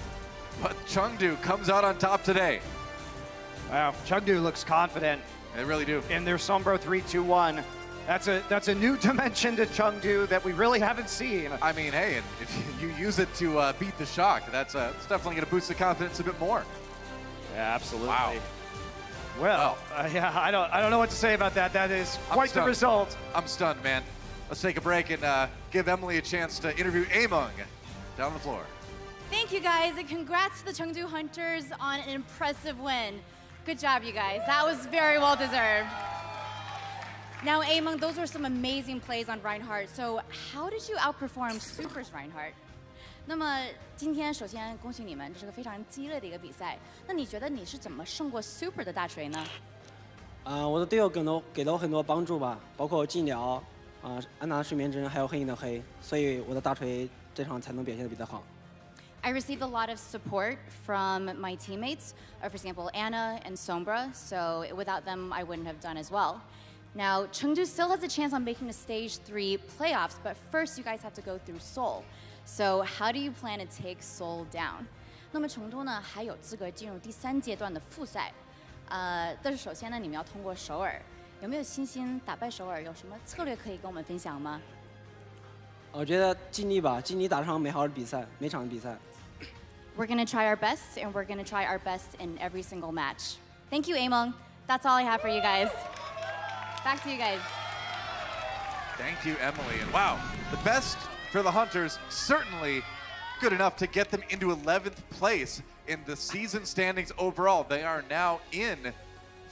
But Chengdu comes out on top today. Wow, Chengdu looks confident. They really do. In their Sombro 3-2-1. That's a new dimension to Chengdu that we really haven't seen. I mean, hey, and if you use it to beat the Shock, it's definitely going to boost the confidence a bit more. Yeah, absolutely. Wow. Well, yeah, I don't know what to say about that. That is quite the result. I'm stunned, man. Let's take a break and give Emily a chance to interview Emongg down the floor. Thank you, guys, and congrats to the Chengdu Hunters on an impressive win. Good job, you guys. That was very well deserved. Now, Emongg, those were some amazing plays on Reinhardt. So how did you outperform Super's Reinhardt? 那么今天首先恭喜你们，这是个非常激烈的一个比赛。那你觉得你是怎么胜过 Super 的大锤呢？我的队友给了我很多帮助吧，包括禁疗、安娜的睡眠之人还有黑鹰的黑，所以我的大锤这场才能表现得比较好。I received a lot of support from my teammates, for example, Anna and Sombra, so without them, I wouldn't have done as well. Now, Chengdu still has a chance on making the Stage 3 playoffs, but first you guys have to go through Seoul. So how do you plan to take Seoul down? 那么成都呢还有资格进入第三阶段的复赛，但是首先呢你们要通过首尔，有没有信心打败首尔？有什么策略可以跟我们分享吗？我觉得尽力吧，尽力打上美好的比赛，每场比赛。We're gonna try our best, and we're gonna try our best in every single match. Thank you, Emongg. That's all I have for you guys. Back to you guys. Thank you, Emily. And wow, the best for the Hunters certainly. Good enough to get them into 11th place in the season standings overall. They are now in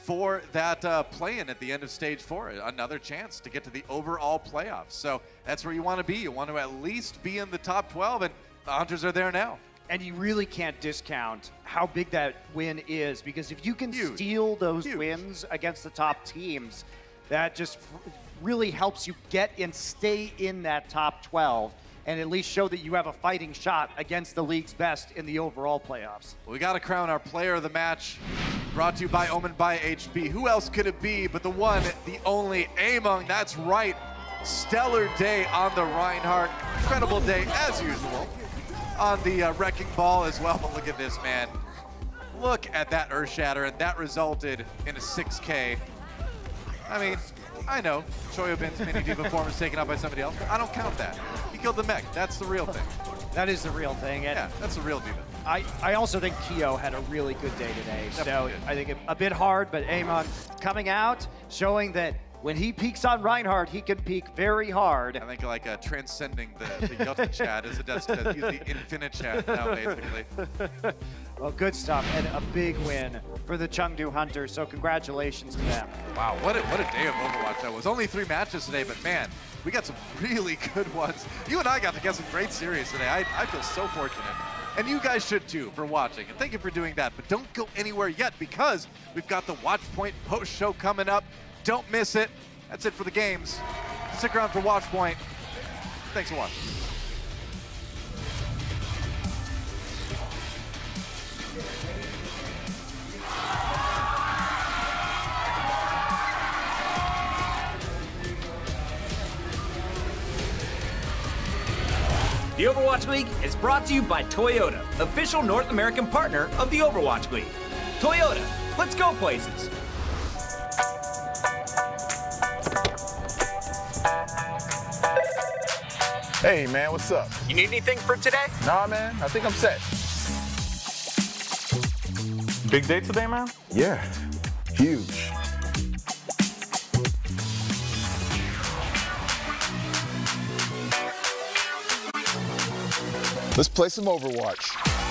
for that play-in at the end of Stage 4, another chance to get to the overall playoffs. So that's where you want to be. You want to at least be in the top 12, and the Hunters are there now. And you really can't discount how big that win is, because if you can steal those wins against the top teams, that just really helps you get and stay in that top 12. And at least show that you have a fighting shot against the league's best in the overall playoffs. We got to crown our player of the match, brought to you by Omen by HP. Who else could it be but the one, the only, Emongg? That's right. Stellar day on the Reinhardt. Incredible day, as usual, on the Wrecking Ball as well. But look at this, man. Look at that Earthshatter, and that resulted in a 6K. I mean, I know Choihyobin's mini diva form is taken up by somebody else, but I don't count that. He killed the mech. That's the real thing. That is the real thing. And yeah, that's the real diva. I also think Kyo had a really good day today. Definitely so did. I think a bit hard, but Emongg coming out, showing that when he peaks on Reinhardt, he can peak very hard. I think like transcending the Yotta chat is a destiny. He's the infinite chat now, basically. Well, good stuff, and a big win for the Chengdu Hunters, so congratulations to them. Wow, what a day of Overwatch that was. Only 3 matches today, but man, we got some really good ones. You and I got to get some great series today. I feel so fortunate. And you guys should too, for watching, and thank you for doing that. But don't go anywhere yet, because we've got the Watch Point post show coming up. Don't miss it. That's it for the games. Stick around for Watch Point. Thanks for watching. The Overwatch League is brought to you by Toyota, official North American partner of the Overwatch League. Toyota, let's go places. Hey man, what's up? You need anything for today? Nah man, I think I'm set. Big day today, man? Yeah, huge. Let's play some Overwatch.